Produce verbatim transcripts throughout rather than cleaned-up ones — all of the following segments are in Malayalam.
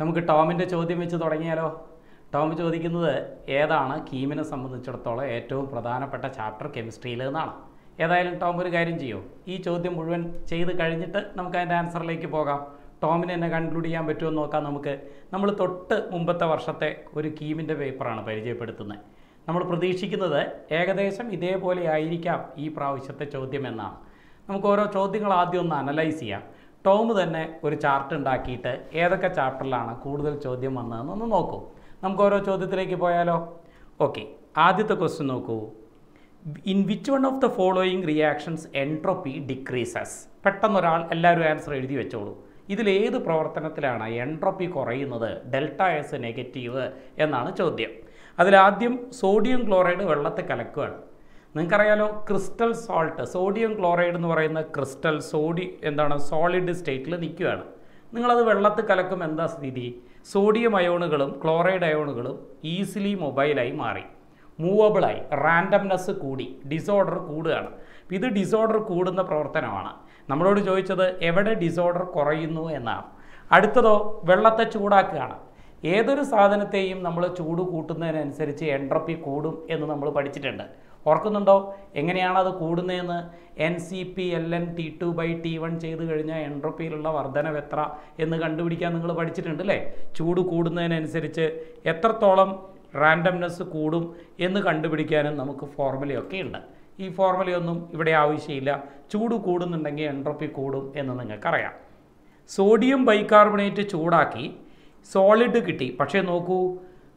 നമുക്ക് ടോമിൻ്റെ ചോദ്യം വെച്ച് തുടങ്ങിയാലോ? ടോം ചോദിക്കുന്നത് ഏതാണ് കീമിനെ സംബന്ധിച്ചിടത്തോളം ഏറ്റവും പ്രധാനപ്പെട്ട ചാപ്റ്റർ കെമിസ്ട്രിയിൽ എന്നാണ്. ഏതായാലും ടോം ഒരു കാര്യം ചെയ്യുമോ, ഈ ചോദ്യം മുഴുവൻ ചെയ്ത് കഴിഞ്ഞിട്ട് നമുക്ക് അതിൻ്റെ ആൻസറിലേക്ക് പോകാം. ടോമിന് എന്നെ കൺക്ലൂഡ് ചെയ്യാൻ പറ്റുമോ എന്ന് നോക്കാം. നമുക്ക് നമ്മൾ തൊട്ട് മുമ്പത്തെ വർഷത്തെ ഒരു കീമിൻ്റെ പേപ്പറാണ് പരിചയപ്പെടുത്തുന്നത്. നമ്മൾ പ്രതീക്ഷിക്കുന്നത് ഏകദേശം ഇതേപോലെ ആയിരിക്കാം ഈ പ്രാവശ്യത്തെ ചോദ്യം എന്നാണ്. നമുക്ക് ഓരോ ചോദ്യങ്ങൾ ആദ്യം ഒന്ന് അനലൈസ് ചെയ്യാം. ടോം തന്നെ ഒരു ചാർട്ട് ഉണ്ടാക്കിയിട്ട് ഏതൊക്കെ ചാപ്റ്ററിലാണ് കൂടുതൽ ചോദ്യം വന്നതെന്ന് ഒന്ന് നോക്കൂ. നമുക്ക് ഓരോ ചോദ്യത്തിലേക്ക് പോയാലോ? ഓക്കെ, ആദ്യത്തെ ക്വസ്റ്റ്യൻ നോക്കൂ. In which one of the following reactions entropy decreases? പെട്ടെന്നൊരാൾ എല്ലാവരും ആൻസർ എഴുതി വെച്ചോളൂ. ഇതിലേത് പ്രവർത്തനത്തിലാണ് എൻട്രോപ്പി കുറയുന്നത്? ഡെൽറ്റ എസ് നെഗറ്റീവ് എന്നാണ് ചോദ്യം. അതിലാദ്യം സോഡിയം ക്ലോറൈഡ് വെള്ളത്തെ കലക്കുകയാണ്. നിങ്ങൾക്കറിയാലോ ക്രിസ്റ്റൽ സോൾട്ട്, സോഡിയം ക്ലോറൈഡ് എന്ന് പറയുന്ന ക്രിസ്റ്റൽ സോഡി എന്താണ് സോളിഡ് സ്റ്റേറ്റിൽ നിൽക്കുകയാണ്. നിങ്ങളത് വെള്ളത്തിൽ കലക്കും, എന്താ സ്ഥിതി? സോഡിയം അയോണുകളും ക്ലോറൈഡ് അയോണുകളും ഈസിലി മൊബൈലായി മാറി, മൂവബിളായി, റാൻഡംനെസ് കൂടി, ഡിസോർഡർ കൂടുകയാണ്. ഇത് ഡിസോർഡർ കൂടുന്ന പ്രവർത്തനമാണ്. നമ്മളോട് ചോദിച്ചത് എവിടെ ഡിസോർഡർ കുറയുന്നു എന്നാണ്. അടുത്തതോ വെള്ളത്തെ ചൂടാക്കുകയാണ്. ഏതൊരു സാധനത്തെയും നമ്മൾ ചൂട് കൂട്ടുന്നതിനനുസരിച്ച് എൻട്രോപ്പി കൂടും എന്ന് നമ്മൾ പഠിച്ചിട്ടുണ്ട്, ഓർക്കുന്നുണ്ടോ? എങ്ങനെയാണ് അത് കൂടുന്നതെന്ന്? N C P L N T two by T one ചെയ്ത് കഴിഞ്ഞാൽ എൻട്രോപ്പിയിലുള്ള വർധനവ് എത്ര എന്ന് കണ്ടുപിടിക്കാൻ നിങ്ങൾ പഠിച്ചിട്ടുണ്ട് അല്ലേ? ചൂട് കൂടുന്നതിനനുസരിച്ച് എത്രത്തോളം റാൻഡംനെസ് കൂടും എന്ന് കണ്ടുപിടിക്കാനും നമുക്ക് ഫോർമുലയൊക്കെ ഉണ്ട്. ഈ ഫോർമുലയൊന്നും ഇവിടെ ആവശ്യമില്ല. ചൂട് കൂടുന്നുണ്ടെങ്കിൽ എൻട്രോപ്പി കൂടും എന്ന് നിങ്ങൾക്കറിയാം. സോഡിയം ബൈകാർബണേറ്റ് ചൂടാക്കി സോളിഡ് കിട്ടി, പക്ഷേ നോക്കൂ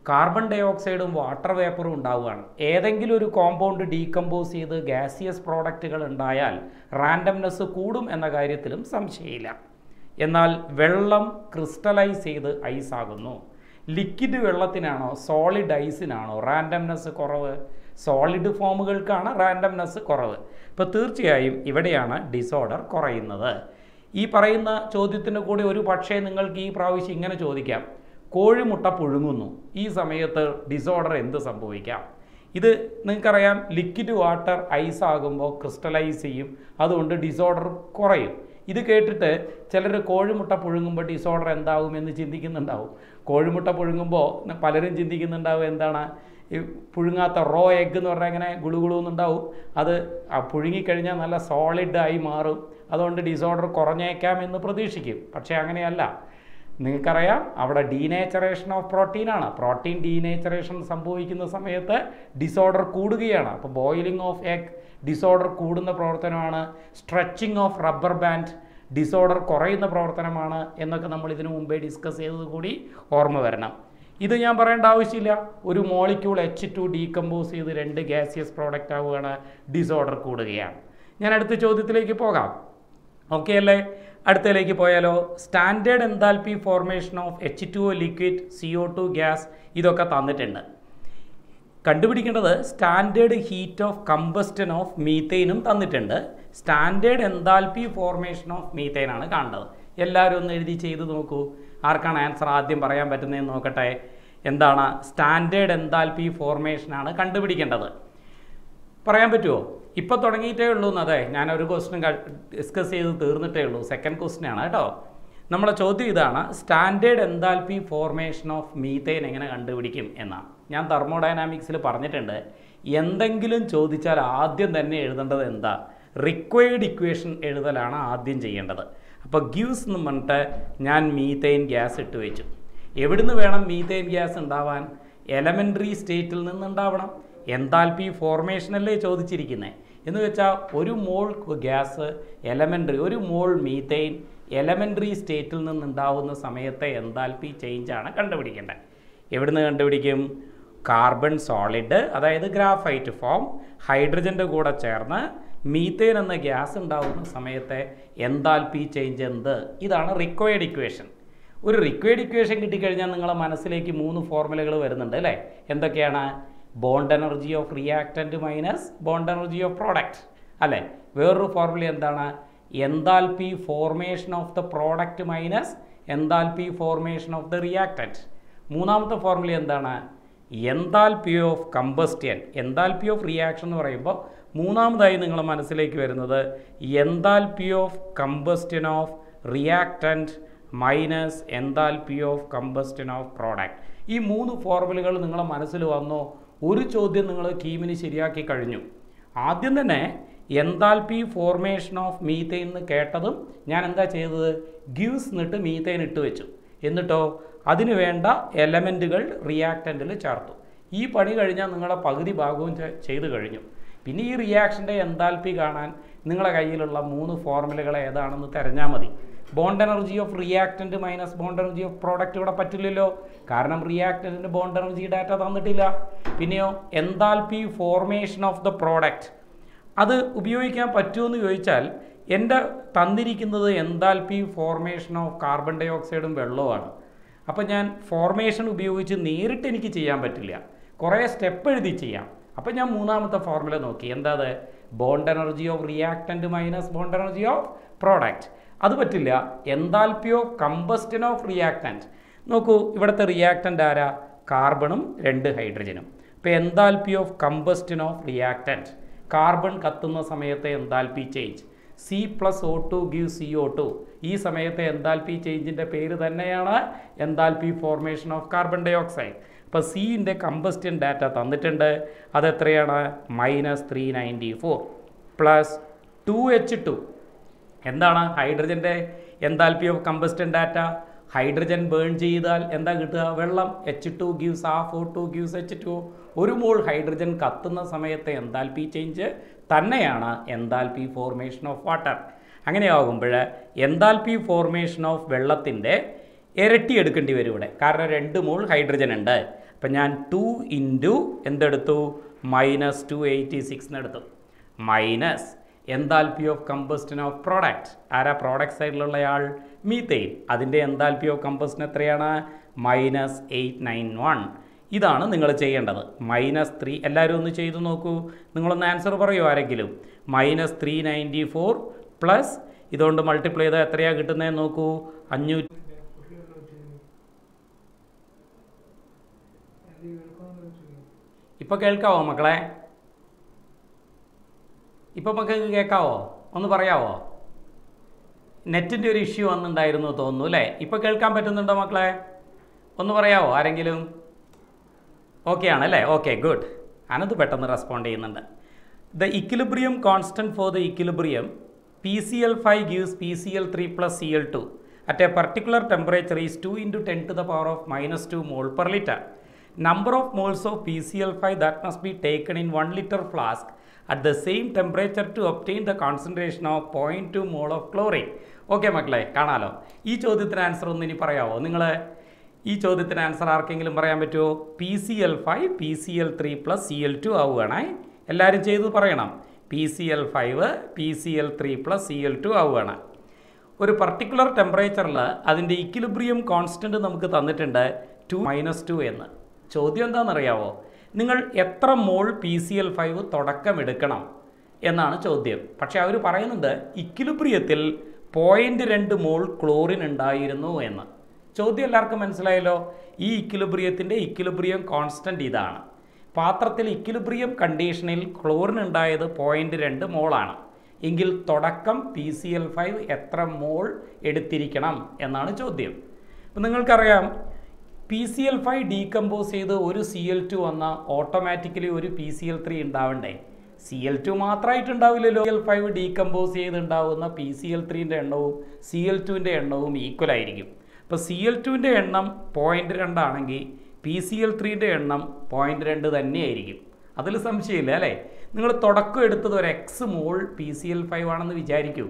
കാർബൺ ഡൈ ഓക്സൈഡും വാട്ടർ വേപ്പറും ഉണ്ടാവുകയാണ്. ഏതെങ്കിലും ഒരു കോമ്പൗണ്ട് ഡീകമ്പോസ് ചെയ്ത് ഗ്യാസിയസ് പ്രോഡക്റ്റുകൾ ഉണ്ടായാൽ റാൻഡംനെസ് കൂടും എന്ന കാര്യത്തിലും സംശയമില്ല. എന്നാൽ വെള്ളം ക്രിസ്റ്റലൈസ് ചെയ്ത് ഐസാകുന്നു. ലിക്വിഡ് വെള്ളത്തിനാണോ സോളിഡ് ഐസിനാണോ റാൻഡംനെസ് കുറവ്? സോളിഡ് ഫോമുകൾക്കാണ് റാൻഡംനെസ് കുറവ്. ഇപ്പോൾ തീർച്ചയായും ഇവിടെയാണ് ഡിസോർഡർ കുറയുന്നത്. ഈ പറയുന്ന ചോദ്യത്തിന് കൂടി ഒരു പക്ഷേ നിങ്ങൾക്ക് ഈ പ്രാവശ്യം ഇങ്ങനെ ചോദിക്കാം, കോഴിമുട്ട പുഴുങ്ങുന്നു, ഈ സമയത്ത് ഡിസോർഡർ എന്ത് സംഭവിക്കാം? ഇത് നിങ്ങൾക്കറിയാം, ലിക്വിഡ് വാട്ടർ ഐസാകുമ്പോൾ ക്രിസ്റ്റലൈസ് ചെയ്യും, അതുകൊണ്ട് ഡിസോർഡർ കുറയും. ഇത് കേട്ടിട്ട് ചിലർ കോഴിമുട്ട പുഴുങ്ങുമ്പോൾ ഡിസോർഡർ എന്താകുമെന്ന് ചിന്തിക്കുന്നുണ്ടാവും. കോഴിമുട്ട പുഴുങ്ങുമ്പോൾ പലരും ചിന്തിക്കുന്നുണ്ടാവും എന്താണ് ഈ പുഴുങ്ങാത്ത റോ എഗ്ഗ് എന്ന് പറഞ്ഞാൽ ഇങ്ങനെ ഗുളുകുളുന്നുണ്ടാവും, അത് പുഴുങ്ങിക്കഴിഞ്ഞാൽ നല്ല സോളിഡായി മാറും, അതുകൊണ്ട് ഡിസോർഡർ കുറഞ്ഞേക്കാമെന്ന് പ്രതീക്ഷിക്കും. പക്ഷേ അങ്ങനെയല്ല. നിങ്ങൾക്കറിയാം അവിടെ ഡീനേച്ചറേഷൻ ഓഫ് പ്രോട്ടീനാണ്. പ്രോട്ടീൻ ഡീനേച്ചറേഷൻ സംഭവിക്കുന്ന സമയത്ത് ഡിസോർഡർ കൂടുകയാണ്. അപ്പോൾ ബോയിലിംഗ് ഓഫ് എഗ് ഡിസോർഡർ കൂടുന്ന പ്രവർത്തനമാണ്, stretching of rubber band disorder കുറയുന്ന പ്രവർത്തനമാണ് എന്നൊക്കെ നമ്മൾ ഇതിനു മുമ്പേ ഡിസ്കസ് ചെയ്തത് കൂടി ഓർമ്മ വരണം. ഇത് ഞാൻ പറയേണ്ട ആവശ്യമില്ല. ഒരു മോളിക്യൂൾ എച്ച് ടു ഡീകമ്പോസ് ചെയ്ത് രണ്ട് ഗ്യാസിയസ് പ്രോഡക്റ്റ് ആവുകയാണ്, ഡിസോർഡർ കൂടുകയാണ്. ഞാൻ അടുത്ത ചോദ്യത്തിലേക്ക് പോകാം, ഓക്കെ അല്ലേ? അടുത്തതിലേക്ക് പോയാലോ? Standard enthalpy formation of H two O liquid, C O two gas, ഇതൊക്കെ തന്നിട്ടുണ്ട്. കണ്ടുപിടിക്കേണ്ടത് standard heat of combustion of മീത്തൈനും തന്നിട്ടുണ്ട്. സ്റ്റാൻഡേർഡ് എൻതാൽപ്പി ഫോർമേഷൻ ഓഫ് മീത്തൈനാണ് കാണേണ്ടത്. എല്ലാവരും ഒന്ന് എഴുതി ചെയ്ത് നോക്കൂ. ആർക്കാണ് ആൻസർ ആദ്യം പറയാൻ പറ്റുന്നതെന്ന് നോക്കട്ടെ. എന്താണ് സ്റ്റാൻഡേർഡ് എൻതാൽപ്പി ഫോർമേഷനാണ് കണ്ടുപിടിക്കേണ്ടത്. പറയാൻ പറ്റുമോ? ഇപ്പോൾ തുടങ്ങിയിട്ടേ ഉള്ളൂ എന്നതെ, ഞാൻ ഒരു ക്വസ്റ്റ്യൻ ഡിസ്കസ് ചെയ്ത് തീർന്നിട്ടേ ഉള്ളൂ. സെക്കൻഡ് ക്വസ്റ്റ്യനാണ് കേട്ടോ. നമ്മളെ ചോദ്യം ഇതാണ്, standard enthalpy formation of methane എങ്ങനെ കണ്ടുപിടിക്കും എന്നാണ്. ഞാൻ തെർമോഡൈനാമിക്സിൽ പറഞ്ഞിട്ടുണ്ട്, എന്തെങ്കിലും ചോദിച്ചാൽ ആദ്യം തന്നെ എഴുതേണ്ടത് എന്താ? റിക്വയർഡ് ഇക്വേഷൻ എഴുതലാണ് ആദ്യം ചെയ്യേണ്ടത്. അപ്പോൾ ഗിവ്സ് എന്ന് പറഞ്ഞിട്ട് ഞാൻ മീത്തൈൻ ഗ്യാസ് ഇട്ട് വെച്ചു. എവിടുന്ന് വേണം മീത്തൈൻ ഗ്യാസ് ഉണ്ടാവാൻ? എലമെൻ്ററി സ്റ്റേറ്റിൽ നിന്നുണ്ടാവണം. എന്താൽപ്പി ഫോർമേഷനല്ലേ ചോദിച്ചിരിക്കുന്നത്. എന്ന് വെച്ചാൽ ഒരു മോൾ ഗ്യാസ് എലമെൻ്ററി, ഒരു മോൾ മീത്തൈൻ എലമെൻ്ററി സ്റ്റേറ്റിൽ നിന്നുണ്ടാവുന്ന സമയത്തെ എന്താൽപ്പി ചേഞ്ചാണ് കണ്ടുപിടിക്കേണ്ടത്. എവിടുന്ന് കണ്ടുപിടിക്കും? കാർബൺ സോളിഡ്, അതായത് ഗ്രാഫൈറ്റ് ഫോം, ഹൈഡ്രജൻ്റെ കൂടെ ചേർന്ന് മീത്തേൻ എന്ന ഗ്യാസ് ഉണ്ടാകുന്ന സമയത്തെ എന്താൽപ്പി ചേഞ്ച് എന്ത്? ഇതാണ് റിക്വയർഡ് ഇക്വേഷൻ. ഒരു റിക്വയർഡ് ഇക്വേഷൻ കിട്ടിക്കഴിഞ്ഞാൽ നിങ്ങളെ മനസ്സിലേക്ക് മൂന്ന് ഫോർമുലകൾ വരുന്നുണ്ട് അല്ലേ? എന്തൊക്കെയാണ്? Bond energy of reactant minus bond energy of product അല്ലേ? വേറൊരു ഫോർമുല എന്താണ്? Enthalpy formation of the product minus enthalpy formation of the reactant. മൂന്നാമത്തെ ഫോർമുല എന്താണ്? Enthalpy of combustion, enthalpy of reaction എന്ന് പറയുമ്പോൾ മൂന്നാമതായി നിങ്ങളുടെ മനസ്സിലേക്ക് വരുന്നത് enthalpy of combustion of reactant minus enthalpy of combustion of product. ഈ മൂന്ന് ഫോർമുലകൾ നിങ്ങളുടെ മനസ്സിൽ വന്നോ? ഒരു ചോദ്യം നിങ്ങൾ കീമിനി ശരിയാക്കി കഴിഞ്ഞു. ആദ്യം തന്നെ enthalpy formation of methane എന്ന് കേട്ടതും ഞാൻ എന്താ ചെയ്തത്? Gives എന്നിട്ട് methane ഇട്ട് വെച്ചു. എന്നിട്ടോ അതിനു വേണ്ട എലമെന്റുകൾ റിയാക്റ്റന്റിൽ ചേർത്തു. ഈ പണി കഴിഞ്ഞാൽ നിങ്ങളുടെ പകുതി ഭാഗവും ചെയ്തു കഴിഞ്ഞു. പിന്നെ ഈ റിയാക്ഷൻ്റെ എന്തൽപി കാണാൻ നിങ്ങളുടെ കയ്യിലുള്ള മൂന്ന് ഫോർമുലകൾ ഏതാണെന്ന് തിരഞ്ഞാൽ മതി. Bond energy of reactant minus bond energy of product ഇവിടെ പറ്റില്ലല്ലോ, കാരണം റിയാക്റ്റൻ്റിന് ബോണ്ട് എനർജി ഡാറ്റ തന്നിട്ടില്ല. പിന്നെയോ enthalpy formation of the product അത് ഉപയോഗിക്കാൻ പറ്റുമെന്ന് ചോദിച്ചാൽ എൻ്റെ തന്നിരിക്കുന്നത് എന്തൽപി ഫോർമേഷൻ ഓഫ് കാർബൺ ഡൈ ഓക്സൈഡും വെള്ളവുമാണ്. അപ്പോൾ ഞാൻ ഫോർമേഷൻ ഉപയോഗിച്ച് നേരിട്ട് എനിക്ക് ചെയ്യാൻ പറ്റില്ല, കുറേ സ്റ്റെപ്പ് എഴുതി ചെയ്യാം. അപ്പോൾ ഞാൻ മൂന്നാമത്തെ ഫോർമുല നോക്കി, എന്താ അത്? Bond energy of reactant minus bond energy of product, അത് പറ്റില്ല. Enthalpy of combustion of reactant, നോക്കൂ ഇവിടുത്തെ റിയാക്റ്റൻ്റ് ആരാ? കാർബണും രണ്ട് ഹൈഡ്രജനും. അപ്പോൾ enthalpy of combustion of reactant, carbon കത്തുന്ന സമയത്തെ enthalpy change, C plus O two give C O two, ഈ സമയത്തെ എന്തൽപി ചേഞ്ചിൻ്റെ പേര് തന്നെയാണ് enthalpy formation of carbon dioxide. അപ്പോൾ സിൻ്റെ കമ്പസ്റ്റൻ ഡാറ്റ തന്നിട്ടുണ്ട്, അതെത്രയാണ്? Minus three ninety four plus to H two. എന്താണ് ഹൈഡ്രജൻ്റെ enthalpy of combustion data? Hydrogen burn ചെയ്താൽ എന്താ കിട്ടുക? വെള്ളം. എച്ച് ടു ഗീവ്സ് ആ four two gives H two. ഒരു മോൾ ഹൈഡ്രജൻ കത്തുന്ന സമയത്തെ എന്തൽപി ചേഞ്ച് തന്നെയാണ് എന്തൽപി ഫോർമേഷൻ ഓഫ് വാട്ടർ. അങ്ങനെയാകുമ്പോൾ എന്തൽപി ഫോർമേഷൻ ഓഫ് വെള്ളത്തിൻ്റെ ഇരട്ടി എടുക്കേണ്ടി വരും ഇവിടെ, കാരണം രണ്ട് മോൾ ഹൈഡ്രജൻ ഉണ്ട്. അപ്പം ഞാൻ ടു ഇൻറ്റു എന്തെടുത്തു? മൈനസ് ടു എയ്റ്റി സിക്സിന് എടുത്തു. Minus enthalpy of combustion of product, ആരാ പ്രോഡക്റ്റ് സൈഡിലുള്ളയാൾ? മീതെയിൻ. അതിൻ്റെ എന്തൽപി ഓഫ് കമ്പസ്റ്റൻ എത്രയാണ്? Minus eight nine one. ഇതാണ് നിങ്ങൾ ചെയ്യേണ്ടത്. മൈനസ് ത്രീ, എല്ലാവരും ഒന്ന് ചെയ്തു നോക്കൂ, നിങ്ങളൊന്ന് ആൻസർ പറയൂ ആരെങ്കിലും. Minus three ninety four plus ഇതുകൊണ്ട് മൾട്ടിപ്ലൈ ചെയ്താൽ എത്രയാണ് കിട്ടുന്നതെന്ന് നോക്കൂ. അഞ്ഞൂറ്റി ഇപ്പോൾ കേൾക്കാവോ മക്കളെ? ഇപ്പോൾ മക്കൾക്ക് കേൾക്കാവോ? ഒന്ന് പറയാവോ? നെറ്റിൻ്റെ ഒരു ഇഷ്യൂ വന്നിട്ടുണ്ടായിരുന്നു തോന്നുന്നു അല്ലേ? ഇപ്പോൾ കേൾക്കാൻ പറ്റുന്നുണ്ടോ മക്കളെ? ഒന്ന് പറയാവോ ആരെങ്കിലും? ഓക്കെ ആണല്ലേ? Okay, good. അനത് പെട്ടെന്ന് റെസ്പോണ്ട് ചെയ്യുന്നുണ്ട്. The equilibrium constant for the equilibrium P C L five gives P C L three plus C L two at a particular temperature is two into ten to the power of minus two mole per litre. Number of moles of P C L five that must be taken in one litre flask at the same temperature to obtain the concentration of point two mole of chlorine. Okay മക്കളെ, കാണാലോ. ഈ ചോദ്യത്തിന് ആൻസർ ഒന്ന് ഇനി പറയാമോ നിങ്ങൾ? ഈ ചോദ്യത്തിന് ആൻസർ ആർക്കെങ്കിലും പറയാൻ പറ്റുമോ? P C L five P C L three plus C L two ആവുകയാണേ. എല്ലാവരും ചെയ്ത് പറയണം. P C L five P C L three plus C L two ആവുകയാണ്. ഒരു പർട്ടിക്കുലർ ടെമ്പറേച്ചറിൽ അതിൻ്റെ ഇക്വിലിബ്രിയം കോൺസ്റ്റൻറ്റ് നമുക്ക് തന്നിട്ടുണ്ട് ടു മൈനസ് ടു എന്ന്. ചോദ്യം എന്താണെന്നറിയാവോ? നിങ്ങൾ എത്ര mole P C L five തുടക്കമെടുക്കണം എന്നാണ് ചോദ്യം. പക്ഷേ അവർ പറയുന്നുണ്ട് ഇക്വിലിബ്രിയത്തിൽ പോയിൻറ്റ് രണ്ട് മോൾ ക്ലോറിൻ ഉണ്ടായിരുന്നു എന്ന്. ചോദ്യം എല്ലാവർക്കും മനസ്സിലായല്ലോ. ഈ ഇക്വിലിബ്രിയത്തിൻ്റെ ഇക്വിലിബ്രിയം കോൺസ്റ്റൻറ്റ് ഇതാണ്. പാത്രത്തിൽ ഇക്വിലിബ്രിയം കണ്ടീഷനിൽ ക്ലോറിൻ ഉണ്ടായത് പോയിൻറ്റ് രണ്ട് മോളാണ് എങ്കിൽ തുടക്കം പി സി എൽ ഫൈവ് എത്ര മോൾ എടുത്തിരിക്കണം എന്നാണ് ചോദ്യം. അപ്പം നിങ്ങൾക്കറിയാം P C L five decompose ചെയ്ത് ഒരു സി എൽ ടു വന്നാൽ ഓട്ടോമാറ്റിക്കലി ഒരു പി സി എൽ ത്രീ ഉണ്ടാവണ്ടേ? സി എൽ ടു മാത്രമായിട്ടുണ്ടാവില്ലല്ലോ. എൽ ഫൈവ് ഡീകമ്പോസ് ചെയ്തുണ്ടാവുന്ന പി സി എൽ ത്രീൻ്റെ എണ്ണവും സി എൽ ടുവിൻ്റെ എണ്ണവും ഈക്വൽ ആയിരിക്കും. അപ്പോൾ സി എൽ ടുവിൻ്റെ എണ്ണം പോയിൻറ്റ് രണ്ടാണെങ്കിൽ പി സി എൽ ത്രീൻ്റെ എണ്ണം പോയിൻറ്റ് രണ്ട് തന്നെയായിരിക്കും. അതിൽ സംശയമില്ല അല്ലേ? നിങ്ങൾ തുടക്കം എടുത്തത് ഒരു X mole P C L five ആണെന്ന് വിചാരിക്കൂ.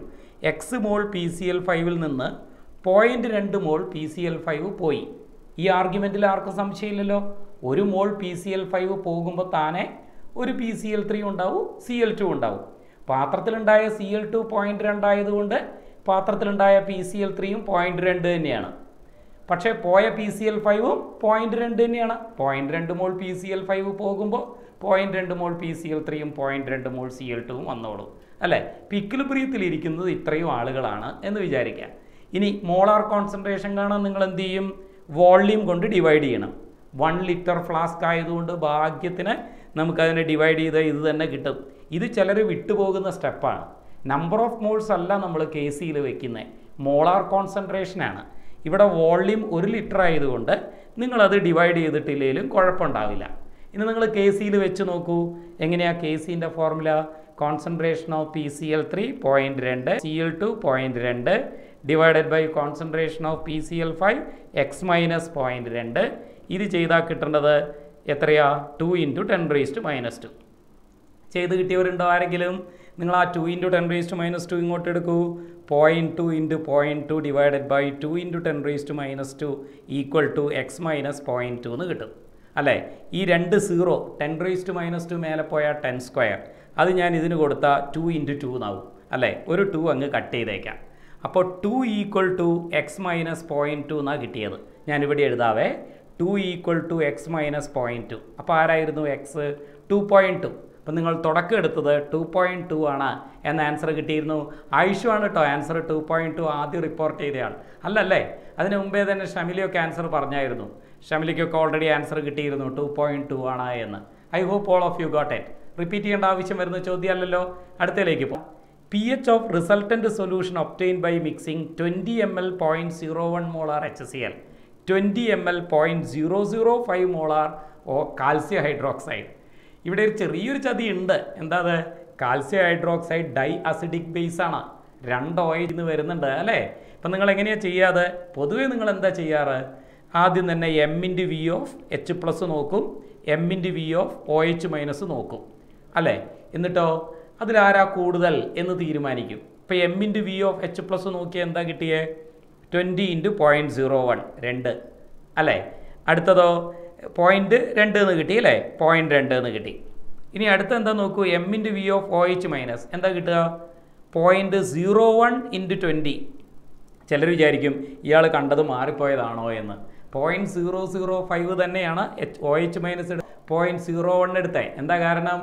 X mole P C L ഫൈവിൽ നിന്ന് പോയിൻറ്റ് രണ്ട് mole P C L five പോയി. ഈ ആർഗ്യുമെൻറ്റിൽ ആർക്കും സംശയമില്ലല്ലോ. ഒരു mole P C L five പോകുമ്പോൾ താനെ ഒരു പി സി എൽ ത്രീ ഉണ്ടാവും, സി എൽ ടു ഉണ്ടാവും. പാത്രത്തിലുണ്ടായ സി എൽ ടു പോയിൻറ്റ് രണ്ടായതുകൊണ്ട് പാത്രത്തിലുണ്ടായ പി സി എൽ ത്രീയും പോയിൻറ്റ് രണ്ട് തന്നെയാണ്. പക്ഷേ പോയ പി സി എൽ ഫൈവും പോയിൻറ്റ് രണ്ട് തന്നെയാണ്. പോയിൻറ്റ് രണ്ട് mole P C L five പോകുമ്പോൾ പോയിൻറ്റ് രണ്ട് മോൾ പി സി എൽ ത്രീയും പോയിൻറ്റ് രണ്ട് മോൾ സി എൽ ടുവും വന്നോളൂ അല്ലേ? ഇക്വിലിബ്രിയത്തിലിരിക്കുന്നത് ഇത്രയും ആളുകളാണ് എന്ന് വിചാരിക്കാം. ഇനി മോളാർ കോൺസെൻട്രേഷൻ കാണാൻ നിങ്ങൾ എന്ത് ചെയ്യും? വോള്യൂം കൊണ്ട് ഡിവൈഡ് ചെയ്യണം. വൺ ലിറ്റർ ഫ്ലാസ്ക് ആയതുകൊണ്ട് ഭാഗ്യത്തിന് നമുക്കതിനെ ഡിവൈഡ് ചെയ്താൽ ഇത് തന്നെ കിട്ടും. ഇത് ചിലർ വിട്ടുപോകുന്ന സ്റ്റെപ്പാണ്. നമ്പർ ഓഫ് മോൾസ് അല്ല നമ്മൾ കെ സിയിൽ വെക്കുന്നത്, മോളാർ കോൺസെൻട്രേഷനാണ്. ഇവിടെ വോളിയം ഒരു ലിറ്റർ ആയതുകൊണ്ട് നിങ്ങൾ അത് ഡിവൈഡ് ചെയ്തിട്ടില്ലെങ്കിലും കുഴപ്പമുണ്ടാവില്ല. ഇനി നിങ്ങൾ കെ സിയിൽ വെച്ച് നോക്കൂ, എങ്ങനെയാണ് കെ സിൻ്റെ formula? Concentration of P C L three point രണ്ട് സി എൽ ടു പോയിൻറ്റ് രണ്ട് divided by concentration of P C L five X minus point രണ്ട്. ഇത് ചെയ്താൽ കിട്ടേണ്ടത് എത്രയാ? Two into ten raised minus two. ചെയ്ത് കിട്ടിയവരുണ്ടോ ആരെങ്കിലും? നിങ്ങൾ ആ two into ten raised minus two ഇങ്ങോട്ട് എടുക്കൂ. Point two into point two divided by two into ten raised minus two equal to X minus point two എന്ന് കിട്ടും അല്ലേ. ഈ രണ്ട് zero ten raised minus two മേലെ പോയാൽ ടെൻ സ്ക്വയർ, അത് ഞാൻ ഇതിന് കൊടുത്താൽ ടു ഇൻറ്റു ടു എന്നാവും അല്ലേ. ഒരു ടു അങ്ങ് കട്ട് ചെയ്തേക്കാം. അപ്പോൾ two equal to X minus point two എന്നാണ് കിട്ടിയത്. ഞാനിവിടെ എഴുതാവേ, two equal to X minus point two. അപ്പോൾ ആരായിരുന്നു എക്സ്? To point to. അപ്പം നിങ്ങൾ തുടക്കം എടുത്തത് ടു പോയിൻറ്റ് ടു ആണ് എന്ന ആൻസർ കിട്ടിയിരുന്നു. ആയുഷുവാണ് കേട്ടോ ആൻസർ, ടു പോയിൻറ്റ് ടു ആദ്യം റിപ്പോർട്ട് ചെയ്തതാണ് അല്ലല്ലേ. അതിന് മുമ്പേ തന്നെ ഷമിലിയൊക്കെ ആൻസർ പറഞ്ഞായിരുന്നു, ഷമിലിക്കൊക്കെ ഓൾറെഡി ആൻസർ കിട്ടിയിരുന്നു ടു പോയിൻറ്റ് ടു ആണ് എന്ന്. I hope all of you got it. Repeat ചെയ്യേണ്ട ആവശ്യം വരുന്ന ചോദ്യമല്ലല്ലോ. അടുത്തയിലേക്ക് പോകാം. P H of resultant solution obtain by mixing twenty M L point zero one molar H C L twenty M L point zero zero five molar oh calcium hydroxide. ഇവിടെ ഒരു ചെറിയൊരു ചതി ഉണ്ട്. എന്താ അത്? കാൽസ്യം ഹൈഡ്രോക്സൈഡ് ഡൈ അസിഡിക് ബേസാണ്, രണ്ട് ഓയിൽ വരുന്നുണ്ട് അല്ലേ. അപ്പം നിങ്ങൾ എങ്ങനെയാണ് ചെയ്യാതെ? പൊതുവേ നിങ്ങൾ എന്താ ചെയ്യാറ്? ആദ്യം തന്നെ M into V of H plus നോക്കും, M into V of O H minus നോക്കും അല്ലേ. എന്നിട്ടോ അതിലാരാ കൂടുതൽ എന്ന് തീരുമാനിക്കും. ഇപ്പോൾ M into V of H plus നോക്കിയാൽ എന്താ കിട്ടിയേ? Twenty into point zero one രണ്ട് അല്ലേ. അടുത്തതോ പോയിൻറ്റ് രണ്ട് എന്ന് കിട്ടി അല്ലേ, പോയിൻറ്റ് രണ്ട് എന്ന് കിട്ടി. ഇനി അടുത്ത എന്താ നോക്കൂ, M into V of O H minus എന്താ കിട്ടുക? Point zero one into twenty. ചിലർ വിചാരിക്കും ഇയാൾ കണ്ടത് മാറിപ്പോയതാണോ എന്ന്. പോയിൻറ്റ് സീറോ സീറോ ഫൈവ് തന്നെയാണ് H O H minus point zero one എടുത്തേ. എന്താ കാരണം?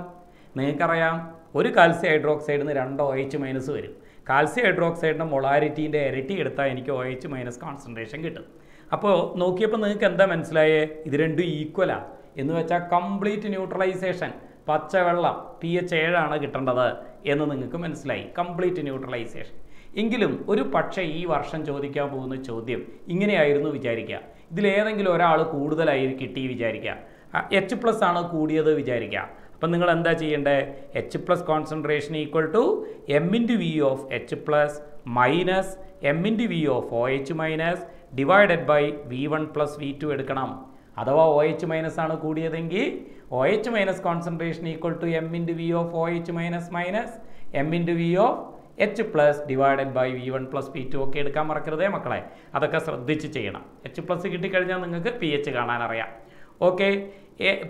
നിങ്ങൾക്കറിയാം ഒരു കാൽസ്യം ഹൈഡ്രോക്സൈഡിൽ നിന്ന് രണ്ട് ഒ എച്ച് മൈനസ് വരും. കാൽസ്യം ഹൈഡ്രോക്സൈഡിൻ്റെ മൊളാരിറ്റീൻ്റെ ഇരട്ടി എടുത്താൽ എനിക്ക് ഒ എച്ച് മൈനസ് കോൺസെൻട്രേഷൻ കിട്ടും. അപ്പോൾ നോക്കിയപ്പോൾ നിങ്ങൾക്ക് എന്താ മനസ്സിലായേ? ഇത് രണ്ടും ഈക്വലാണ് എന്ന് വെച്ചാൽ കംപ്ലീറ്റ് ന്യൂട്രലൈസേഷൻ. പച്ചവെള്ളം പി എച്ച് ഏഴാണ് കിട്ടേണ്ടത് എന്ന് നിങ്ങൾക്ക് മനസ്സിലായി, കംപ്ലീറ്റ് ന്യൂട്രലൈസേഷൻ. എങ്കിലും ഒരു പക്ഷേ ഈ വർഷം ചോദിക്കാൻ പോകുന്ന ചോദ്യം ഇങ്ങനെയായിരുന്നു വിചാരിക്കുക. ഇതിലേതെങ്കിലും ഒരാൾ കൂടുതലായി കിട്ടി വിചാരിക്കുക, എച്ച് പ്ലസ് ആണ് കൂടിയത് വിചാരിക്കുക. അപ്പം നിങ്ങൾ എന്താ ചെയ്യേണ്ടത്? H plus concentration equal to M into V of H plus minus M into V of O H minus divided by V one plus V two എടുക്കണം. അഥവാ ഒ എച്ച് മൈനസ് ആണ് കൂടിയതെങ്കിൽ O H minus concentration equal to M into V of O H minus minus M into V of H plus divided by V one plus V two. ഒക്കെ എടുക്കാൻ മറക്കരുതേ മക്കളെ, അതൊക്കെ ശ്രദ്ധിച്ച് ചെയ്യണം. എച്ച് പ്ലസ് കിട്ടിക്കഴിഞ്ഞാൽ നിങ്ങൾക്ക് പി എച്ച് കാണാനറിയാം. ഓക്കെ,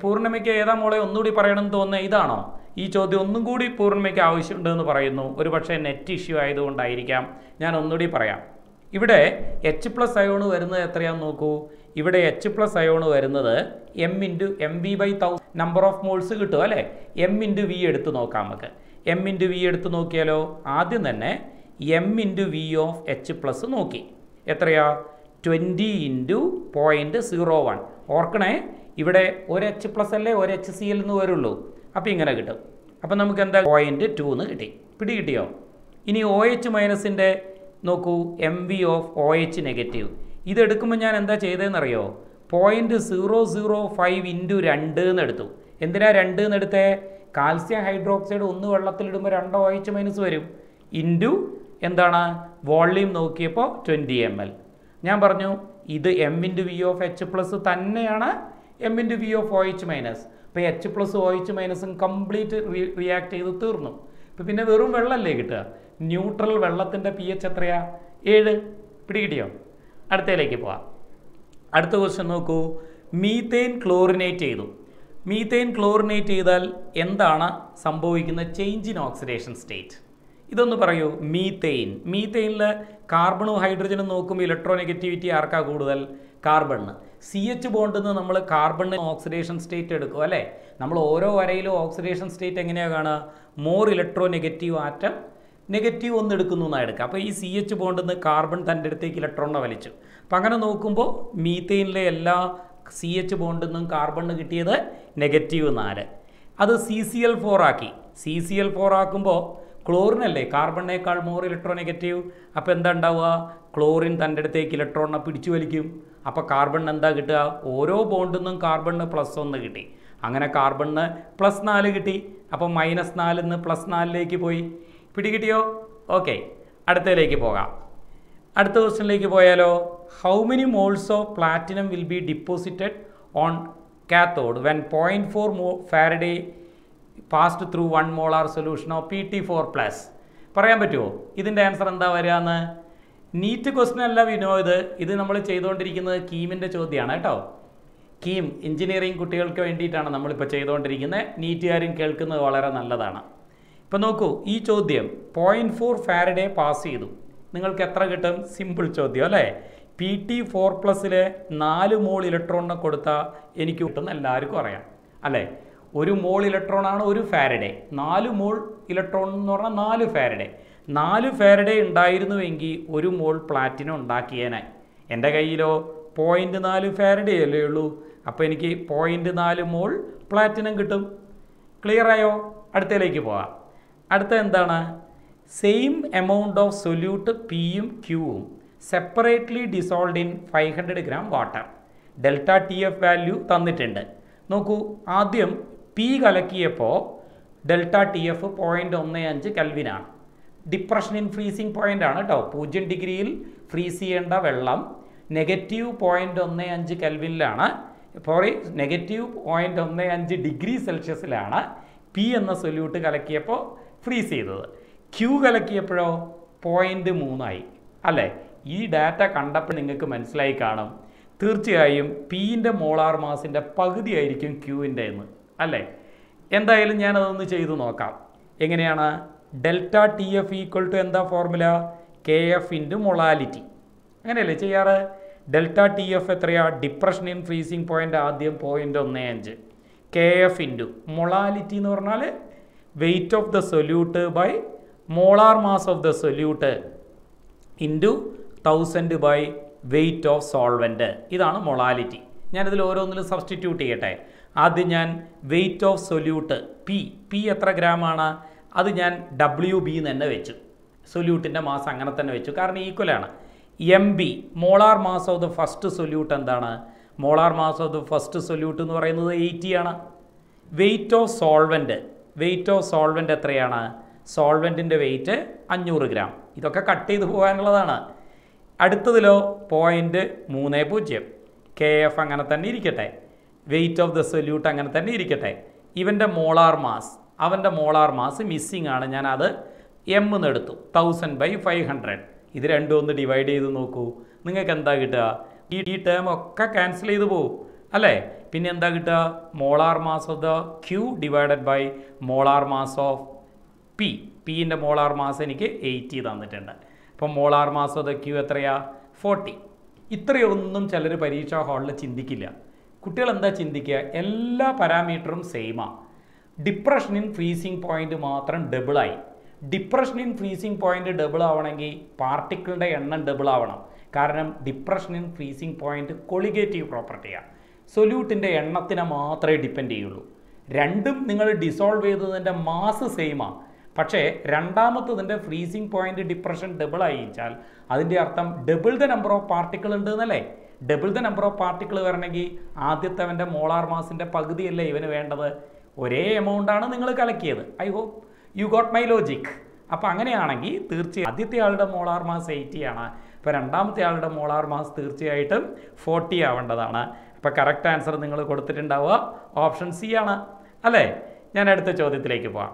പൂർണ്ണിമയ്ക്ക് ഏതാ മോളെ ഒന്നുകൂടി പറയണമെന്ന് തോന്നുന്നത്? ഇതാണോ ഈ ചോദ്യം? ഒന്നും കൂടി പൂർണ്ണിമയ്ക്ക് ആവശ്യമുണ്ടെന്ന് പറയുന്നു. ഒരു പക്ഷേ നെറ്റ് ഇഷ്യൂ ആയതുകൊണ്ടായിരിക്കാം. ഞാൻ ഒന്നുകൂടി പറയാം. ഇവിടെ എച്ച് പ്ലസ് അയോൺ വരുന്നത് എത്രയാണെന്ന് നോക്കൂ. ഇവിടെ എച്ച് പ്ലസ് അയോൺ വരുന്നത് M into M V by thousand number of moles കിട്ടും അല്ലേ. എം ഇൻറ്റു വി എടുത്ത് നോക്കാം നമുക്ക്. എം ഇൻറ്റു വി എടുത്ത് നോക്കിയാലോ? ആദ്യം തന്നെ M into V of H plus നോക്കി. എത്രയാ? Twenty into point zero one. ഓർക്കണേ, ഇവിടെ ഒരു എച്ച് പ്ലസ് അല്ലേ ഒരു എച്ച് സി എൽ എന്ന് വരുള്ളൂ. അപ്പോൾ ഇങ്ങനെ കിട്ടും. അപ്പം നമുക്ക് എന്താ? പോയിൻറ്റ് ടു എന്ന് കിട്ടി. പിടി കിട്ടിയോ? ഇനി ഒ എച്ച് മൈനസിൻ്റെ നോക്കൂ, M V of O H negative. ഇതെടുക്കുമ്പോൾ ഞാൻ എന്താ ചെയ്തതെന്നറിയോ? Point zero zero five into രണ്ട് എന്ന് എടുത്തു. എന്തിനാ രണ്ട് എന്ന് എടുത്തേ? കാൽസ്യം ഹൈഡ്രോക്സൈഡ് ഒന്ന് വെള്ളത്തിലിടുമ്പോൾ രണ്ട് ഒ എച്ച് മൈനസ് വരും. ഇൻറ്റു എന്താണ്? വോളിയം നോക്കിയപ്പോൾ ട്വൻറ്റി എം എൽ. ഞാൻ പറഞ്ഞു ഇത് M into V of H plus തന്നെയാണ് M into V of O H minus. അപ്പോൾ എച്ച് പ്ലസ് ഒ എച്ച് മൈനസും കംപ്ലീറ്റ് റി റിയാക്ട് ചെയ്ത് തീർന്നു. അപ്പോൾ പിന്നെ വെറും വെള്ളമല്ലേ കിട്ടുക. ന്യൂട്രൽ വെള്ളത്തിൻ്റെ പി എച്ച് എത്രയാ? ഏഴ്. പിടികിട്ടിയോ? അടുത്തയിലേക്ക് പോവാം. അടുത്ത ക്വസ്റ്റ്യൻ നോക്കൂ. മീത്തേൻ ക്ലോറിനേറ്റ് ചെയ്തു. മീത്തേൻ ക്ലോറിനേറ്റ് ചെയ്താൽ എന്താണ് സംഭവിക്കുന്ന ചേഞ്ച് ഇൻ ഓക്സിഡേഷൻ സ്റ്റേറ്റ്? ഇതൊന്ന് പറയൂ. മീത്തേൻ മീത്തേനിൽ കാർബണും ഹൈഡ്രജനും നോക്കുമ്പോൾ ഇലക്ട്രോനെഗറ്റിവിറ്റി ആർക്കാ കൂടുതൽ? കാർബണിന്. സി എച്ച് ബോണ്ടിൽ നിന്ന് നമ്മൾ കാർബണിന് ഓക്സിഡേഷൻ സ്റ്റേറ്റ് എടുക്കും അല്ലേ. നമ്മൾ ഓരോ വരയിലും ഓക്സിഡേഷൻ സ്റ്റേറ്റ് എങ്ങനെയാണ് കാണുക? More electronegative atom negative ഒന്ന് എടുക്കുന്നു എന്നാണ് എടുക്കുക. അപ്പോൾ ഈ സി എച്ച് ബോണ്ടിൽ നിന്ന് കാർബൺ തൻ്റെ അടുത്തേക്ക് ഇലക്ട്രോണിനെ വലിച്ചു. അപ്പം അങ്ങനെ നോക്കുമ്പോൾ മീത്തേനിലെ എല്ലാ സി എച്ച് ബോണ്ടിൽ നിന്നും കാർബണിന് കിട്ടിയത് നെഗറ്റീവ് നാല്. അത് സി സി എൽ ഫോർ ആക്കി. സി സി എൽ ഫോർ ആക്കുമ്പോൾ Chlorine alle carbon ekal more electronegative. Appo endha undavuka? Chlorine thante edutthekku electron ne pidichu velikkum. Appo carbon endha kitta? Oro bond innum carbon ne plus one kitti. Angane carbon ne plus four kitti. Appo minus four innu plus four lekku poi. Pidi kittiyo? Okay. Aduthilekku pogam. Adutha question lekku poyalo? How many moles of platinum will be deposited on cathode when zero point four Faraday passed through one molar solution of P T four plus. പറയാൻ പറ്റുമോ ഇതിന്റെ ആൻസർ എന്താ വരാന്ന്? നീറ്റ് ക്വസ്റ്റ്യൻ അല്ല വിനോദ്, ഇത് നമ്മൾ ചെയ്തുകൊണ്ടിരിക്കുന്നത് കീമിന്റെ ചോദ്യമാണ് കേട്ടോ. കീം എഞ്ചിനീയറിംഗ് കുട്ടികൾക്ക് വേണ്ടിയിട്ടാണ് നമ്മൾ ഇപ്പോൾ ചെയ്തുകൊണ്ടിരിക്കുന്നത്. നീറ്റുകാരും കേൾക്കുന്നത് വളരെ നല്ലതാണ്. ഇപ്പം നോക്കൂ, ഈ ചോദ്യം പോയിന്റ് ഫോർ ഫാരഡേ പാസ് ചെയ്തു, നിങ്ങൾക്ക് എത്ര കിട്ടും? സിമ്പിൾ ചോദ്യം അല്ലേ? പി ടി ഫോർ പ്ലസ്സിലെ നാല് മോൾ ഇലക്ട്രോണിനെ കൊടുത്താൽ എനിക്ക് കിട്ടുന്ന എല്ലാവർക്കും അറിയാം അല്ലേ? ഒരു മോൾ ഇലക്ട്രോൺ ആണ് ഒരു ഫാരഡേ, നാല് മോൾ ഇലക്ട്രോൺ എന്ന് പറഞ്ഞാൽ നാല് ഫാരഡേ. നാല് ഫാരഡേ ഉണ്ടായിരുന്നുവെങ്കിൽ ഒരു മോൾ പ്ലാറ്റിനം ഉണ്ടാക്കിയേനായി. എൻ്റെ കയ്യിലോ പോയിൻ്റ് നാല് ഫാരഡേ അല്ലേ ഉള്ളൂ, അപ്പോൾ എനിക്ക് പോയിൻ്റ് നാല് മോൾ പ്ലാറ്റിനം കിട്ടും. ക്ലിയറായോ? അടുത്തയിലേക്ക് പോകാം. അടുത്ത എന്താണ്? സെയിം എമൗണ്ട് ഓഫ് സൊല്യൂട്ട് പിയും ക്യൂവും separately dissolved in five hundred gram water. Delta T F value തന്നിട്ടുണ്ട്. നോക്കൂ, ആദ്യം പി കലക്കിയപ്പോൾ ഡെൽറ്റ ടി എഫ് പോയിൻ്റ് ഒന്ന് അഞ്ച് കെൽവിനാണ്. ഡിപ്രഷൻ ഇൻ ഫ്രീസിങ് പോയിൻ്റ് ആണ് കേട്ടോ. പൂജ്യം ഡിഗ്രിയിൽ ഫ്രീസ് ചെയ്യേണ്ട വെള്ളം നെഗറ്റീവ് പോയിൻ്റ് ഒന്ന് അഞ്ച് കെൽവിനിലാണ്, സോറി നെഗറ്റീവ് പോയിൻ്റ് ഒന്ന് അഞ്ച് ഡിഗ്രി സെൽഷ്യസിലാണ് പി എന്ന സൊല്യൂട്ട് കലക്കിയപ്പോൾ ഫ്രീസ് ചെയ്തത്. ക്യൂ കലക്കിയപ്പോഴോ പോയിൻ്റ് മൂന്നായി അല്ലേ? ഈ ഡാറ്റ കണ്ടപ്പോൾ നിങ്ങൾക്ക് മനസ്സിലായി കാണും, തീർച്ചയായും പിൻ്റെ മോളാർ മാസിൻ്റെ പകുതിയായിരിക്കും ക്യൂവിൻ്റെ എന്ന് അല്ലേ? എന്തായാലും ഞാനതൊന്ന് ചെയ്തു നോക്കാം. എങ്ങനെയാണ്? Delta T F equal to എന്താ formula? K F into molality, അങ്ങനെയല്ലേ ചെയ്യാറ്? ഡെൽറ്റ ടി എഫ് എത്രയാണ്? ഡിപ്രഷൻ ഇൻ ഫ്രീസിങ് പോയിൻ്റ് ആദ്യം പോയിൻ്റ് ഒന്ന് അഞ്ച്, കെ എഫ് ഇൻറ്റു മൊളാലിറ്റി എന്ന് പറഞ്ഞാൽ weight of the solute by molar mass of the solute into thousand by weight of solvent. ഇതാണ് മൊളാലിറ്റി. ഞാനിതിൽ ഓരോന്നിലും സബ്സ്റ്റിറ്റ്യൂട്ട് ചെയ്യട്ടെ. ആദ്യം ഞാൻ weight of solute P, P എത്ര ഗ്രാമാണ് അത് ഞാൻ ഡബ്ല്യു ബി തന്നെ വെച്ചു. സൊല്യൂട്ടിൻ്റെ മാസ് അങ്ങനെ തന്നെ വെച്ചു, കാരണം ഈക്വലാണ്. M B molar mass of the first solute എന്താണ്? Molar mass of the first solute എന്ന് പറയുന്നത് എയ്റ്റി ആണ്. Weight of solvent, weight of solvent എത്രയാണ്? സോൾവെൻറ്റിൻ്റെ വെയ്റ്റ് അഞ്ഞൂറ് ഗ്രാം. ഇതൊക്കെ കട്ട് ചെയ്ത് പോകാനുള്ളതാണ്. അടുത്തതിലോ പോയിൻ്റ് മൂന്ന് പൂജ്യം, കെ എഫ് അങ്ങനെ തന്നെ ഇരിക്കട്ടെ, വെയ്റ്റ് ഓഫ് ദ സൊല്യൂട്ട് അങ്ങനെ തന്നെ ഇരിക്കട്ടെ. ഇവൻ്റെ മോളാർ മാസ്, അവൻ്റെ മോളാർ മാസ് മിസ്സിംഗ് ആണ്, ഞാനത് എം എന്ന് എടുത്തു, തൗസൻഡ് ബൈ ഫൈവ് ഹൺഡ്രഡ്. ഇത് രണ്ടും ഒന്ന് ഡിവൈഡ് ചെയ്ത് നോക്കൂ, നിങ്ങൾക്ക് എന്താ കിട്ടുക? ഈ ഈ ടേം ഒക്കെ ക്യാൻസൽ ചെയ്ത് പോവും അല്ലേ? പിന്നെ എന്താ കിട്ടുക? Molar mass of the Q divided by molar mass of P. പിൻ്റെ മോളാർ മാസ് എനിക്ക് എയ്റ്റി തന്നിട്ടുണ്ട്. അപ്പം molar mass of the Q എത്രയാണ്? ഫോർട്ടി. ഇത്രയൊന്നും ചിലർ പരീക്ഷാ ഹാളിൽ ചിന്തിക്കില്ല. കുട്ടികൾ എന്താ ചിന്തിക്കുക? എല്ലാ പാരാമീറ്ററും സെയിമാണ്. ഡിപ്രഷൻ ഇൻ ഫ്രീസിങ് പോയിൻ്റ് മാത്രം ഡബിളായി. Depression in freezing point double ആവണമെങ്കിൽ പാർട്ടിക്കിളിൻ്റെ എണ്ണം ഡബിൾ ആവണം, കാരണം depression in freezing point colligative പ്രോപ്പർട്ടിയാണ്. സൊല്യൂട്ടിൻ്റെ എണ്ണത്തിനെ മാത്രമേ ഡിപ്പെൻഡ് ചെയ്യുള്ളൂ. രണ്ടും നിങ്ങൾ ഡിസോൾവ് ചെയ്തതിൻ്റെ മാസ് സെയിമാണ്, പക്ഷേ രണ്ടാമത്തതിൻ്റെ ഫ്രീസിങ് പോയിൻ്റ് ഡിപ്രഷൻ ഡബിൾ ആയിച്ചാൽ അതിൻ്റെ അർത്ഥം double the number of particle ഉണ്ട് എന്നല്ലേ? Double the number of particle വരണമെങ്കിൽ ആദ്യത്തെ അവൻ്റെ മോളാർ മാസിൻ്റെ പകുതിയല്ലേ ഇവന് വേണ്ടത്? ഒരേ എമൗണ്ടാണ് നിങ്ങൾ കലക്കിയത്. I hope you got my logic. അപ്പോൾ അങ്ങനെയാണെങ്കിൽ തീർച്ചയായും ആദ്യത്തെ ആളുടെ മോളാർ മാസ് എയ്റ്റി ആണ്, അപ്പോൾ രണ്ടാമത്തെ ആളുടെ മോളാർ മാസ് തീർച്ചയായിട്ടും ഫോർട്ടി ആവേണ്ടതാണ്. അപ്പോൾ കറക്റ്റ് ആൻസർ നിങ്ങൾ കൊടുത്തിട്ടുണ്ടാവുക ഓപ്ഷൻ സി ആണ് അല്ലേ? ഞാൻ അടുത്ത ചോദ്യത്തിലേക്ക് പോകാം.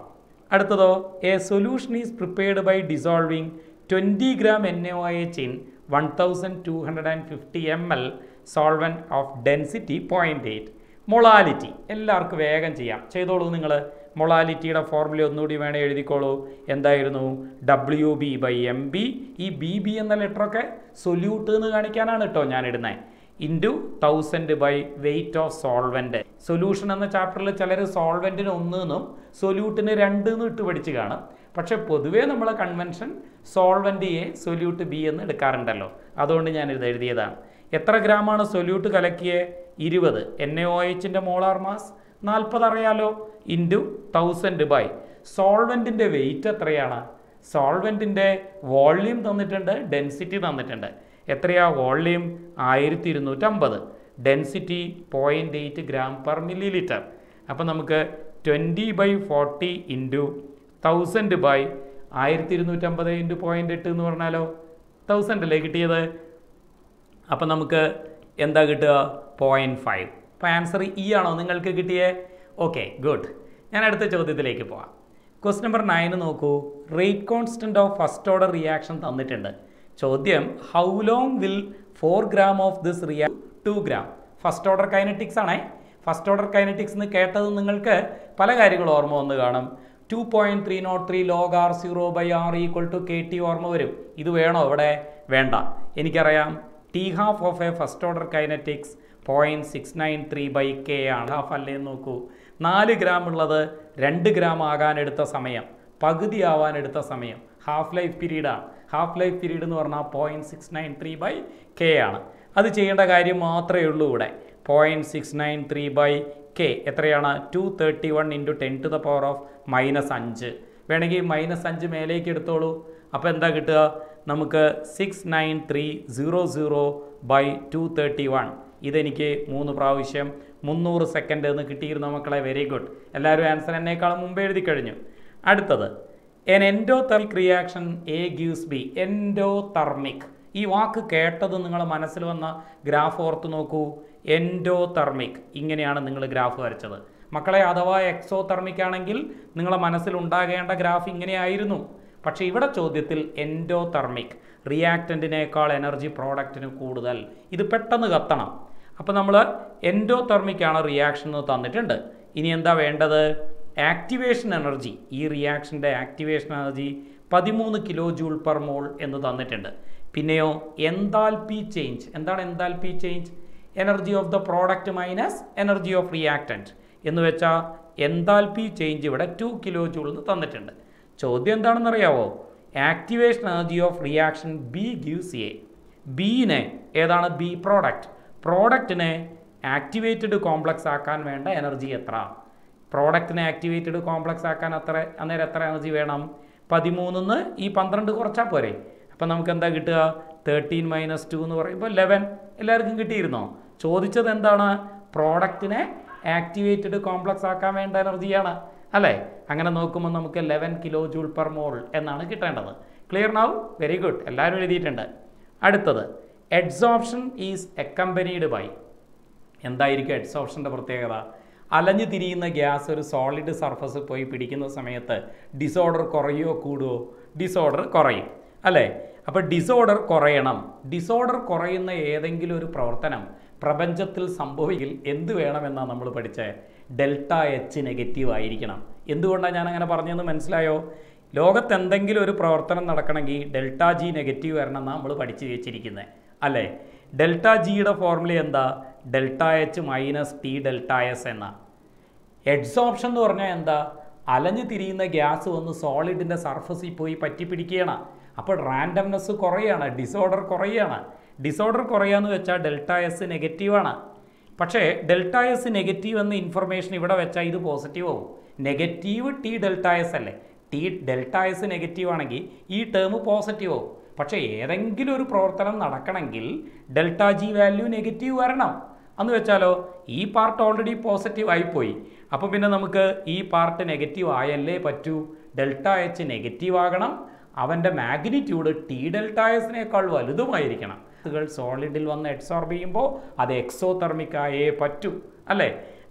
അടുത്തതോ, a solution is prepared by dissolving twenty gram N O H in one thousand two hundred and fifty M L solvent of density point eight. Molality എല്ലാവർക്കും വേഗം ചെയ്യാം, ചെയ്തോളൂ നിങ്ങൾ. മൊളാലിറ്റിയുടെ ഫോർമുല ഒന്നുകൂടി വേണേൽ എഴുതിക്കോളൂ. എന്തായിരുന്നു? W B by M B. ഈ ബി ബി എന്ന ലെറ്ററൊക്കെ സൊല്യൂട്ട് എന്ന് കാണിക്കാനാണ് കേട്ടോ ഞാനിടുന്നത്. Into thousand by weight of solvent. Solution എന്ന ചാപ്റ്ററിൽ ചിലർ സോൾവെൻറ്റിന് ഒന്ന് എന്നും സൊല്യൂട്ടിന് രണ്ട് എന്നും ഇട്ട് പഠിച്ച് കാണും, പക്ഷേ പൊതുവേ നമ്മളെ convention solvent A solute B എന്ന് എടുക്കാറുണ്ടല്ലോ, അതുകൊണ്ട് ഞാനിത് എഴുതിയതാണ്. എത്ര ഗ്രാമാണ് സൊല്യൂട്ട് കലക്കിയേ? ഇരുപത്. എൻ എ ഒ എച്ചിൻ്റെ മോളാർ മാസ് നാൽപ്പത് അറിയാലോ, into thousand by solvent inde weight എത്രയാണ്, solvent inde volume തന്നിട്ടുണ്ട്, density തന്നിട്ടുണ്ട്. എത്രയാ വോളിയം ആയിരത്തി ഇരുന്നൂറ്റി അമ്പത്, density point eight gram per millilitre. അപ്പോൾ നമുക്ക് twenty by forty into thousand by ആയിരത്തി ഇരുന്നൂറ്റമ്പത് ഇൻറ്റു പോയിൻ്റ് എട്ട് എന്ന് പറഞ്ഞാലോ തൗസൻഡ് അല്ലേ കിട്ടിയത്. അപ്പം നമുക്ക് എന്താ കിട്ടുക, പോയിൻറ്റ് ഫൈവ്. അപ്പോൾ ആൻസർ ഇ ആണോ നിങ്ങൾക്ക് കിട്ടിയേ? Okay good. ഞാൻ അടുത്ത ചോദ്യത്തിലേക്ക് പോവാം. ക്വസ്റ്റ് നമ്പർ നയന് നോക്കൂ. Rate constant of first order reaction തന്നിട്ടുണ്ട്. ചോദ്യം how long will four gram of this reaction to gram. First order kinetics ആണേ. ഫസ്റ്റ് ഓർഡർ കൈനറ്റിക്സ് എന്ന് കേട്ടത് നിങ്ങൾക്ക് പല കാര്യങ്ങൾ ഓർമ്മ വന്ന് കാണും. Two point three not three log R zero by R equal to K T ഓർമ്മ വരും. ഇത് വേണോ ഇവിടെ? വേണ്ട. എനിക്കറിയാം T half of a first order kinetics point six nine three by K ആണ്. ഹാഫ് അല്ലേന്ന് നോക്കൂ. നാല് ഗ്രാം ഉള്ളത് രണ്ട് ഗ്രാം ആകാനെടുത്ത സമയം, പകുതി ആവാനെടുത്ത സമയം ഹാഫ് ലൈഫ് പീരീഡാണ്. ഹാഫ് ലൈഫ് പീരീഡ് എന്ന് പറഞ്ഞാൽ point six nine three by K ആണ്. അത് ചെയ്യേണ്ട കാര്യം മാത്രമേ ഉള്ളൂ ഇവിടെ. Point six nine three by K എത്രയാണ്? Two thirty one into ten to the power of minus അഞ്ച്. വേണമെങ്കിൽ മൈനസ് അഞ്ച് മേലേക്ക് എടുത്തോളൂ. അപ്പോൾ എന്താ കിട്ടുക നമുക്ക്? Six nine three zero zero by two thirty one. ഇതെനിക്ക് മൂന്ന് പ്രാവശ്യം മുന്നൂറ് സെക്കൻഡ് എന്ന് കിട്ടിയിരുന്നു മക്കളെ. Very good. എല്ലാവരും ആൻസർ എന്നേക്കാളും മുമ്പ് എഴുതി കഴിഞ്ഞു. അടുത്തത് N endothermic reaction A gives B. Endothermic ഈ വാക്ക് കേട്ടത് നിങ്ങൾ മനസ്സിൽ വന്ന ഗ്രാഫ് ഓർത്ത് നോക്കൂ. എൻഡോതെർമിക് ഇങ്ങനെയാണ് നിങ്ങൾ ഗ്രാഫ് വരച്ചത് മക്കളെ. അഥവാ എക്സോതെർമിക് ആണെങ്കിൽ നിങ്ങളെ മനസ്സിൽ ഉണ്ടാകേണ്ട ഗ്രാഫ് ഇങ്ങനെയായിരുന്നു. പക്ഷേ ഇവിടെ ചോദ്യത്തിൽ എൻഡോതെർമിക് റിയാക്റ്റൻറ്റിനേക്കാൾ എനർജി പ്രോഡക്റ്റിന് കൂടുതൽ. ഇത് പെട്ടെന്ന് കത്തണം. അപ്പോൾ നമ്മൾ എൻഡോതെർമിക് ആണ് റിയാക്ഷൻ എന്ന് തന്നിട്ടുണ്ട്. ഇനി എന്താ വേണ്ടത്? Activation energy. ഈ റിയാക്ഷൻ്റെ ആക്ടിവേഷൻ എനർജി പതിമൂന്ന് കിലോ ജൂൾ പെർ മോൾ എന്ന് തന്നിട്ടുണ്ട്. പിന്നെയോ എൻതാൽപി ചേഞ്ച്. എന്താണ് enthalpy change? Energy of the product minus energy of reactant എന്ന് വെച്ചാൽ എൻതാൽപി ചേഞ്ച് ഇവിടെ ടു കിലോ ജൂൾ എന്ന് തന്നിട്ടുണ്ട്. ചോദ്യം എന്താണെന്നറിയാവോ? Activation energy of reaction B gives A. ബിയിനെ ഏതാണ്? B product. പ്രോഡക്റ്റിനെ ആക്ടിവേറ്റഡ് കോംപ്ലക്സ് ആക്കാൻ വേണ്ട എനർജി എത്ര? പ്രോഡക്റ്റിനെ ആക്ടിവേറ്റഡ് കോംപ്ലക്സ് ആക്കാൻ അത്ര അന്നേരം എത്ര എനർജി വേണം? പതിമൂന്നിന്ന് ഈ പന്ത്രണ്ട് കുറച്ചാൽ പോരെ. അപ്പം നമുക്ക് എന്താ കിട്ടുക? തേർട്ടീൻ മൈനസ് ടു എന്ന് പറയുമ്പോൾ ലെവൻ. എല്ലാവർക്കും കിട്ടിയിരുന്നോ? ചോദിച്ചത് എന്താണ്? പ്രോഡക്റ്റിനെ ആക്ടിവേറ്റഡ് കോംപ്ലക്സ് ആക്കാൻ വേണ്ട എനർജിയാണ് അല്ലേ. അങ്ങനെ നോക്കുമ്പോൾ നമുക്ക് eleven kilo joule per mole എന്നാണ് കിട്ടേണ്ടത്. Clear now? Very good. എല്ലാവരും എഴുതിയിട്ടുണ്ട്. അടുത്തത് എഡ്സോപ്ഷൻ ഈസ് അക്കമ്പനീഡ് ബൈ. എന്തായിരിക്കും എഡ്സോപ്ഷൻ്റെ പ്രത്യേകത? അലഞ്ഞു തിരിയുന്ന ഗ്യാസ് ഒരു സോളിഡ് സർഫസ് പോയി പിടിക്കുന്ന സമയത്ത് ഡിസോർഡർ കുറയോ കൂടുമോ? ഡിസോർഡർ കുറയും അല്ലേ. അപ്പോൾ ഡിസോർഡർ കുറയണം. ഡിസോർഡർ കുറയുന്ന ഏതെങ്കിലും ഒരു പ്രവർത്തനം പ്രപഞ്ചത്തിൽ സംഭവിക്കിൽ എന്ത് വേണമെന്നാണ് നമ്മൾ പഠിച്ചത്? ഡെൽറ്റ എച്ച് നെഗറ്റീവ് ആയിരിക്കണം. എന്തുകൊണ്ടാണ് ഞാനങ്ങനെ പറഞ്ഞതെന്ന് മനസ്സിലായോ? ലോകത്ത് എന്തെങ്കിലും ഒരു പ്രവർത്തനം നടക്കണമെങ്കിൽ ഡെൽറ്റ ജി നെഗറ്റീവ് വരണമെന്നാണ് നമ്മൾ പഠിച്ചു വെച്ചിരിക്കുന്നത് അല്ലേ. ഡെൽറ്റ ജിയുടെ ഫോർമുല എന്താ? Delta H minus T delta S എന്ന. എഡ്സോപ്ഷൻ എന്ന് പറഞ്ഞാൽ എന്താ? അലഞ്ഞു തിരിയുന്ന ഗ്യാസ് വന്ന് സോളിഡിൻ്റെ സർഫസിൽ പോയി പറ്റിപ്പിടിക്കുകയാണ്. അപ്പോൾ റാൻഡംനെസ് കുറയാണ്, ഡിസോർഡർ കുറയാണ്. ഡിസോർഡർ കുറയാന്ന് വെച്ചാൽ ഡെൽറ്റ എസ് നെഗറ്റീവാണ്. പക്ഷേ ഡെൽറ്റ എസ് നെഗറ്റീവ് എന്ന ഇൻഫർമേഷൻ ഇവിടെ വെച്ചാൽ ഇത് പോസിറ്റീവ് ആവും. നെഗറ്റീവ് ടി ഡെൽറ്റ എസ് അല്ലേ. ടി ഡെൽറ്റ എസ് നെഗറ്റീവ് ആണെങ്കിൽ ഈ ടേം പോസിറ്റീവ് ആവും. പക്ഷേ ഏതെങ്കിലും ഒരു പ്രവർത്തനം നടക്കണമെങ്കിൽ ഡെൽറ്റ ജി വാല്യൂ നെഗറ്റീവ് വരണം. അന്ന് വെച്ചാലോ ഈ പാർട്ട് ഓൾറെഡി പോസിറ്റീവ് ആയിപ്പോയി. അപ്പോൾ പിന്നെ നമുക്ക് ഈ പാർട്ട് നെഗറ്റീവ് ആയല്ലേ പറ്റൂ. ഡെൽറ്റ എച്ച് നെഗറ്റീവ് ആകണം. അവൻ്റെ മാഗ്നിറ്റ്യൂഡ് ടി ഡെൽറ്റ എസിനേക്കാൾ വലുതുമായിരിക്കണം. ൾ സോളിഡിൽ വന്ന് എഡ്സോർബ് ചെയ്യുമ്പോൾ അത് എക്സോതെർമിക് ആയേ പറ്റൂ അല്ലേ.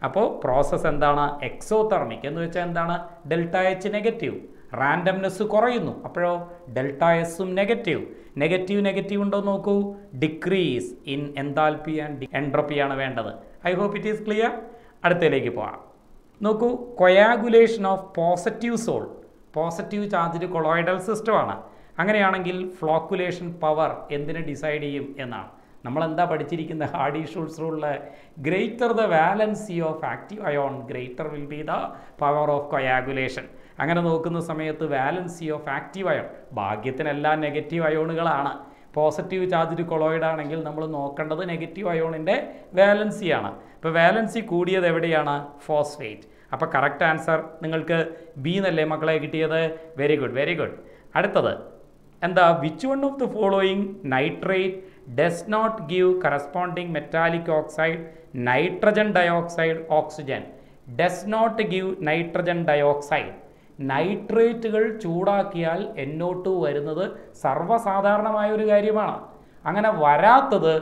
അപ്പോൾ പ്രോസസ്സ് എന്താണ്? എക്സോതെർമിക് എന്ന് വെച്ചാൽ എന്താണ്? Delta H negative. റാൻഡംനെസ് കുറയുന്നു. അപ്പോഴോ ഡെൽറ്റ എസും നെഗറ്റീവ്. നെഗറ്റീവ് നെഗറ്റീവ് ഉണ്ടോ നോക്കൂ. ഡിക്രീസ് ഇൻ എൻതാൽപി ആൻഡ് എൻട്രോപ്പിയാണ് വേണ്ടത്. I hope it is clear. അടുത്തതിലേക്ക് പോകാം. നോക്കൂ, coagulation of positive sol. Positive charged colloidal സിസ്റ്റമാണ്. അങ്ങനെയാണെങ്കിൽ ഫ്ലോക്കുലേഷൻ പവർ എന്തിനെ ഡിസൈഡ് ചെയ്യും എന്നാണ് നമ്മളെന്താ പഠിച്ചിരിക്കുന്ന ഹാഡി ഷുൾസ് റൂളിലെ greater the valency of active ion greater will be the power of coagulation. അങ്ങനെ നോക്കുന്ന സമയത്ത് വാലൻസി ഓഫ് ആക്റ്റീവ് അയോൺ ഭാഗ്യത്തിനെല്ലാം നെഗറ്റീവ് അയോണുകളാണ്. പോസിറ്റീവ് ചാർജ്ഡ് കൊളോയിഡാണെങ്കിൽ നമ്മൾ നോക്കേണ്ടത് നെഗറ്റീവ് അയോണിൻ്റെ വാലൻസിയാണ്. അപ്പോൾ വാലൻസി കൂടിയത് എവിടെയാണ്? Phosphate. Apa correct answer? Nenggalke B nale maklai kitiyada very good, very good. Adatha. And the which one of the following nitrate does not give corresponding metallic oxide, nitrogen dioxide, oxygen? Does not give nitrogen dioxide. നൈട്രേറ്റുകൾ ചൂടാക്കിയാൽ എൻ ഒ ടു വരുന്നത് സർവ്വസാധാരണമായ ഒരു കാര്യമാണ്. അങ്ങനെ വരാത്തത്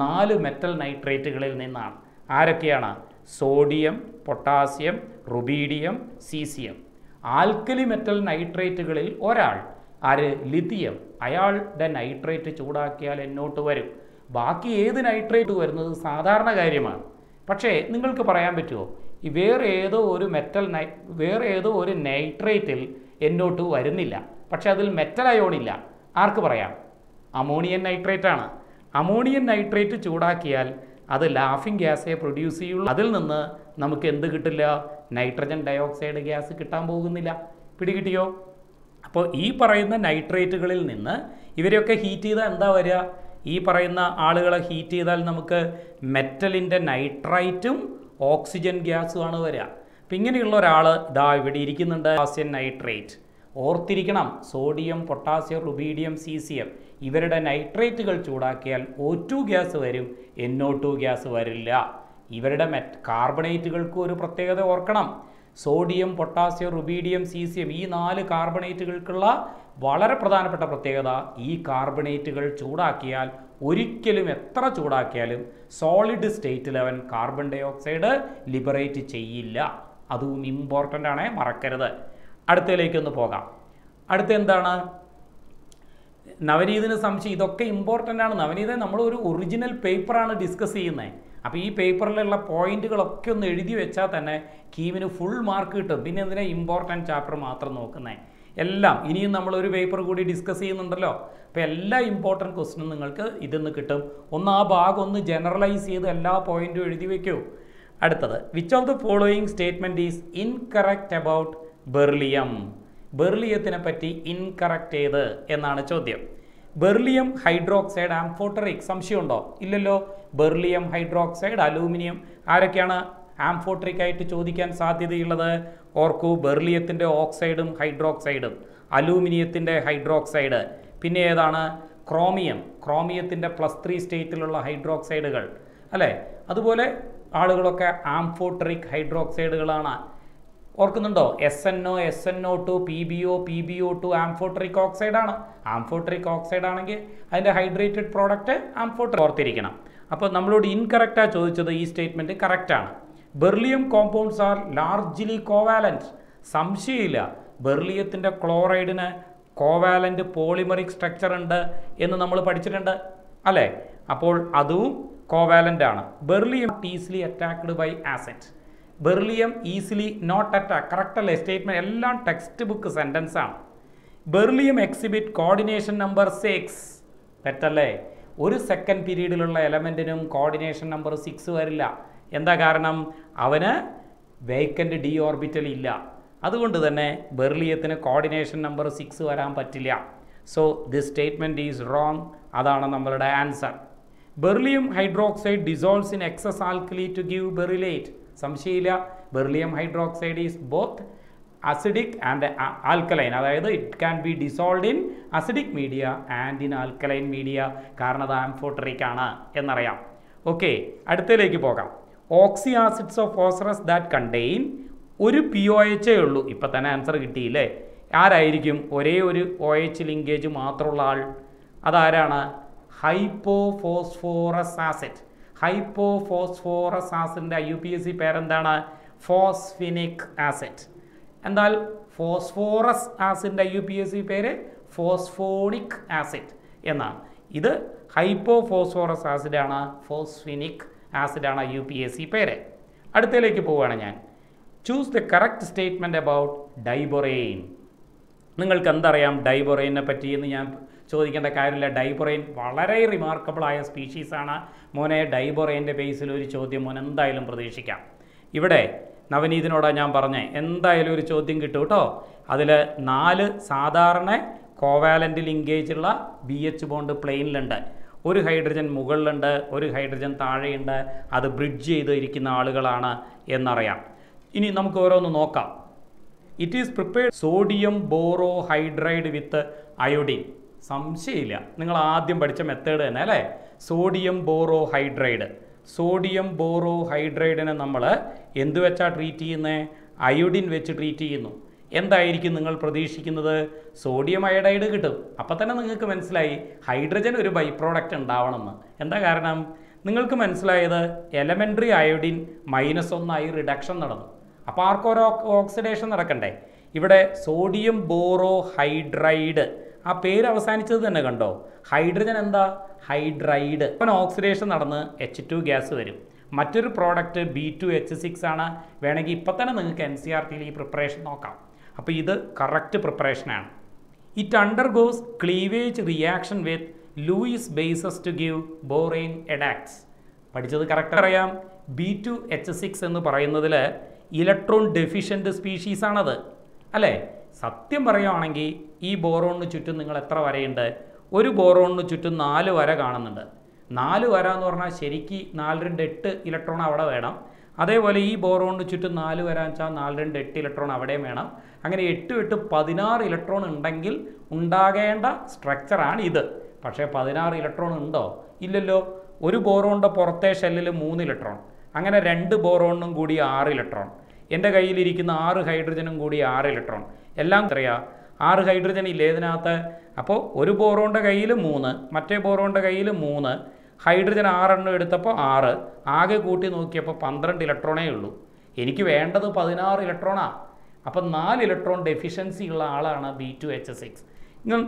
നാല് മെറ്റൽ നൈട്രേറ്റുകളിൽ നിന്നാണ്. ആരൊക്കെയാണ്? Sodium, potassium, rubidium, caesium. Alkali metal നൈട്രേറ്റുകളിൽ ഒരാൾ ആര്? ലിഥിയം. അയാൾ ദ നൈട്രേറ്റ് ചൂടാക്കിയാൽ എൻ ഒ ടു വരും. ബാക്കി ഏത് നൈട്രേറ്റ് വരുന്നത് സാധാരണ കാര്യമാണ്. പക്ഷേ നിങ്ങൾക്ക് പറയാൻ പറ്റുമോ വേറെ ഏതോ ഒരു മെറ്റൽ നൈ വേറെ ഏതോ ഒരു നൈട്രേറ്റിൽ എൻ ഒ ടു വരുന്നില്ല, പക്ഷേ അതിൽ മെറ്റൽ അയോൺ ഇല്ല? ആർക്ക് പറയാം? അമോണിയൻ നൈട്രേറ്റാണ്. അമോണിയൻ നൈട്രേറ്റ് ചൂടാക്കിയാൽ അത് ലാഫിംഗ് ഗ്യാസേ പ്രൊഡ്യൂസ് ചെയ്യുള്ളൂ. അതിൽ നിന്ന് നമുക്ക് എന്ത് കിട്ടില്ല? നൈട്രജൻ ഡയോക്സൈഡ് ഗ്യാസ് കിട്ടാൻ പോകുന്നില്ല. പിടികിട്ടിയോ? അപ്പോൾ ഈ പറയുന്ന നൈട്രേറ്റുകളിൽ നിന്ന് ഇവരെയൊക്കെ ഹീറ്റ് ചെയ്താൽ എന്താ വരിക? ഈ പറയുന്ന ആളുകളെ ഹീറ്റ് ചെയ്താൽ നമുക്ക് മെറ്റലിൻ്റെ നൈട്രൈറ്റും ഓക്സിജൻ ഗ്യാസുമാണ് വരിക. അപ്പം ഇങ്ങനെയുള്ള ഒരാൾ ഇതാ ഇവിടെ ഇരിക്കുന്നുണ്ട്. Potassium nitrate. ഓർത്തിരിക്കണം, സോഡിയം, പൊട്ടാസ്യം, റുബീഡിയം, സീസിയം ഇവരുടെ നൈട്രേറ്റുകൾ ചൂടാക്കിയാൽ ഒ ടു ഗ്യാസ് വരും, എൻ ഒ ടു ഗ്യാസ് വരില്ല. ഇവരുടെ മെറ്റ് കാർബണേറ്റുകൾക്ക് ഒരു പ്രത്യേകത ഓർക്കണം. സോഡിയം, പൊട്ടാസ്യം, റുബീഡിയം, സീസിയം ഈ നാല് കാർബണേറ്റുകൾക്കുള്ള വളരെ പ്രധാനപ്പെട്ട പ്രത്യേകത, ഈ കാർബണേറ്റുകൾ ചൂടാക്കിയാൽ ഒരിക്കലും എത്ര ചൂടാക്കിയാലും സോളിഡ് സ്റ്റേറ്റിൽ അവൻ കാർബൺ ഡൈ ഓക്സൈഡ് ലിബറേറ്റ് ചെയ്യില്ല. അതും ഇമ്പോർട്ടൻ്റ് ആണ്, മറക്കരുത്. അടുത്തതിലേക്കൊന്ന് പോകാം. അടുത്ത എന്താണ്? നവനീതിന് സംശയം. ഇതൊക്കെ ഇമ്പോർട്ടൻ്റ് ആണ്. നവനീത നമ്മൾ ഒരു ഒറിജിനൽ പേപ്പറാണ് ഡിസ്കസ് ചെയ്യുന്നത്. അപ്പോൾ ഈ പേപ്പറിലുള്ള പോയിന്റുകളൊക്കെ ഒന്ന് എഴുതി വെച്ചാൽ തന്നെ കീമിന് ഫുൾ മാർക്ക് കിട്ടും. പിന്നെ എന്തിനാ ഇമ്പോർട്ടൻ്റ് ചാപ്റ്റർ മാത്രം നോക്കുന്നത്? എല്ലാം ഇനിയും നമ്മളൊരു പേപ്പർ കൂടി ഡിസ്കസ് ചെയ്യുന്നുണ്ടല്ലോ. അപ്പോൾ എല്ലാ ഇമ്പോർട്ടൻറ്റ് ക്വസ്റ്റിനും നിങ്ങൾക്ക് ഇതെന്ന് കിട്ടും. ഒന്ന് ആ ഭാഗം ഒന്ന് ജനറലൈസ് ചെയ്ത് എല്ലാ പോയിൻറ്റും എഴുതി വയ്ക്കൂ. അടുത്തത്, which of the following statement is incorrect about beryllium? ബെർലിയത്തിനെ പറ്റി ഇൻകറക്റ്റ് ചെയ്ത് എന്നാണ് ചോദ്യം. ബെർലിയം ഹൈഡ്രോക്സൈഡ് ആംഫോട്ടറിക്, സംശയമുണ്ടോ? ഇല്ലല്ലോ. ബെർലിയം ഹൈഡ്രോക്സൈഡ്, അലൂമിനിയം ആരൊക്കെയാണ് ആംഫോട്ടറിക് ആയിട്ട് ചോദിക്കാൻ സാധ്യതയുള്ളത്? ഓർക്കൂ, ബെർലിയത്തിൻ്റെ ഓക്സൈഡും ഹൈഡ്രോക്സൈഡും, അലൂമിനിയത്തിൻ്റെ ഹൈഡ്രോക്സൈഡ്, പിന്നെ ഏതാണ്? ക്രോമിയം, ക്രോമിയത്തിൻ്റെ പ്ലസ് ത്രീ സ്റ്റേറ്റിലുള്ള ഹൈഡ്രോക്സൈഡുകൾ അല്ലേ? അതുപോലെ ആളുകളൊക്കെ ആംഫോട്ടറിക് ഹൈഡ്രോക്സൈഡുകളാണ്. ഓർക്കുന്നുണ്ടോ? S N O, S N O two, P B O, P B O two amphoteric ഓക്സൈഡാണ്. ആംഫോട്ടറിക് ഓക്സൈഡ് ആണെങ്കിൽ അതിൻ്റെ ഹൈഡ്രേറ്റഡ് പ്രോഡക്റ്റ് ആംഫോട്ടറിക്. ഓർത്തിരിക്കണം. അപ്പോൾ നമ്മളോട് ഇൻകറക്റ്റാണ് ചോദിച്ചത്. ഈ സ്റ്റേറ്റ്മെൻറ്റ് കറക്റ്റാണ്. Beryllium compounds are largely covalent, സംശയമില്ല. ബെർലിയത്തിൻ്റെ ക്ലോറൈഡിന് കോവാലൻ്റ് പോളിമറിക് സ്ട്രക്ചർ ഉണ്ട് എന്ന് നമ്മൾ പഠിച്ചിട്ടുണ്ട് അല്ലേ? അപ്പോൾ അതും കോവാലൻ്റ് ആണ്. Beryllium easily attacked by acid. Beryllium easily not attack, correct അല്ലേ? സ്റ്റേറ്റ്മെൻറ്റ് എല്ലാം ടെക്സ്റ്റ് ബുക്ക് സെൻറ്റൻസ് ആണ്. Beryllium exhibit coordination number six, തെറ്റല്ലേ? ഒരു സെക്കൻഡ് പീരീഡിലുള്ള എലമെൻറ്റിനും കോർഡിനേഷൻ നമ്പർ സിക്സ് വരില്ല. എന്താ കാരണം? അവന് വേക്കൻ്റ് ഡി ഓർബിറ്റൽ ഇല്ല. അതുകൊണ്ട് തന്നെ ബെർലിയത്തിന് കോർഡിനേഷൻ നമ്പർ സിക്സ് വരാൻ പറ്റില്ല. So this statement is wrong. അതാണ് നമ്മളുടെ answer. Beryllium hydroxide dissolves in excess alkali to give beryllate, സംശയമില്ല. Beryllium hydroxide is both acidic and alkaline, അതായത് it can be dissolved in acidic media and in alkaline media, കാരണം അത് ആംഫോട്ടറിക് ആണ് എന്നറിയാം. ഓക്കെ, അടുത്തതിലേക്ക് പോകാം. ഓക്സി acids of phosphorus that contain, ഒരു പി ഒ എച്ചേ ഉള്ളൂ. ഇപ്പം തന്നെ ആൻസർ കിട്ടിയില്ലേ? ആരായിരിക്കും ഒരേ ഒരു ഒ എച്ച് ലിങ്കേജ് മാത്രമുള്ള ആൾ? അതാരാണ്? ഹൈപ്പോഫോസ്ഫോറസ് ആസിഡ്. ഹൈപ്പോഫോസ്ഫോറസ് ആസിഡിൻ്റെ I U P S C പേരെന്താണ്? Phosphinic acid. എന്നാൽ ഫോസ്ഫോറസ് ആസിഡിൻ്റെ I U P S C പേര് ഫോസ്ഫോണിക് ആസിഡ് എന്നാണ്. ഇത് ഹൈപ്പോഫോസ്ഫോറസ് ആസിഡാണ്, ഫോസ്ഫിനിക് ആസിഡാണ് യു പി എസ് സി പേര്. അടുത്തതിലേക്ക് പോവുകയാണ് ഞാൻ. Choose the correct statement about diborane. നിങ്ങൾക്ക് എന്തറിയാം ഡൈബൊറൈനെ പറ്റിയെന്ന് ഞാൻ ചോദിക്കേണ്ട കാര്യമില്ല. ഡൈബൊറൈൻ വളരെ റിമാർക്കബിളായ സ്പീഷീസാണ് മോനെ. ഡൈബൊറൈൻ്റെ ബേസിൽ ഒരു ചോദ്യം മോൻ എന്തായാലും പ്രതീക്ഷിക്കാം. ഇവിടെ നവനീതിനോടാണ് ഞാൻ പറഞ്ഞത്, എന്തായാലും ഒരു ചോദ്യം കിട്ടും കേട്ടോ. അതിൽ നാല് സാധാരണ കോവാലൻ്റ് ലിങ്കേജുള്ള ബി എച്ച് ബോണ്ട് പ്ലെയിനിലുണ്ട്. ഒരു ഹൈഡ്രജൻ മുകളിലുണ്ട്, ഒരു ഹൈഡ്രജൻ താഴെയുണ്ട്. അത് ബ്രിഡ്ജ് ചെയ്ത് ഇരിക്കുന്ന ആളുകളാണ് എന്നറിയാം. ഇനി നമുക്ക് ഓരോന്ന് നോക്കാം. It is prepared sodium borohydride with iodine. സംശയമില്ല, നിങ്ങൾ ആദ്യം പഠിച്ച മെത്തേഡ് തന്നെ അല്ലേ? Sodium borohydride. സോഡിയം ബോറോഹൈഡ്രൈഡിനെ നമ്മൾ എന്ത് വെച്ചാണ് ട്രീറ്റ് ചെയ്യുന്നത്? അയോഡിൻ വെച്ച് ട്രീറ്റ് ചെയ്യുന്നു. എന്തായിരിക്കും നിങ്ങൾ പ്രതീക്ഷിക്കുന്നത്? സോഡിയം അയോഡൈഡ് കിട്ടും. അപ്പം തന്നെ നിങ്ങൾക്ക് മനസ്സിലായി ഹൈഡ്രജൻ ഒരു ബൈ പ്രോഡക്റ്റ് ഉണ്ടാവണമെന്ന്. എന്താ കാരണം? നിങ്ങൾക്ക് മനസ്സിലായത് എലമെൻ്ററി അയോഡിൻ മൈനസ് ഒന്നായി റിഡക്ഷൻ നടന്നു. അപ്പോൾ ആർക്കൊരു ഓക്സിഡേഷൻ നടക്കണ്ടേ? ഇവിടെ സോഡിയം ബോറോ ഹൈഡ്രൈഡ്, ആ പേര് അവസാനിച്ചത് തന്നെ കണ്ടോ, ഹൈഡ്രജൻ എന്താ? ഹൈഡ്രൈഡ്. അവൻ ഓക്സിഡേഷൻ നടന്ന് എച്ച് ടു ഗ്യാസ് വരും. മറ്റൊരു product B two H six ആണ്. വേണമെങ്കിൽ ഇപ്പം തന്നെ നിങ്ങൾക്ക് എൻ സി ആർ ടിയിൽ ഈ പ്രിപ്പറേഷൻ നോക്കാം. അപ്പോൾ ഇത് കറക്റ്റ് പ്രിപ്പറേഷനാണ്. It undergoes cleavage reaction with Lewis bases to give borane adducts. പഠിച്ചത് കറക്റ്റ് അറിയാം. ബി ടു എച്ച് സിക്സ് എന്ന് പറയുന്നതിൽ ഇലക്ട്രോൺ ഡെഫിഷ്യൻ്റ് സ്പീഷീസാണത് അല്ലേ? സത്യം പറയുകയാണെങ്കിൽ ഈ ബോറോണിന് ചുറ്റും നിങ്ങൾ എത്ര വരയുണ്ട്? ഒരു ബോറോണിന് ചുറ്റും നാല് വര കാണുന്നുണ്ട്. നാല് വര എന്ന് പറഞ്ഞാൽ ശരിക്ക് നാല് രണ്ട് എട്ട് ഇലക്ട്രോൺ അവിടെ വേണം. അതേപോലെ ഈ ബോറോണിന് ചുറ്റും നാല് വര വെച്ചാൽ നാല് രണ്ട് എട്ട് ഇലക്ട്രോൺ അവിടെയും വേണം. അങ്ങനെ എട്ട് എട്ട് പതിനാറ് ഇലക്ട്രോൺ ഉണ്ടെങ്കിൽ ഉണ്ടാകേണ്ട സ്ട്രക്ചറാണ് ഇത്. പക്ഷേ പതിനാറ് ഇലക്ട്രോൺ ഉണ്ടോ? ഇല്ലല്ലോ. ഒരു ബോറോണിൻ്റെ പുറത്തെ ഷെല്ലിൽ മൂന്ന് ഇലക്ട്രോൺ, അങ്ങനെ രണ്ട് ബോറോണിനും കൂടി ആറ് ഇലക്ട്രോൺ, എൻ്റെ കയ്യിലിരിക്കുന്ന ആറ് ഹൈഡ്രജനും കൂടി ആറ് ഇലക്ട്രോൺ. എല്ലാം അറിയാം, ആറ് ഹൈഡ്രജൻ ഇല്ല ഇതിനകത്ത്. അപ്പോൾ ഒരു ബോറോണിൻ്റെ കയ്യിൽ മൂന്ന്, മറ്റേ ബോറോണിൻ്റെ കയ്യിൽ മൂന്ന്, ഹൈഡ്രജൻ ആറെണ്ണം എടുത്തപ്പോൾ ആറ്, ആകെ കൂട്ടി നോക്കിയപ്പോൾ പന്ത്രണ്ട് ഇലക്ട്രോണേ ഉള്ളൂ. എനിക്ക് വേണ്ടത് പതിനാറ് ഇലക്ട്രോണാണ്. അപ്പം നാല് ഇലക്ട്രോൺ ഡെഫിഷ്യൻസി ഉള്ള ആളാണ് ബി ടു എച്ച് സിക്സ്.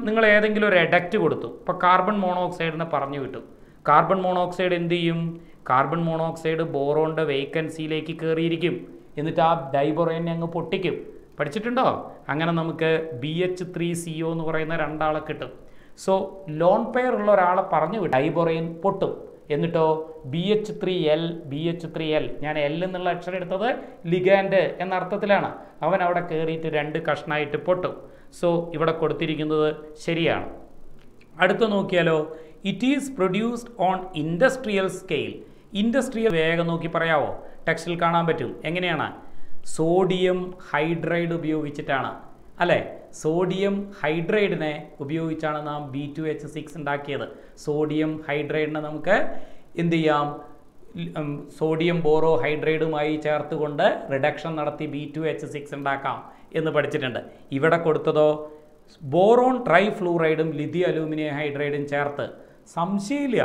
നിങ്ങൾ ഏതെങ്കിലും ഒരു എഡക്റ്റ് കൊടുത്തു, ഇപ്പോൾ കാർബൺ മോണോക്സൈഡിനെ പറഞ്ഞു വിട്ടു. കാർബൺ മോണോക്സൈഡ് എന്ത് ചെയ്യും? കാർബൺ മോണോക്സൈഡ് ബോറോണിൻ്റെ വേക്കൻസിയിലേക്ക് കയറിയിരിക്കും, എന്നിട്ട് ആ ഡൈബോറോനെ അങ്ങ് പൊട്ടിക്കും. പഠിച്ചിട്ടുണ്ടോ? അങ്ങനെ നമുക്ക് B H three C O എന്ന് പറയുന്ന രണ്ടാളെ കിട്ടും. സോ ലോൺ പെയർ ഉള്ള ഒരാളെ പറഞ്ഞു വിട്ടു, ഡൈബോറൈൻ പൊട്ടും. എന്നിട്ടോ B H three L B H three L ഞാൻ എൽ എന്നുള്ള അക്ഷരം എടുത്തത് ലിഗാൻഡ് എന്ന അർത്ഥത്തിലാണ്. അവൻ അവിടെ കയറിയിട്ട് രണ്ട് കഷ്ണമായിട്ട് പൊട്ടും. സോ ഇവിടെ കൊടുത്തിരിക്കുന്നത് ശരിയാണ്. അടുത്ത നോക്കിയാലോ, it is produced on industrial scale. Industrial വേഗം നോക്കി പറയാമോ? ടെക്സ്റ്റിൽ കാണാൻ പറ്റും. എങ്ങനെയാണ്? സോഡിയം ഹൈഡ്രൈഡ് ഉപയോഗിച്ചിട്ടാണ് അല്ലേ? സോഡിയം ഹൈഡ്രൈഡിനെ ഉപയോഗിച്ചാണ് നാം ബി ടു എച്ച് സിക്സ് ഉണ്ടാക്കിയത്. സോഡിയം ഹൈഡ്രൈഡിനെ നമുക്ക് എന്ത് ചെയ്യാം? സോഡിയം ബോറോ ഹൈഡ്രൈഡുമായി ചേർത്തുകൊണ്ട് റിഡക്ഷൻ നടത്തി ബി ടു എച്ച് സിക്സ് ഉണ്ടാക്കാം എന്ന് പഠിച്ചിട്ടുണ്ട്. ഇവിടെ കൊടുത്തതോ ബോറോൺ ട്രൈഫ്ലൂറൈഡും ലിതി അലൂമിനിയം ഹൈഡ്രൈഡും ചേർത്ത്. സംശയമില്ല,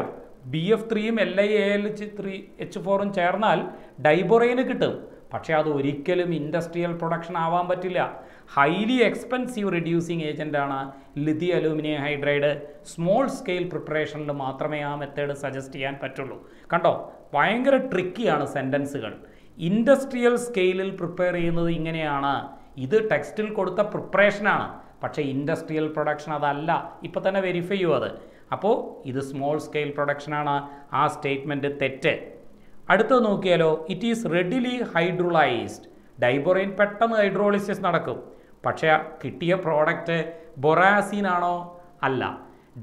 ബി എഫ് ത്രീയും L I L three H ഫോറും ചേർന്നാൽ ഡൈബോറൈന് കിട്ടും. പക്ഷേ അത് ഒരിക്കലും ഇൻഡസ്ട്രിയൽ പ്രൊഡക്ഷൻ ആവാൻ പറ്റില്ല. ഹൈലി എക്സ്പെൻസീവ് റിഡ്യൂസിങ് ഏജൻ്റാണ് lithium aluminium hydride. Small scale പ്രിപ്പറേഷനിൽ മാത്രമേ ആ മെത്തേഡ് സജസ്റ്റ് ചെയ്യാൻ പറ്റുള്ളൂ. കണ്ടോ, ഭയങ്കര ട്രിക്കിയാണ് സെൻറ്റൻസുകൾ. ഇൻഡസ്ട്രിയൽ സ്കെയിലിൽ പ്രിപ്പയർ ചെയ്യുന്നത് ഇങ്ങനെയാണ്. ഇത് ടെക്സ്റ്റിൽ കൊടുത്ത പ്രിപ്പറേഷനാണ്, പക്ഷേ ഇൻഡസ്ട്രിയൽ പ്രൊഡക്ഷൻ അതല്ല. ഇപ്പോൾ തന്നെ വെരിഫൈ ചെയ്യും അത്. അപ്പോൾ ഇത് സ്മോൾ സ്കെയിൽ പ്രൊഡക്ഷനാണ്. ആ സ്റ്റേറ്റ്മെൻറ്റ് തെറ്റ്. അടുത്തത് നോക്കിയാലോ, it is readily hydrolysed. Diborane പെട്ടെന്ന് ഹൈഡ്രോളിസിസ് നടക്കും. പക്ഷേ കിട്ടിയ പ്രോഡക്റ്റ് ബൊറാസീനാണോ? അല്ല.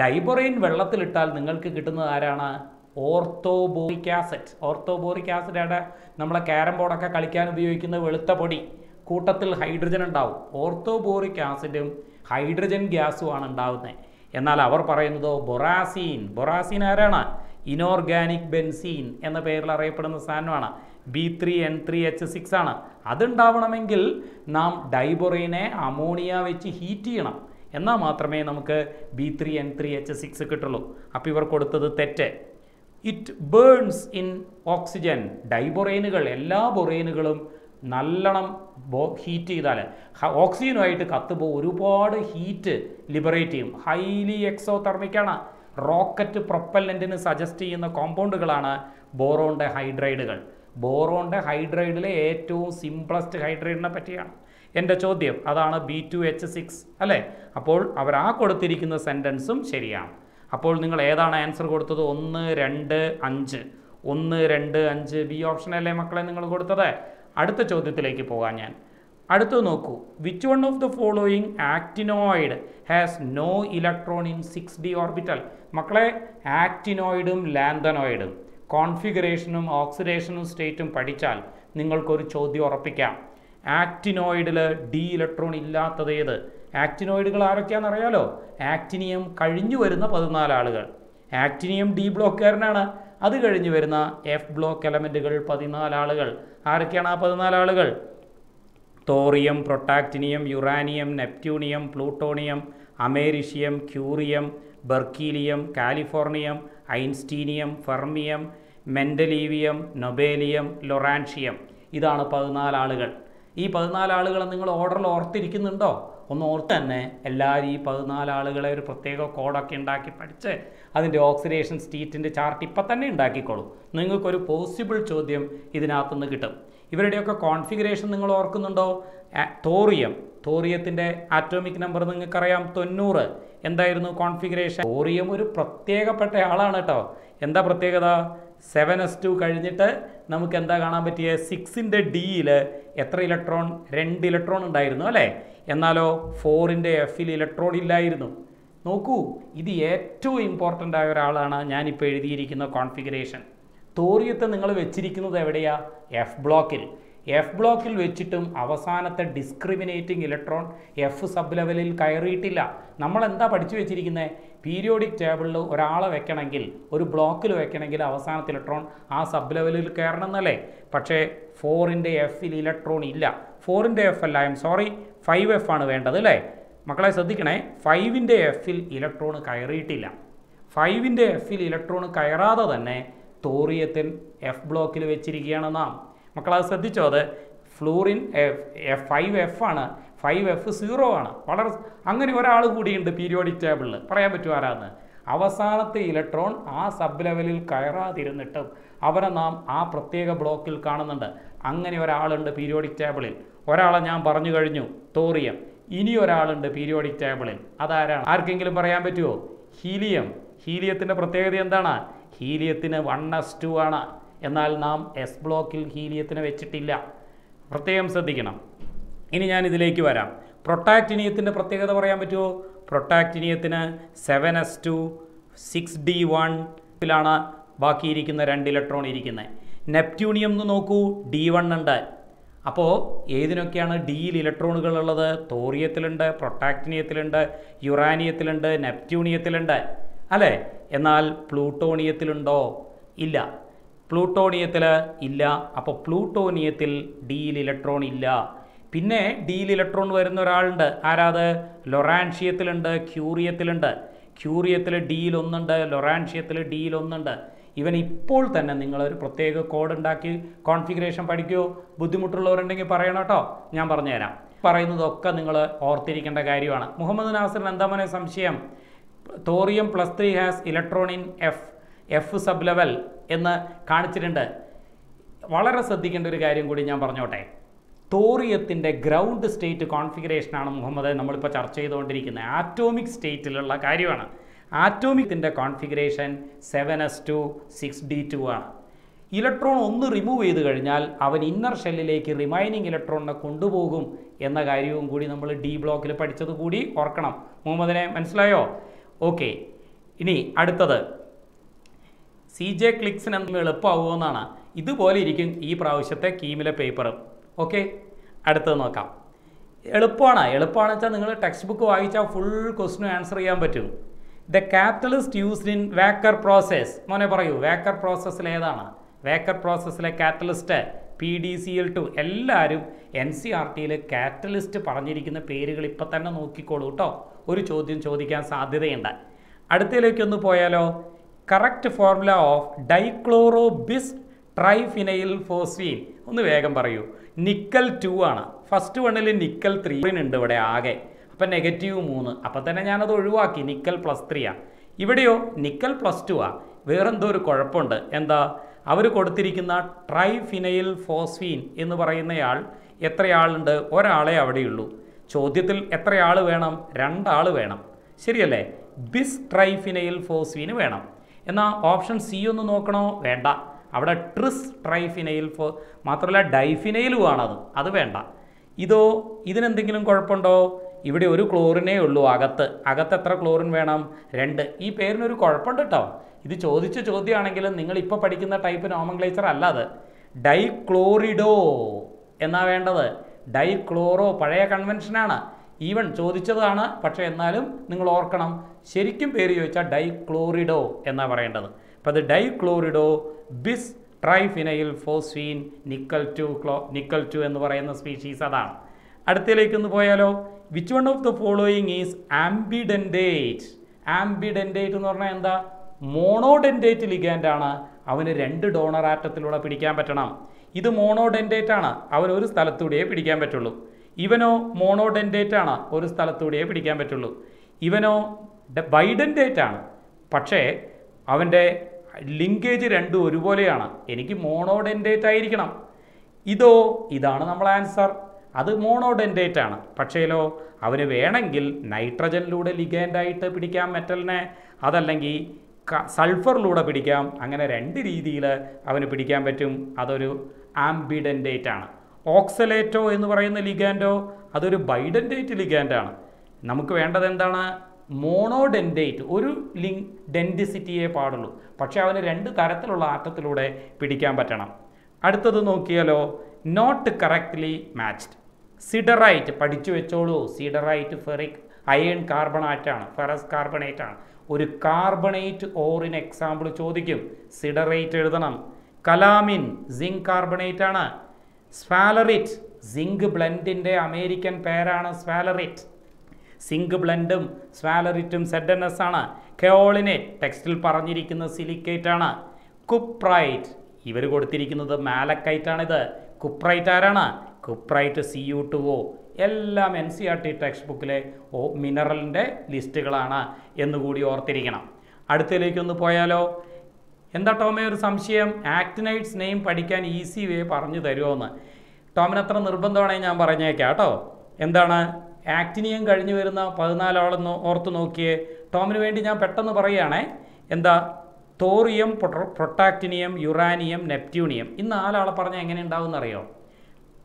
ഡൈബോറൈൻ വെള്ളത്തിലിട്ടാൽ നിങ്ങൾക്ക് കിട്ടുന്നത് ആരാണ്? Orthoboric acid. ഓർത്തോബോറിക് ആസിഡ് ആണ് നമ്മളെ ക്യാരം ബോർഡൊക്കെ കളിക്കാൻ ഉപയോഗിക്കുന്ന വെളുത്ത പൊടി. കൂട്ടത്തിൽ ഹൈഡ്രജൻ ഉണ്ടാവും. ഓർത്തോബോറിക് ആസിഡും ഹൈഡ്രജൻ ഗ്യാസുമാണ് ഉണ്ടാവുന്നത്. എന്നാൽ അവർ പറയുന്നതോ ബൊറാസീൻ. ബൊറാസീൻ ആരാണ്? ഇനോർഗാനിക് ബെൻസീൻ എന്ന പേരിൽ അറിയപ്പെടുന്ന സാധനമാണ്. B three N three H six ആണ്. അതുണ്ടാവണമെങ്കിൽ നാം ഡൈബോറൈനെ അമോണിയ വെച്ച് ഹീറ്റ് ചെയ്യണം. എന്നാൽ മാത്രമേ നമുക്ക് B three N three H six കിട്ടുള്ളൂ. അപ്പോൾ ഇവർ കൊടുത്തത് തെറ്റ്. It burns in oxygen. ഡൈബോറൈനുകൾ, എല്ലാ ബൊറൈനുകളും നല്ലോണം ബോ ഹീറ്റ് ചെയ്താൽ ഓക്സിജനുമായിട്ട് കത്തുമ്പോൾ ഒരുപാട് ഹീറ്റ് ലിബറേറ്റ് ചെയ്യും. ഹൈലി എക്സോ തെർമിക്കാണ്. റോക്കറ്റ് പ്രൊപ്പല്ലൻറ്റിന് സജസ്റ്റ് ചെയ്യുന്ന കോമ്പൗണ്ടുകളാണ് ബോറോണിൻ്റെ ഹൈഡ്രൈഡുകൾ. ബോറോണിൻ്റെ ഹൈഡ്രൈഡിലെ ഏറ്റവും സിംപ്ലസ്റ്റ് ഹൈഡ്രൈഡിനെ പറ്റിയാണ് എൻ്റെ ചോദ്യം. അതാണ് ബി ടു എച്ച് സിക്സ് അല്ലേ? അപ്പോൾ അവർ ആ കൊടുത്തിരിക്കുന്ന സെൻറ്റൻസും ശരിയാണ്. അപ്പോൾ നിങ്ങൾ ഏതാണ് ആൻസർ കൊടുത്തത്? ഒന്ന് രണ്ട് അഞ്ച്. ഒന്ന് രണ്ട് അഞ്ച് ബി ഓപ്ഷനല്ലേ മക്കളെ നിങ്ങൾ കൊടുത്തത്? അടുത്ത ചോദ്യത്തിലേക്ക് പോകാം ഞാൻ. അടുത്തത് നോക്കൂ, which one of the following actinoid has no electron in six D orbital? മക്കളെ, ആക്റ്റിനോയിഡും ലാന്തനോയിഡും കോൺഫിഗറേഷനും ഓക്സിഡേഷനും സ്റ്റേറ്റും പഠിച്ചാൽ നിങ്ങൾക്കൊരു ചോദ്യം ഉറപ്പിക്കാം. ആക്റ്റിനോയിഡിൽ ഡി ഇലക്ട്രോൺ ഇല്ലാത്തതേത്? ആക്റ്റിനോയിഡുകൾ ആരൊക്കെയാണെന്ന് അറിയാലോ? ആക്റ്റിനിയം കഴിഞ്ഞു വരുന്ന പതിനാല് ആളുകൾ, ആക്റ്റിനിയം ഡി ബ്ലോക്കുകാരനാണ്. അത് കഴിഞ്ഞു വരുന്ന എഫ് ബ്ലോക്ക് എലമെൻറ്റുകൾ പതിനാല് ആളുകൾ. ആരൊക്കെയാണ് ആ പതിനാല് ആളുകൾ? Thorium, protactinium, uranium, neptunium, plutonium, americium, curium, berkelium, californium, einsteinium, fermium, mendelevium, nobelium, lawrencium. ഇതാണ് പതിനാല് ആളുകൾ. ഈ പതിനാല് ആളുകളെ നിങ്ങൾ ഓർഡറിൽ ഓർത്തിരിക്കുന്നുണ്ടോ? ഒന്ന് ഓർത്ത് തന്നെ എല്ലാവരും ഈ പതിനാല് ആളുകളെ ഒരു പ്രത്യേക കോഡൊക്കെ ഉണ്ടാക്കി പഠിച്ച് അതിൻ്റെ ഓക്സിഡേഷൻ സ്റ്റേറ്റിൻ്റെ ചാർട്ട് ഇപ്പം തന്നെ ഉണ്ടാക്കിക്കോളൂ. നിങ്ങൾക്കൊരു പോസിബിൾ ചോദ്യം ഇതിനകത്തു നിന്ന് കിട്ടും. ഇവരുടെയൊക്കെ കോൺഫിഗറേഷൻ നിങ്ങൾ ഓർക്കുന്നുണ്ടോ? തോറിയം, തോറിയത്തിൻ്റെ ആറ്റോമിക് നമ്പർ നിങ്ങൾക്കറിയാം, തൊണ്ണൂറ്. എന്തായിരുന്നു കോൺഫിഗറേഷൻ? തോറിയം ഒരു പ്രത്യേകപ്പെട്ട ആളാണ് കേട്ടോ. എന്താ പ്രത്യേകത? സെവൻ എസ് ടു കഴിഞ്ഞിട്ട് നമുക്ക് എന്താ കാണാൻ പറ്റിയ? സിക്സിൻ്റെ ഡിയിൽ എത്ര ഇലക്ട്രോൺ? രണ്ട് ഇലക്ട്രോൺ ഉണ്ടായിരുന്നു അല്ലേ. എന്നാലോ ഫോറിൻ്റെ എഫിൽ ഇലക്ട്രോൺ ഇല്ലായിരുന്നു. നോക്കൂ, ഇത് ഏറ്റവും ഇമ്പോർട്ടൻ്റ് ആയ ഒരാളാണ് ഞാനിപ്പോൾ എഴുതിയിരിക്കുന്ന കോൺഫിഗറേഷൻ. തോറിയത്തെ നിങ്ങൾ വെച്ചിരിക്കുന്നത് എവിടെയാണ്? എഫ് ബ്ലോക്കിൽ. എഫ് ബ്ലോക്കിൽ വെച്ചിട്ടും അവസാനത്തെ ഡിസ്ക്രിമിനേറ്റിംഗ് ഇലക്ട്രോൺ എഫ് സബ് ലെവലിൽ കയറിയിട്ടില്ല. നമ്മളെന്താ പഠിച്ചു വെച്ചിരിക്കുന്നത്? പീരിയോഡിക് ടേബിളിൽ ഒരാളെ വെക്കണമെങ്കിൽ, ഒരു ബ്ലോക്കിൽ വെക്കണമെങ്കിൽ അവസാനത്തെ ഇലക്ട്രോൺ ആ സബ് ലെവലിൽ കയറണം എന്നല്ലേ. പക്ഷേ ഫോറിൻ്റെ എഫിൽ ഇലക്ട്രോൺ ഇല്ല. ഫോറിൻ്റെ എഫ് അല്ല, I'm sorry, five F ആണ് വേണ്ടത് അല്ലേ. മക്കളെ ശ്രദ്ധിക്കണേ, ഫൈവിൻ്റെ എഫിൽ ഇലക്ട്രോൺ കയറിയിട്ടില്ല. ഫൈവിൻ്റെ എഫിൽ ഇലക്ട്രോൺ കയറാതെ തന്നെ തോറിയത്തിൻ എഫ് ബ്ലോക്കിൽ വെച്ചിരിക്കുകയാണ് നാം. മക്കളത് ശ്രദ്ധിച്ചോ? അത് ഫ്ലൂറിൻ എഫ് ഫൈവ് എഫ് ആണ്, ഫൈവ് എഫ് സീറോ ആണ്. വളരെ അങ്ങനെ ഒരാൾ കൂടിയുണ്ട് പീരിയോഡിക് ടേബിളിൽ. പറയാൻ പറ്റുമോ ആരാന്ന്? അവസാനത്തെ ഇലക്ട്രോൺ ആ സബ് ലെവലിൽ കയറാതിരുന്നിട്ടും അവരെ നാം ആ പ്രത്യേക ബ്ലോക്കിൽ കാണുന്നുണ്ട്. അങ്ങനെ ഒരാളുണ്ട് പീരിയോഡിക് ടേബിളിൽ. ഒരാളെ ഞാൻ പറഞ്ഞു കഴിഞ്ഞു, തോറിയം. ഇനി ഒരാളുണ്ട് പീരിയോഡിക് ടേബിളിൽ. അതാരാണ്? ആർക്കെങ്കിലും പറയാൻ പറ്റുമോ? ഹീലിയം. ഹീലിയത്തിൻ്റെ പ്രത്യേകത എന്താണ്? ഹീലിയത്തിന് വൺ എസ് ടു ആണ്. എന്നാൽ നാം എസ് ബ്ലോക്കിൽ ഹീലിയത്തിന് വെച്ചിട്ടില്ല. പ്രത്യേകം ശ്രദ്ധിക്കണം. ഇനി ഞാൻ ഇതിലേക്ക് വരാം. പ്രൊട്ടാക്റ്റിനിയത്തിൻ്റെ പ്രത്യേകത പറയാൻ പറ്റുമോ? പ്രൊട്ടാക്റ്റിനിയത്തിന് seven S two six D one ാണ് ബാക്കിയിരിക്കുന്ന രണ്ട് ഇലക്ട്രോൺ ഇരിക്കുന്നത്. നെപ്റ്റ്യൂണിയം എന്ന് നോക്കൂ, ഡി വൺ ഉണ്ട്. അപ്പോൾ ഏതിനൊക്കെയാണ് ഡിയിൽ ഇലക്ട്രോണുകൾ ഉള്ളത്? തോറിയത്തിലുണ്ട്, പ്രൊട്ടാക്റ്റിനിയത്തിലുണ്ട്, യുറാനിയത്തിലുണ്ട്, നെപ്റ്റ്യൂണിയത്തിലുണ്ട് അല്ലേ. എന്നാൽ പ്ലൂട്ടോണിയത്തിലുണ്ടോ? ഇല്ല. പ്ലൂട്ടോണിയത്തിൽ ഇല്ല. അപ്പോൾ പ്ലൂട്ടോണിയത്തിൽ ഡിയിൽ ഇലക്ട്രോൺ ഇല്ല. പിന്നെ ഡിയിൽ ഇലക്ട്രോൺ വരുന്ന ഒരാളുണ്ട്. ആരാത്? ലൊറാൻഷിയത്തിലുണ്ട്, ക്യൂറിയത്തിലുണ്ട്. ക്യൂറിയത്തിൽ ഡിയിൽ ഒന്നുണ്ട്, ലൊറാൻഷിയത്തിൽ ഡിയിൽ ഒന്നുണ്ട്. ഇവൻ ഇപ്പോൾ തന്നെ നിങ്ങളൊരു പ്രത്യേക കോഡ് ഉണ്ടാക്കി കോൺഫിഗറേഷൻ പഠിക്കുമോ? ബുദ്ധിമുട്ടുള്ളവരുണ്ടെങ്കിൽ പറയണം കേട്ടോ, ഞാൻ പറഞ്ഞുതരാം. പറയുന്നതൊക്കെ നിങ്ങൾ ഓർത്തിരിക്കേണ്ട കാര്യമാണ്. മുഹമ്മദ് നാസറിന് എന്താ മോനെ സംശയം? Thorium plus three has electron in F F sub level എന്ന് കാണിച്ചിട്ടുണ്ട്. വളരെ ശ്രദ്ധിക്കേണ്ട ഒരു കാര്യം കൂടി ഞാൻ പറഞ്ഞോട്ടെ. തോറിയത്തിൻ്റെ ഗ്രൗണ്ട് സ്റ്റേറ്റ് കോൺഫിഗറേഷനാണ് മുഹമ്മദ് നമ്മളിപ്പോൾ ചർച്ച ചെയ്തുകൊണ്ടിരിക്കുന്നത്. ആറ്റോമിക് സ്റ്റേറ്റിലുള്ള കാര്യമാണ്. ആറ്റോമിക്കിൻ്റെ configuration seven S two six D two ആണ്. ഇലക്ട്രോൺ ഒന്ന് റിമൂവ് ചെയ്ത് കഴിഞ്ഞാൽ അവൻ ഇന്നർ ഷെല്ലിലേക്ക് റിമൈനിങ് ഇലക്ട്രോണിനെ കൊണ്ടുപോകും എന്ന കാര്യവും കൂടി നമ്മൾ ഡി ബ്ലോക്കിൽ പഠിച്ചത് കൂടി ഓർക്കണം. മുഹമ്മദിനെ മനസ്സിലായോ? ഓക്കെ. ഇനി അടുത്തത് സി ജെ ക്ലിക്സിന് എന്ത് എളുപ്പമാവുമെന്നാണ്. ഇതുപോലെ ഇരിക്കും ഈ പ്രാവശ്യത്തെ കീമിലെ പേപ്പറും. ഓക്കെ, അടുത്തത് നോക്കാം. എളുപ്പമാണ്. എളുപ്പമാണെന്ന് വെച്ചാൽ നിങ്ങൾ ടെക്സ്റ്റ് ബുക്ക് വായിച്ചാൽ ഫുൾ ക്വസ്റ്റിനും ആൻസർ ചെയ്യാൻ പറ്റും. The catalyst used in Wacker process. മോനെ പറയൂ, വാക്കർ പ്രോസസ്സിൽ ഏതാണ്? വാക്കർ പ്രോസസ്സിലെ catalyst P D C L two. എല്ലാവരും എൻ സി ആർ ടിയിൽ കാറ്റലിസ്റ്റ് പറഞ്ഞിരിക്കുന്ന പേരുകൾ ഇപ്പം തന്നെ നോക്കിക്കോളൂ കേട്ടോ. ഒരു ചോദ്യം ചോദിക്കാൻ സാധ്യതയുണ്ട്. അടുത്തതിലേക്കൊന്ന് പോയാലോ? Correct formula of dichloro bis triphenyl phosphine. ഒന്ന് വേഗം പറയൂ. നിക്കൽ ടു ആണ്. ഫസ്റ്റ് വണ്ണിൽ നിക്കൽ ത്രീ ഉണ്ട് ഇവിടെ ആകെ. അപ്പം നെഗറ്റീവ് മൂന്ന്. അപ്പം തന്നെ ഞാനത് ഒഴിവാക്കി. നിക്കൽ പ്ലസ് ത്രീ ആണ്. ഇവിടെയോ നിക്കൽ പ്ലസ് ടു ആണ്. വേറെന്തോ ഒരു കുഴപ്പമുണ്ട്. എന്താ? അവർ കൊടുത്തിരിക്കുന്ന ട്രൈഫിനൈൽ ഫോസ്ഫീൻ എന്ന് പറയുന്നയാൾ എത്രയാളുണ്ട്? ഒരാളെ അവിടെയുള്ളൂ. ചോദ്യത്തിൽ എത്രയാൾ വേണം? രണ്ടാൾ വേണം, ശരിയല്ലേ? ബിസ് ട്രൈഫിനൈൽ ഫോസ്ഫീന് വേണം. എന്നാൽ ഓപ്ഷൻ സി ഒന്ന് നോക്കണോ? വേണ്ട. അവിടെ ട്രിസ് ട്രൈഫിനൈൽ ഫോ മാത്രമല്ല ഡൈഫിനൈലും ആണത്. അത് വേണ്ട. ഇതോ ഇതിനെന്തെങ്കിലും കുഴപ്പമുണ്ടോ? ഇവിടെ ഒരു ക്ലോറിനേ ഉള്ളൂ അകത്ത്. അകത്ത് എത്ര ക്ലോറിൻ വേണം? രണ്ട്. ഈ പേരിനൊരു കുഴപ്പമുണ്ട് കേട്ടോ. ഇത് ചോദിച്ച ചോദ്യമാണെങ്കിലും നിങ്ങളിപ്പോൾ പഠിക്കുന്ന ടൈപ്പ് നോമൻക്ലേച്ചർ അല്ല അത്. ഡൈക്ലോറിഡോ എന്നാ വേണ്ടത്. Dichloro, Parea convention ana, even Chodichadana, Pachanalum, Ninglorkanam, Sherikim Periocha, dichlorido, and never ended. But the dichlorido, bis triphenyl phosphine, nickel two, nickel two, and the species are done. Which one of the following is ambidentate? Ambidentate is monodentate ligand ana, avane rendu donor attathilula pidikkan pattanam. Idu monodentate ana, avan oru sthalathude pidikkan pattullu. Ivano monodentate ana, oru sthalathude pidikkan pattullu. Ivano bidentate ana. Pakshe avante linkage rendu oru poleyana. Enikku monodentate aayirikkanam. Ido idana nammal answer. Adu monodentate aanu. Pakselo avane venengil nitrogen lude ligand aayittu pidikkan metalne adallengi sulfur load of pedicam, and a rendi dealer, Avena pedicam betum, other ambidentate ana. Oxalato in the Varana ligando, other bidentate ligandana. Namuku enda than monodentate, Uru link dendicity a pardu. Pachavan rendu Tarathala Atathalude, pedicam batana. Adatano Kielo, not correctly matched. Siderite, Padichu Cholo, Siderite, ferric, iron carbonate ana, ferrous carbonate ana. One carbonate or in example chodikkum, siderate eduthanam. Calamine, zinc carbonate ana. Sphalerite, zinc blend in the American pair ana sphalerite. Zinc blendum, sphalerittum seddeness ana. Kaolinate, textile paranjirikkunna silicate ana. Cuprite, ivaru koduttirikkunnathu malachite ana idu. Cuprite arana, cuprite C U two O. Ella N C R T textbook le mineral inde list galana in the goody or Tirigana. Adtelecuno Poyalo in the Tomer Samshiam actinites name Padican easy way Paranja Dariona. Tominathan Urbandana Baranja Cato in the actinian Gardinurna, Padana Lordano, Orthonoke, Tominventina Petana Barayane in the thorium, protactinium, uranium, neptunium in the Ala Paranga and down the Rio.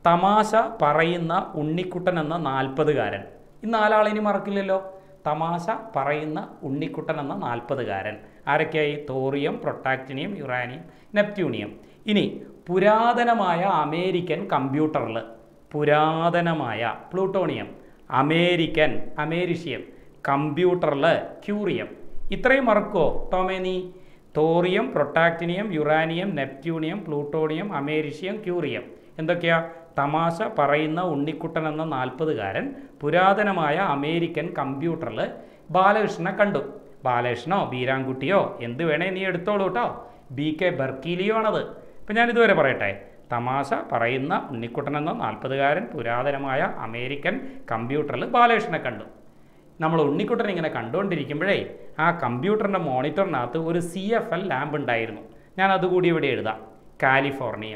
Tamasha, Parayana, Unikutanana, Nalpadagaran. In the Alalini Markilillo, Tamasha, Parayana, Unikutanana, Nalpadagaran. Arake, thorium, protactinium, uranium, neptunium. Ini Puradhanamaya, American computer. Puradhanamaya, plutonium, American, Americium, computer, curium. Itre Marco, Tomeni, thorium, protactinium, uranium, neptunium, plutonium, Americium, curium. എന്തൊക്കെയാ തമാശ പറയുന്ന ഉണ്ണിക്കുട്ടൻ എന്ന നാൽപ്പതുകാരൻ പുരാതനമായ അമേരിക്കൻ കമ്പ്യൂട്ടറിൽ ബാലകൃഷ്ണനെ കണ്ടു. ബാലകൃഷ്ണോ ബീരാൻകുട്ടിയോ എന്തു വേണേ നീ എടുത്തോളൂ ട്ടോ. ബി കെ ബർക്കിലിയോ ആണത്. അപ്പോൾ ഞാൻ ഇതുവരെ പറയട്ടെ. തമാശ പറയുന്ന ഉണ്ണിക്കുട്ടൻ എന്ന നാൽപ്പതുകാരൻ പുരാതനമായ അമേരിക്കൻ കമ്പ്യൂട്ടറിൽ ബാലകൃഷ്ണനെ കണ്ടു. നമ്മൾ ഉണ്ണിക്കുട്ടൻ ഇങ്ങനെ കണ്ടുകൊണ്ടിരിക്കുമ്പോഴേ ആ കമ്പ്യൂട്ടറിന്റെ മോണിറ്ററിനകത്ത് ഒരു സി എഫ് എൽ ലാമ്പ് ഉണ്ടായിരുന്നു. ഞാൻ അതുകൂടി ഇവിടെ എഴുതാം. California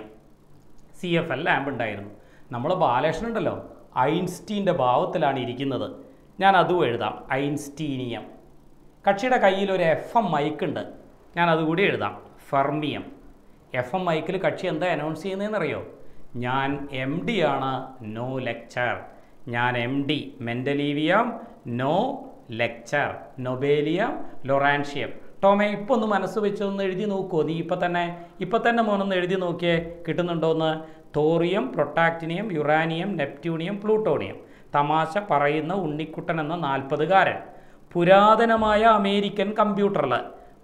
C F L lamp ഉണ്ടായിരുന്നു. നമ്മുടെ ബാലകൃഷ്ണൻ ഉണ്ടല്ലോ ഐൻസ്റ്റീൻ്റെ ഭാവത്തിലാണ് ഇരിക്കുന്നത്. ഞാൻ അതും എഴുതാം. ഐൻസ്റ്റീനിയം. കക്ഷിയുടെ കയ്യിൽ ഒരു എഫ് എം മൈക്ക് ഉണ്ട്. ഞാൻ അതുകൂടി എഴുതാം. ഫെർമിയം. എഫ് എം മൈക്കിൽ കക്ഷി എന്താ അനൗൺസ് ചെയ്യുന്നതെന്നറിയോ? ഞാൻ എം ഡി ആണ്, നോ ലെക്ചർ. ഞാൻ M D. Mendelevium, no lecture. Nobelium, lawrencium. ടോമേ ഇപ്പോൾ ഒന്ന് മനസ്സ് വെച്ചൊന്ന് എഴുതി നോക്കുമോ? നീ ഇപ്പം തന്നെ ഇപ്പം തന്നെ മോനൊന്ന് എഴുതി നോക്കിയേ, കിട്ടുന്നുണ്ടോയെന്ന്. Thorium, protactinium, uranium, neptunium, plutonium. തമാശ പറയുന്ന ഉണ്ണിക്കുട്ടൻ എന്ന നാൽപ്പതുകാരൻ പുരാതനമായ അമേരിക്കൻ കമ്പ്യൂട്ടറിൽ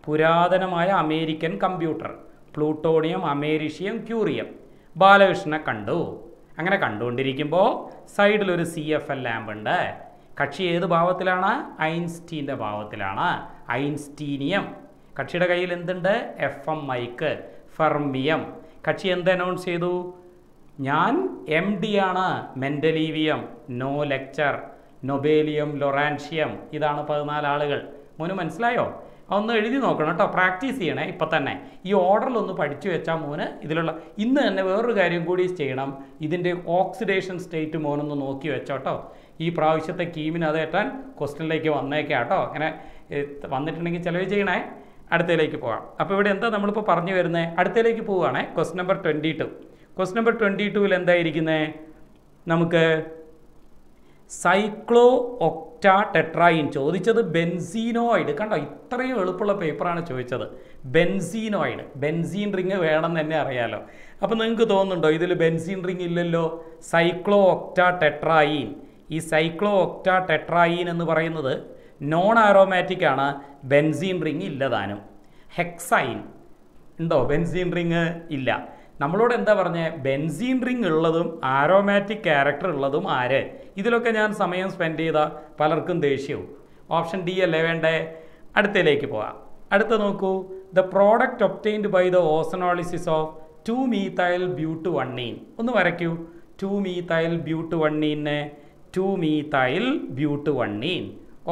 പുരാതനമായ American computer plutonium, americium, curium. ബാലകൃഷ്ണനെ കണ്ടു. അങ്ങനെ കണ്ടുകൊണ്ടിരിക്കുമ്പോൾ സൈഡിലൊരു സി എഫ് എൽ ലാമ്പ് ഉണ്ട്. കക്ഷി ഏത് ഭാവത്തിലാണ്? ഐൻസ്റ്റീൻ്റെ ഭാവത്തിലാണ്. ഐൻസ്റ്റീനിയം. കക്ഷിയുടെ കയ്യിൽ എന്തുണ്ട്? F M mike. ഫെർമിയം. കക്ഷി എന്ത് അനൗൺസ് ചെയ്തു? ഞാൻ എം ഡി ആണ്. Mendelevium, no lecture. Nobelium, lawrencium. ഇതാണ് പതിനാല് ആളുകൾ. മോന് മനസ്സിലായോ? ഒന്ന് എഴുതി നോക്കണം കേട്ടോ. പ്രാക്ടീസ് ചെയ്യണേ ഇപ്പം തന്നെ. ഈ ഓർഡറിലൊന്ന് പഠിച്ചു വെച്ചാൽ മോന് ഇതിലുള്ള ഇന്ന് തന്നെ വേറൊരു കാര്യം കൂടി ചെയ്യണം. ഇതിൻ്റെ ഓക്സിഡേഷൻ സ്റ്റേറ്റ് മോനൊന്ന് നോക്കി വെച്ചോട്ടോ. ഈ പ്രാവശ്യത്തെ കീമിന് അത് എത്താൻ ക്വസ്റ്റ്യനിലേക്ക് വന്നേക്കാം കേട്ടോ. അങ്ങനെ വന്നിട്ടുണ്ടെങ്കിൽ ചിലവ് ചെയ്യണേ. അടുത്തയിലേക്ക് പോകാം. അപ്പോൾ ഇവിടെ എന്താ നമ്മളിപ്പോൾ പറഞ്ഞു വരുന്നത്? അടുത്തയിലേക്ക് പോവുകയാണേ. Question number twenty two. Question number twenty ടുവിൽ എന്തായിരിക്കുന്നത്? നമുക്ക് സൈക്ലോഒക്ടാടെട്രൈൻ ചോദിച്ചത് ബെൻസീനോയിഡ്. കണ്ടോ, ഇത്രയും എളുപ്പമുള്ള പേപ്പറാണ് ചോദിച്ചത്. ബെൻസീനോയിഡ്, ബെൻസീൻ റിങ് വേണമെന്ന് തന്നെ അറിയാലോ. അപ്പം നിങ്ങൾക്ക് തോന്നുന്നുണ്ടോ ഇതിൽ ബെൻസീൻ റിങ് ഇല്ലല്ലോ? സൈക്ലോഒക്ടാടെട്രൈൻ, ഈ സൈക്ലോഒക്ടാടെട്രൈൻ എന്ന് പറയുന്നത് നോൺ ആരോമാറ്റിക്കാണ്, ബെൻസീൻ റിങ് ഇല്ലതാനും. ഹെക്സൈൻ ഉണ്ടോ? ബെൻസീൻ റിങ് ഇല്ല. നമ്മളോട് എന്താ പറഞ്ഞത്? ബെൻസീൻ റിങ് ഉള്ളതും ആരോമാറ്റിക് ക്യാരക്ടർ ഉള്ളതും ആര്? ഇതിലൊക്കെ ഞാൻ സമയം സ്പെൻഡ് ചെയ്ത പലർക്കും ദേഷ്യവും. ഓപ്ഷൻ ഡി അല്ലേ വേണ്ടേ? അടുത്തയിലേക്ക് പോകാം. അടുത്ത നോക്കൂ, the product obtained by the ozonolysis of two methyl but one ene. ഒന്ന് വരയ്ക്കൂ ടു മീത്തൈൽ ബ്യൂട്ട് വണ്ണീനെ. Two methyl but one ene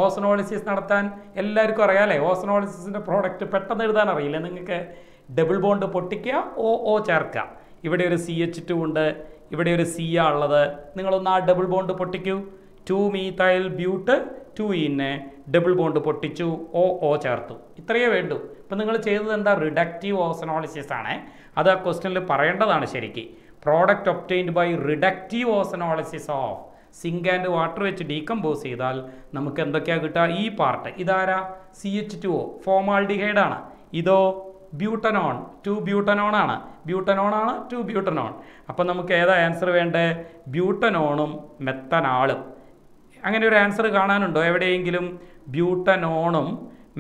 ozonolysis നടത്താൻ എല്ലാവർക്കും അറിയാമല്ലേ? ഓസനോളിസിൻ്റെ പ്രോഡക്റ്റ് പെട്ടെന്ന് എഴുതാൻ അറിയില്ല നിങ്ങൾക്ക്. ഡബിൾ ബോണ്ട് പൊട്ടിക്കുക, ഓ ഓ ചേർക്കുക. ഇവിടെ ഒരു സി എച്ച് ടു ഉണ്ട്, ഇവിടെ ഒരു സി ആ ഉള്ളത്. നിങ്ങളൊന്ന് ആ ഡബിൾ ബോണ്ട് പൊട്ടിക്കൂ. ടു മീത്തൈൽ ബ്യൂട്ട് ടു ഇന്നെ ഡബിൾ ബോണ്ട് പൊട്ടിച്ചു, ഓ ഓ ചേർത്തു. ഇത്രയേ വേണ്ടൂ. ഇപ്പം നിങ്ങൾ ചെയ്തത് എന്താ? റിഡക്റ്റീവ് ഓസനോളിസിസ് ആണ്. അത് ആ ക്വസ്റ്റ്യനിൽ പറയേണ്ടതാണ് ശരിക്കും. Product obtained by reductive ozonolysis of, zinc and water വെച്ച് ഡീകമ്പോസ് ചെയ്താൽ നമുക്ക് എന്തൊക്കെയാണ് കിട്ടുക? ഈ പാർട്ട് ഇതാരാ? സി എച്ച് ടു ഒ, ഫോമാൽഡിഹൈഡാണ്. ഇതോ ബ്യൂട്ടനോൺ, ടു ബ്യൂട്ടനോണാണ്. ബ്യൂട്ടനോണാണ് ടു ബ്യൂട്ടനോൺ. അപ്പം നമുക്ക് ഏതാ ആൻസർ വേണ്ടേ? ബ്യൂട്ടനോണും മെത്തനാളും. അങ്ങനെ ഒരു ആൻസർ കാണാനുണ്ടോ എവിടെയെങ്കിലും? ബ്യൂട്ടനോണും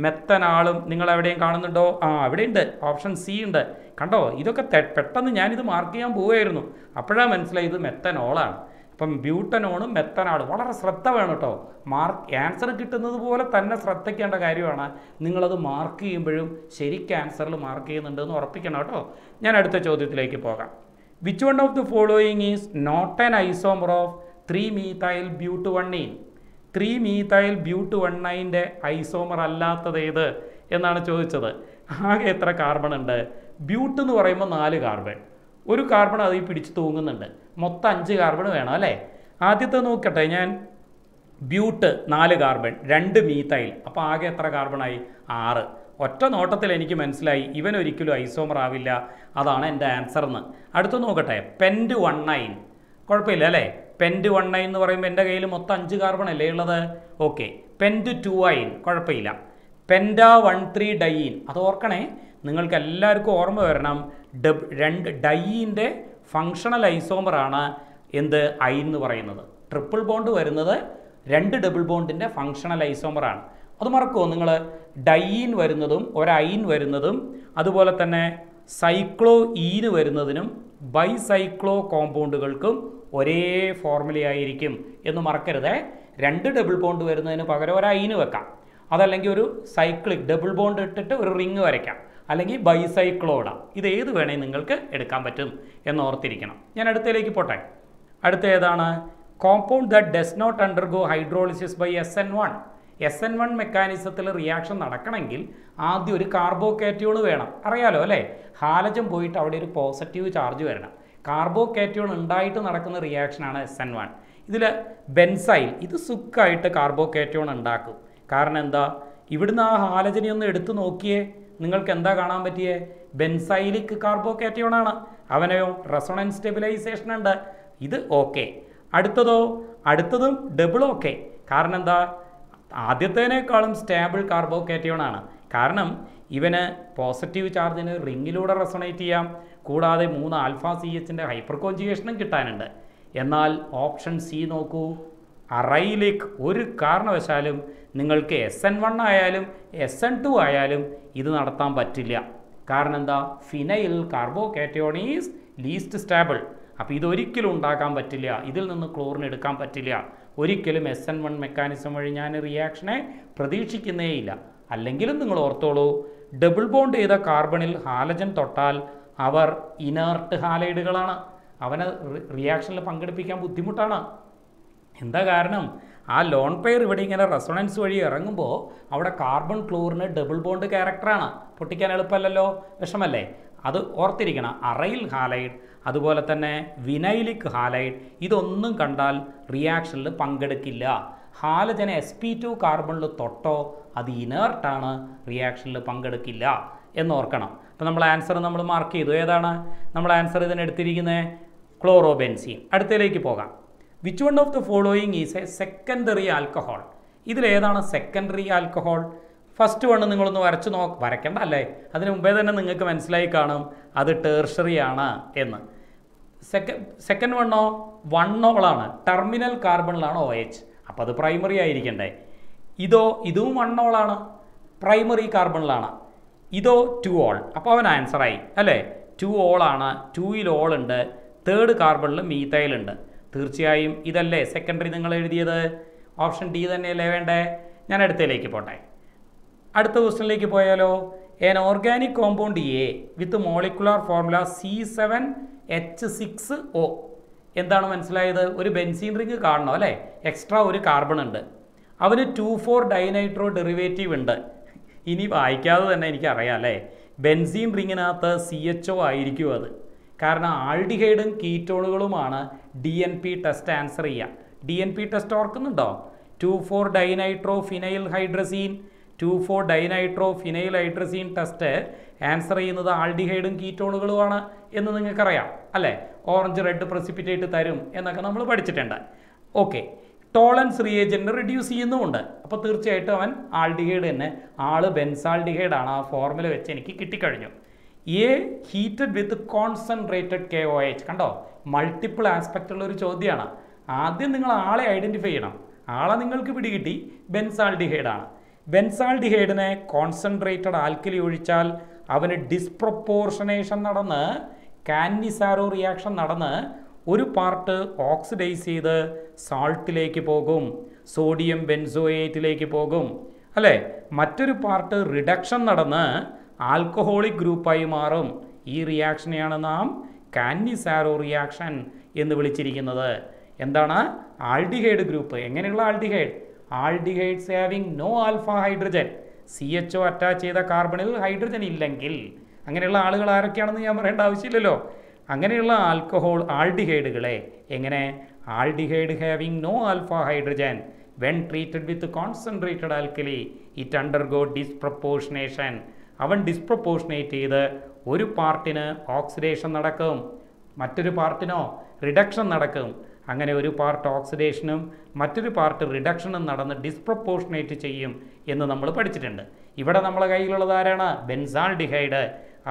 മെത്തനാളും നിങ്ങൾ എവിടെയും കാണുന്നുണ്ടോ? ആ, അവിടെയുണ്ട്. ഓപ്ഷൻ സി ഉണ്ട്. കണ്ടോ, ഇതൊക്കെ പെട്ടെന്ന് ഞാനിത് മാർക്ക് ചെയ്യാൻ പോവുമായിരുന്നു, അപ്പോഴാണ് മനസ്സിലായത് മെത്തനോളാണ്. അപ്പം ബ്യൂട്ടനോണും മെത്തനാളും വളരെ ശ്രദ്ധ വേണം കേട്ടോ. മാർക്ക് ആൻസർ കിട്ടുന്നത് പോലെ തന്നെ ശ്രദ്ധിക്കേണ്ട കാര്യമാണ്. നിങ്ങളത് മാർക്ക് ചെയ്യുമ്പോഴും ശരിക്കും ആൻസറിൽ മാർക്ക് ചെയ്യുന്നുണ്ടെന്ന് ഉറപ്പിക്കണം കേട്ടോ. ഞാൻ അടുത്ത ചോദ്യത്തിലേക്ക് പോകാം. Which one of the following is not an isomer of three methyl but one ene? Three methyl but വണ്ണീൻ്റെ ഐസോമർ അല്ലാത്തത് ഏത് എന്നാണ് ചോദിച്ചത്. ആകെ എത്ര കാർബൺ ഉണ്ട്? ബ്യൂട്ട് എന്ന് പറയുമ്പോൾ നാല് കാർബൺ, ഒരു കാർബൺ അതിൽ പിടിച്ച് തൂങ്ങുന്നുണ്ട്. മൊത്തം അഞ്ച് കാർബൺ വേണം അല്ലേ? ആദ്യത്തെ നോക്കട്ടെ ഞാൻ. ബ്യൂട്ട് നാല് കാർബൺ, രണ്ട് മീത്തൈൽ, അപ്പോൾ ആകെ എത്ര കാർബണായി? ആറ്. ഒറ്റ നോട്ടത്തിൽ എനിക്ക് മനസ്സിലായി ഇവൻ ഒരിക്കലും ഐസോമർ ആവില്ല, അതാണ് എൻ്റെ ആൻസർ എന്ന്. അടുത്ത് നോക്കട്ടെ, പെൻറ്റ് വൺ നയൻ. കുഴപ്പമില്ല അല്ലേ? പെൻറ്റ് വൺ നയൻ എന്ന് പറയുമ്പോൾ എൻ്റെ കയ്യിൽ മൊത്തം അഞ്ച് കാർബൺ അല്ലേ ഉള്ളത്? ഓക്കെ. പെൻറ്റ് ടു അയൻ കുഴപ്പമില്ല. പെൻറ്റ വൺ ത്രീ ഡൈൻ, അത് ഓർക്കണേ. നിങ്ങൾക്ക് എല്ലാവർക്കും ഓർമ്മ വരണം, ഡബ് രണ്ട് ഡൈയിൻ്റെ ഫങ്ഷണൽ ഐസോമറാണ് എന്ത് ഐ എന്ന് പറയുന്നത്. ട്രിപ്പിൾ ബോണ്ട് വരുന്നത് രണ്ട് ഡബിൾ ബോണ്ടിൻ്റെ ഫങ്ഷണൽ ഐസോമറാണ്. അത് മറക്കുമോ നിങ്ങൾ? ഡൈയിൻ വരുന്നതും ഒരു ഐൻ വരുന്നതും അതുപോലെ തന്നെ സൈക്ലോ ഈന് വരുന്നതിനും ബൈസൈക്ലോ കോമ്പൗണ്ടുകൾക്കും ഒരേ ഫോർമുലയായിരിക്കും എന്ന് മറക്കരുതേ. രണ്ട് ഡബിൾ ബോണ്ട് വരുന്നതിന് പകരം ഒരു ഐന് വെക്കാം, അതല്ലെങ്കിൽ ഒരു സൈക്ലിക് ഡബിൾ ബോണ്ട് ഇട്ടിട്ട് ഒരു റിങ് വരയ്ക്കാം, അല്ലെങ്കിൽ ബൈസൈക്ലോഡ. ഇത് ഏത് വേണമെങ്കിൽ നിങ്ങൾക്ക് എടുക്കാൻ പറ്റും എന്നോർത്തിരിക്കണം. ഞാൻ അടുത്തയിലേക്ക് പോട്ടെ. അടുത്ത ഏതാണ്? Compound that does not undergo hydrolysis by S N one. S N one മെക്കാനിസത്തിൽ റിയാക്ഷൻ നടക്കണമെങ്കിൽ ആദ്യം ഒരു കാർബോകാറ്റയോൺ വേണം, അറിയാലോ അല്ലേ? ഹാലജൻ പോയിട്ട് അവിടെ ഒരു പോസിറ്റീവ് ചാർജ് വരണം. കാർബോകാറ്റയോൺ ഉണ്ടായിട്ട് നടക്കുന്ന റിയാക്ഷനാണ് എസ് എൻ വൺ. ഇതിൽ ബെൻസൈൽ ഇത് സുക്കായിട്ട് കാർബോകാറ്റയോൺ ഉണ്ടാക്കും. കാരണം എന്താ? ഇവിടുന്ന് ആ ഹാലജനെ ഒന്ന് എടുത്തു നോക്കിയേ, നിങ്ങൾക്ക് എന്താ കാണാൻ പറ്റിയേ? ബെൻസൈലിക് കാർബോകാറ്റയോണാണ്. അവനെയോ റെസൊണൻസ് സ്റ്റെബിലൈസേഷൻ ഉണ്ട്. ഇത് ഓക്കെ. അടുത്തതോ? അടുത്തതും ഡബിൾ ഓക്കെ. കാരണം എന്താ? ആദ്യത്തേനേക്കാളും സ്റ്റേബിൾ കാർബോകാറ്റയോണാണ്. കാരണം ഇവന് പോസിറ്റീവ് ചാർജിന് റിങ്ങിലൂടെ റെസൊണേറ്റ് ചെയ്യാം, കൂടാതെ മൂന്ന് ആൽഫ സി എച്ചിൻ്റെ ഹൈപ്പർ കോഞ്ചുഗേഷനും കിട്ടാനുണ്ട്. എന്നാൽ ഓപ്ഷൻ സി നോക്കൂ, അറൈലേക്ക് ഒരു കാരണവശാലും നിങ്ങൾക്ക് എസ് എൻ വൺ ആയാലും എസ് എൻ ടു ആയാലും ഇത് നടത്താൻ പറ്റില്ല. കാരണം എന്താ? Phenyl carbocation is least stable. അപ്പോൾ ഇതൊരിക്കലും ഉണ്ടാക്കാൻ പറ്റില്ല, ഇതിൽ നിന്ന് ക്ലോറിൻ എടുക്കാൻ പറ്റില്ല. ഒരിക്കലും എസ് എൻ വൺ മെക്കാനിസം വഴി ഞാൻ റിയാക്ഷനെ പ്രതീക്ഷിക്കുന്നേ ഇല്ല. അല്ലെങ്കിലും നിങ്ങൾ ഓർത്തോളൂ, ഡബിൾ ബോണ്ട് ചെയ്ത കാർബണിൽ ഹാലജൻ തൊട്ടാൽ അവർ ഇനേർട്ട് ഹാലൈഡുകളാണ്. അവനെ റിയാക്ഷനിൽ പങ്കെടുപ്പിക്കാൻ ബുദ്ധിമുട്ടാണ്. എന്താ കാരണം? ആ ലോൺ പെയർ ഇവിടെ ഇങ്ങനെ റെസൊണൻസ് വഴി ഇറങ്ങുമ്പോൾ അവിടെ കാർബൺ ക്ലോറിന് ഡബിൾ ബോണ്ട് ക്യാരക്ടറാണ്. പൊട്ടിക്കാൻ എളുപ്പമല്ലല്ലോ, വിഷമല്ലേ? അത് ഓർത്തിരിക്കണം. അറൈൽ ഹാലൈഡ് അതുപോലെ തന്നെ വിനൈലിക് ഹാലൈഡ് ഇതൊന്നും കണ്ടാൽ റിയാക്ഷനിൽ പങ്കെടുക്കില്ല. ഹാലജൻ എസ് പി ടു കാർബണിൽ തൊട്ടോ അത് ഇനേർട്ടാണ്, റിയാക്ഷനിൽ പങ്കെടുക്കില്ല എന്നോർക്കണം. അപ്പോൾ നമ്മൾ ആൻസർ നമ്മൾ മാർക്ക് ചെയ്തു. ഏതാണ് നമ്മൾ ആൻസർ ഇതിനെടുത്തിരിക്കുന്നത്? ക്ലോറോബെൻസീൻ. അടുത്തയിലേക്ക് പോകാം. Which one of the following is a secondary alcohol? ഇതിൽ ഏതാണ് secondary alcohol? First one നിങ്ങളൊന്ന് വരച്ചു നോക്ക്, വരയ്ക്കണ്ട അല്ലേ, അതിനു മുമ്പേ തന്നെ നിങ്ങൾക്ക് മനസ്സിലായി കാണും അത് tertiary ആണ് എന്ന്. Second second one O one O ആണ്, ടെർമിനൽ കാർബണിലാണ് O H. അപ്പോൾ അത് പ്രൈമറി ആയിരിക്കണ്ടേ. ഇതോ ഇതും one O ആണ്, പ്രൈമറി കാർബണിലാണ്. ഇതോ two O. അപ്പോൾ അവൻ ആൻസർ ആയി അല്ലേ, two O ആണ്, two ൽ O ഉണ്ട്, third കാർബണിൽ മീഥൈൽ ഉണ്ട്. തീർച്ചയായും ഇതല്ലേ സെക്കൻഡറി നിങ്ങൾ എഴുതിയത്, ഓപ്ഷൻ ഡി തന്നെയല്ലേ വേണ്ടേ. ഞാൻ അടുത്തയിലേക്ക് പോട്ടെ, അടുത്ത ക്വസ്റ്റ്യനിലേക്ക് പോയാലോ. An organic compound A with molecular formula C seven H six O. എന്താണ് മനസ്സിലായത്, ഒരു ബെൻസീൻ റിങ് കാണണം അല്ലേ, എക്സ്ട്രാ ഒരു കാർബൺ ഉണ്ട്, അവന് ടു ഫോർ ഡൈനൈട്രോ ഡെറിവേറ്റീവ് ഉണ്ട്. ഇനി വായിക്കാതെ തന്നെ എനിക്കറിയാം അല്ലേ, ബെൻസീൻ റിങ്ങിനകത്ത് സി എച്ച് ഒ ആയിരിക്കും അത്, കാരണം ആൾഡിഹൈഡും കീറ്റോണുകളുമാണ് D N P test answer ചെയ്യുക. ഡി എൻ പി ടെസ്റ്റ് ഓർക്കുന്നുണ്ടോ, two four dinitro phenyl hydrazine, two four dinitro phenyl hydrazine test answer ചെയ്യുന്നത് ആൾഡിഹൈഡും കീറ്റോണുകളുമാണ് എന്ന് നിങ്ങൾക്കറിയാം അല്ലേ, ഓറഞ്ച് റെഡ് പ്രസിപ്പിറ്റേറ്റ് തരും എന്നൊക്കെ നമ്മൾ പഠിച്ചിട്ടുണ്ട്. ഓക്കെ, ടോളൻസ് റിയേജൻറ്റ് റിഡ്യൂസ് ചെയ്യുന്നുമുണ്ട്. അപ്പോൾ തീർച്ചയായിട്ടും അവൻ ആൾഡിഹൈഡ് തന്നെ, ആള് ബെൻസാൾഡിഹൈഡാണ്, ആ ഫോർമുല വെച്ച് എനിക്ക് കിട്ടിക്കഴിഞ്ഞു. A heated with concentrated K O H, കണ്ടോ മൾട്ടിപ്പിൾ ആസ്പെക്റ്റുള്ള ഒരു ചോദ്യമാണ്. ആദ്യം നിങ്ങൾ ആളെ ഐഡൻറ്റിഫൈ ചെയ്യണം, ആളെ നിങ്ങൾക്ക് പിടികിട്ടി, ബെൻസാൾഡിഹൈഡാണ്. ബെൻസാൾഡിഹൈഡിനെ കോൺസെൻട്രേറ്റഡ് ആൽക്കലി ഒഴിച്ചാൽ അവന് ഡിസ്പ്രൊപ്പോർഷനേഷൻ നടന്ന് കാൻനിസാരോ റിയാക്ഷൻ നടന്ന് ഒരു പാർട്ട് ഓക്സിഡൈസ് ചെയ്ത് സാൾട്ടിലേക്ക് പോകും, സോഡിയം ബെൻസോയേറ്റിലേക്ക് പോകും അല്ലേ, മറ്റൊരു പാർട്ട് റിഡക്ഷൻ നടന്ന് ആൽക്കഹോളിക് ഗ്രൂപ്പായി മാറും. ഈ റിയാക്ഷനെയാണ് നാം കാൻനിസാരോ റിയാക്ഷൻ എന്ന് വിളിച്ചിരിക്കുന്നത്. എന്താണ് ആൾഡിഹൈഡ് ഗ്രൂപ്പ്, എങ്ങനെയുള്ള aldehyde, aldehydes having no alpha hydrogen, C H O attach ചെയ്ത കാർബണിൽ ഹൈഡ്രജൻ ഇല്ലെങ്കിൽ, അങ്ങനെയുള്ള ആളുകൾ ആരൊക്കെയാണെന്ന് ഞാൻ പറയേണ്ട ആവശ്യമില്ലല്ലോ. അങ്ങനെയുള്ള ആൽക്കഹോൾ ആൾഡിഹൈഡുകളെ എങ്ങനെ, aldehyde having no alpha hydrogen when treated with concentrated alkali it undergo disproportionation, അവൻ ഡിസ്പ്രൊപ്പോർഷനേറ്റ് ചെയ്ത് ഒരു പാർട്ടിന് ഓക്സിഡേഷൻ നടക്കും, മറ്റൊരു പാർട്ടിനോ റിഡക്ഷൻ നടക്കും. അങ്ങനെ ഒരു പാർട്ട് ഓക്സിഡേഷനും മറ്റൊരു പാർട്ട് റിഡക്ഷനും നടന്ന് ഡിസ്പ്രൊപ്പോർഷനേറ്റ് ചെയ്യും എന്ന് നമ്മൾ പഠിച്ചിട്ടുണ്ട്. ഇവിടെ നമ്മളെ കയ്യിലുള്ളത് ആരാണ്, ബെൻസാൾഡിഹൈഡ്,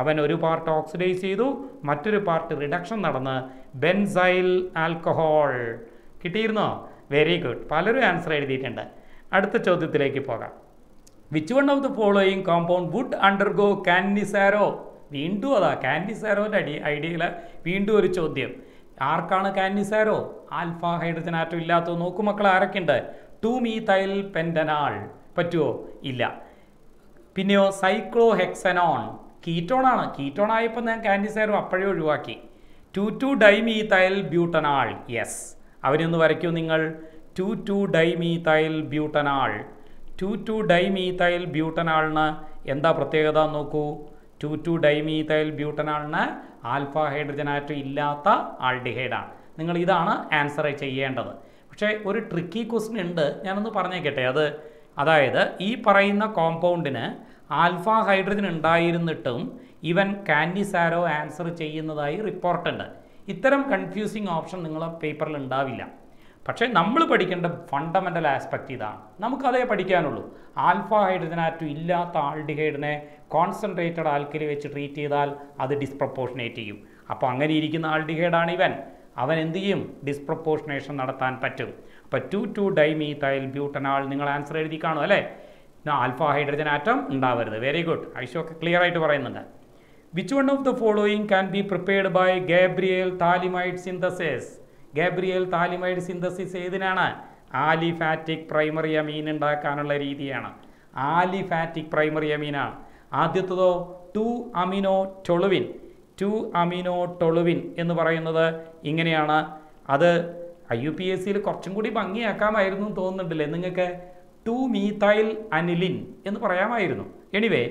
അവൻ ഒരു പാർട്ട് ഓക്സിഡൈസ് ചെയ്തു, മറ്റൊരു പാർട്ട് റിഡക്ഷൻ നടന്ന് ബെൻസൈൽ ആൽക്കഹോൾ. കിട്ടിയിരുന്നോ, വെരി ഗുഡ്, പലരും ആൻസർ എഴുതിയിട്ടുണ്ട്. അടുത്ത ചോദ്യത്തിലേക്ക് പോകാം. Which one of the following compound would undergo Cannizzaro, വീണ്ടും അതാ കാൻനിസാരോൻ്റെ അടി ഐഡിയയിൽ വീണ്ടും ഒരു ചോദ്യം. ആർക്കാണ് കാൻനിസാരോ, ആൽഫ ഹൈഡ്രജൻ ആറ്റം ഇല്ലാത്തത്. നോക്കൂ മക്കൾ ആരൊക്കെയുണ്ട്, ടു മീഥൈൽ പെൻറ്റനാൾ, പറ്റുമോ ഇല്ല. പിന്നെയോ സൈക്ലോ ഹെക്സനോൺ, കീറ്റോണാണ്, കീറ്റോൺ ആയപ്പോൾ ഞാൻ കാൻനിസാരോ അപ്പോഴേ ഒഴിവാക്കി. Two two dimethyl butanal, yes അവരൊന്ന് വരയ്ക്കൂ നിങ്ങൾ, two two dimethyl butanal. Two two dimethyl ബ്യൂട്ടനാളിന് എന്താ പ്രത്യേകത നോക്കൂ, ടു ടു ഡൈമീഥൈൽ ബ്യൂട്ടനാളിന് ആൽഫ ഹൈഡ്രജൻ ആറ്റം ഇല്ലാത്ത ആൾഡിഹൈഡാണ്. നിങ്ങൾ ഇതാണ് ആൻസർ ചെയ്യേണ്ടത്. പക്ഷേ ഒരു ട്രിക്കി ക്വസ്റ്റ്യൻ ഉണ്ട്, ഞാനൊന്ന് പറഞ്ഞേക്കട്ടെ. അത് അതായത് ഈ പറയുന്ന കോമ്പൗണ്ടിന് ആൽഫ ഹൈഡ്രജൻ ഉണ്ടായിരുന്നിട്ടും ഇവൻ കാൻനിസാരോ ആൻസർ ചെയ്യുന്നതായി റിപ്പോർട്ടുണ്ട്. ഇത്തരം കൺഫ്യൂസിങ് ഓപ്ഷൻ നിങ്ങളെ പേപ്പറിൽ ഉണ്ടാവില്ല. പക്ഷേ നമ്മൾ പഠിക്കേണ്ട ഫണ്ടമെൻ്റൽ ആസ്പെക്റ്റ് ഇതാണ്, നമുക്കതേ പഠിക്കാനുള്ളൂ. ആൽഫ ഹൈഡ്രജൻ ആറ്റം ഇല്ലാത്ത ആൾഡിഹൈഡിനെ കോൺസെൻട്രേറ്റഡ് ആൽക്കലി വെച്ച് ട്രീറ്റ് ചെയ്താൽ അത് ഡിസ്പ്രൊപ്പോർഷനേറ്റ് ചെയ്യും. അപ്പോൾ അങ്ങനെ ഇരിക്കുന്ന ആൾഡിഹൈഡാണ് ഇവൻ, അവൻ എന്ത് ചെയ്യും, ഡിസ്പ്രൊപ്പോർഷനേഷൻ നടത്താൻ പറ്റും. അപ്പോൾ ടു ടു ഡൈമീഥൈൽ ബ്യൂട്ടനാൾ നിങ്ങൾ ആൻസർ എഴുതി കാണും അല്ലേ, ആൽഫ ഹൈഡ്രജൻ ആറ്റം ഉണ്ടാവരുത്. വെരി ഗുഡ്, ഐഷൊക്കെ ക്ലിയർ ആയിട്ട് പറയുന്നുണ്ട്. Which one of the following can be prepared by Gabriel phthalimide synthesis. Gabriel phthalimide synthesis ഏതിനാണ്, ആലിഫാറ്റിക് പ്രൈമറി അമീൻ ഉണ്ടാക്കാനുള്ള രീതിയാണ്, ആലിഫാറ്റിക് പ്രൈമറി അമീനാണ്. ആദ്യത്തതോ two amino toluene, two amino toluene എന്ന് പറയുന്നത് ഇങ്ങനെയാണ്. അത് ഐ യു പി എസ് സിയിൽ കുറച്ചും കൂടി ഭംഗിയാക്കാമായിരുന്നു എന്ന് തോന്നുന്നുണ്ടല്ലേ നിങ്ങൾക്ക്, ടു മീഥൈൽ അനിലിൻ എന്ന് പറയാമായിരുന്നു. എനിവേ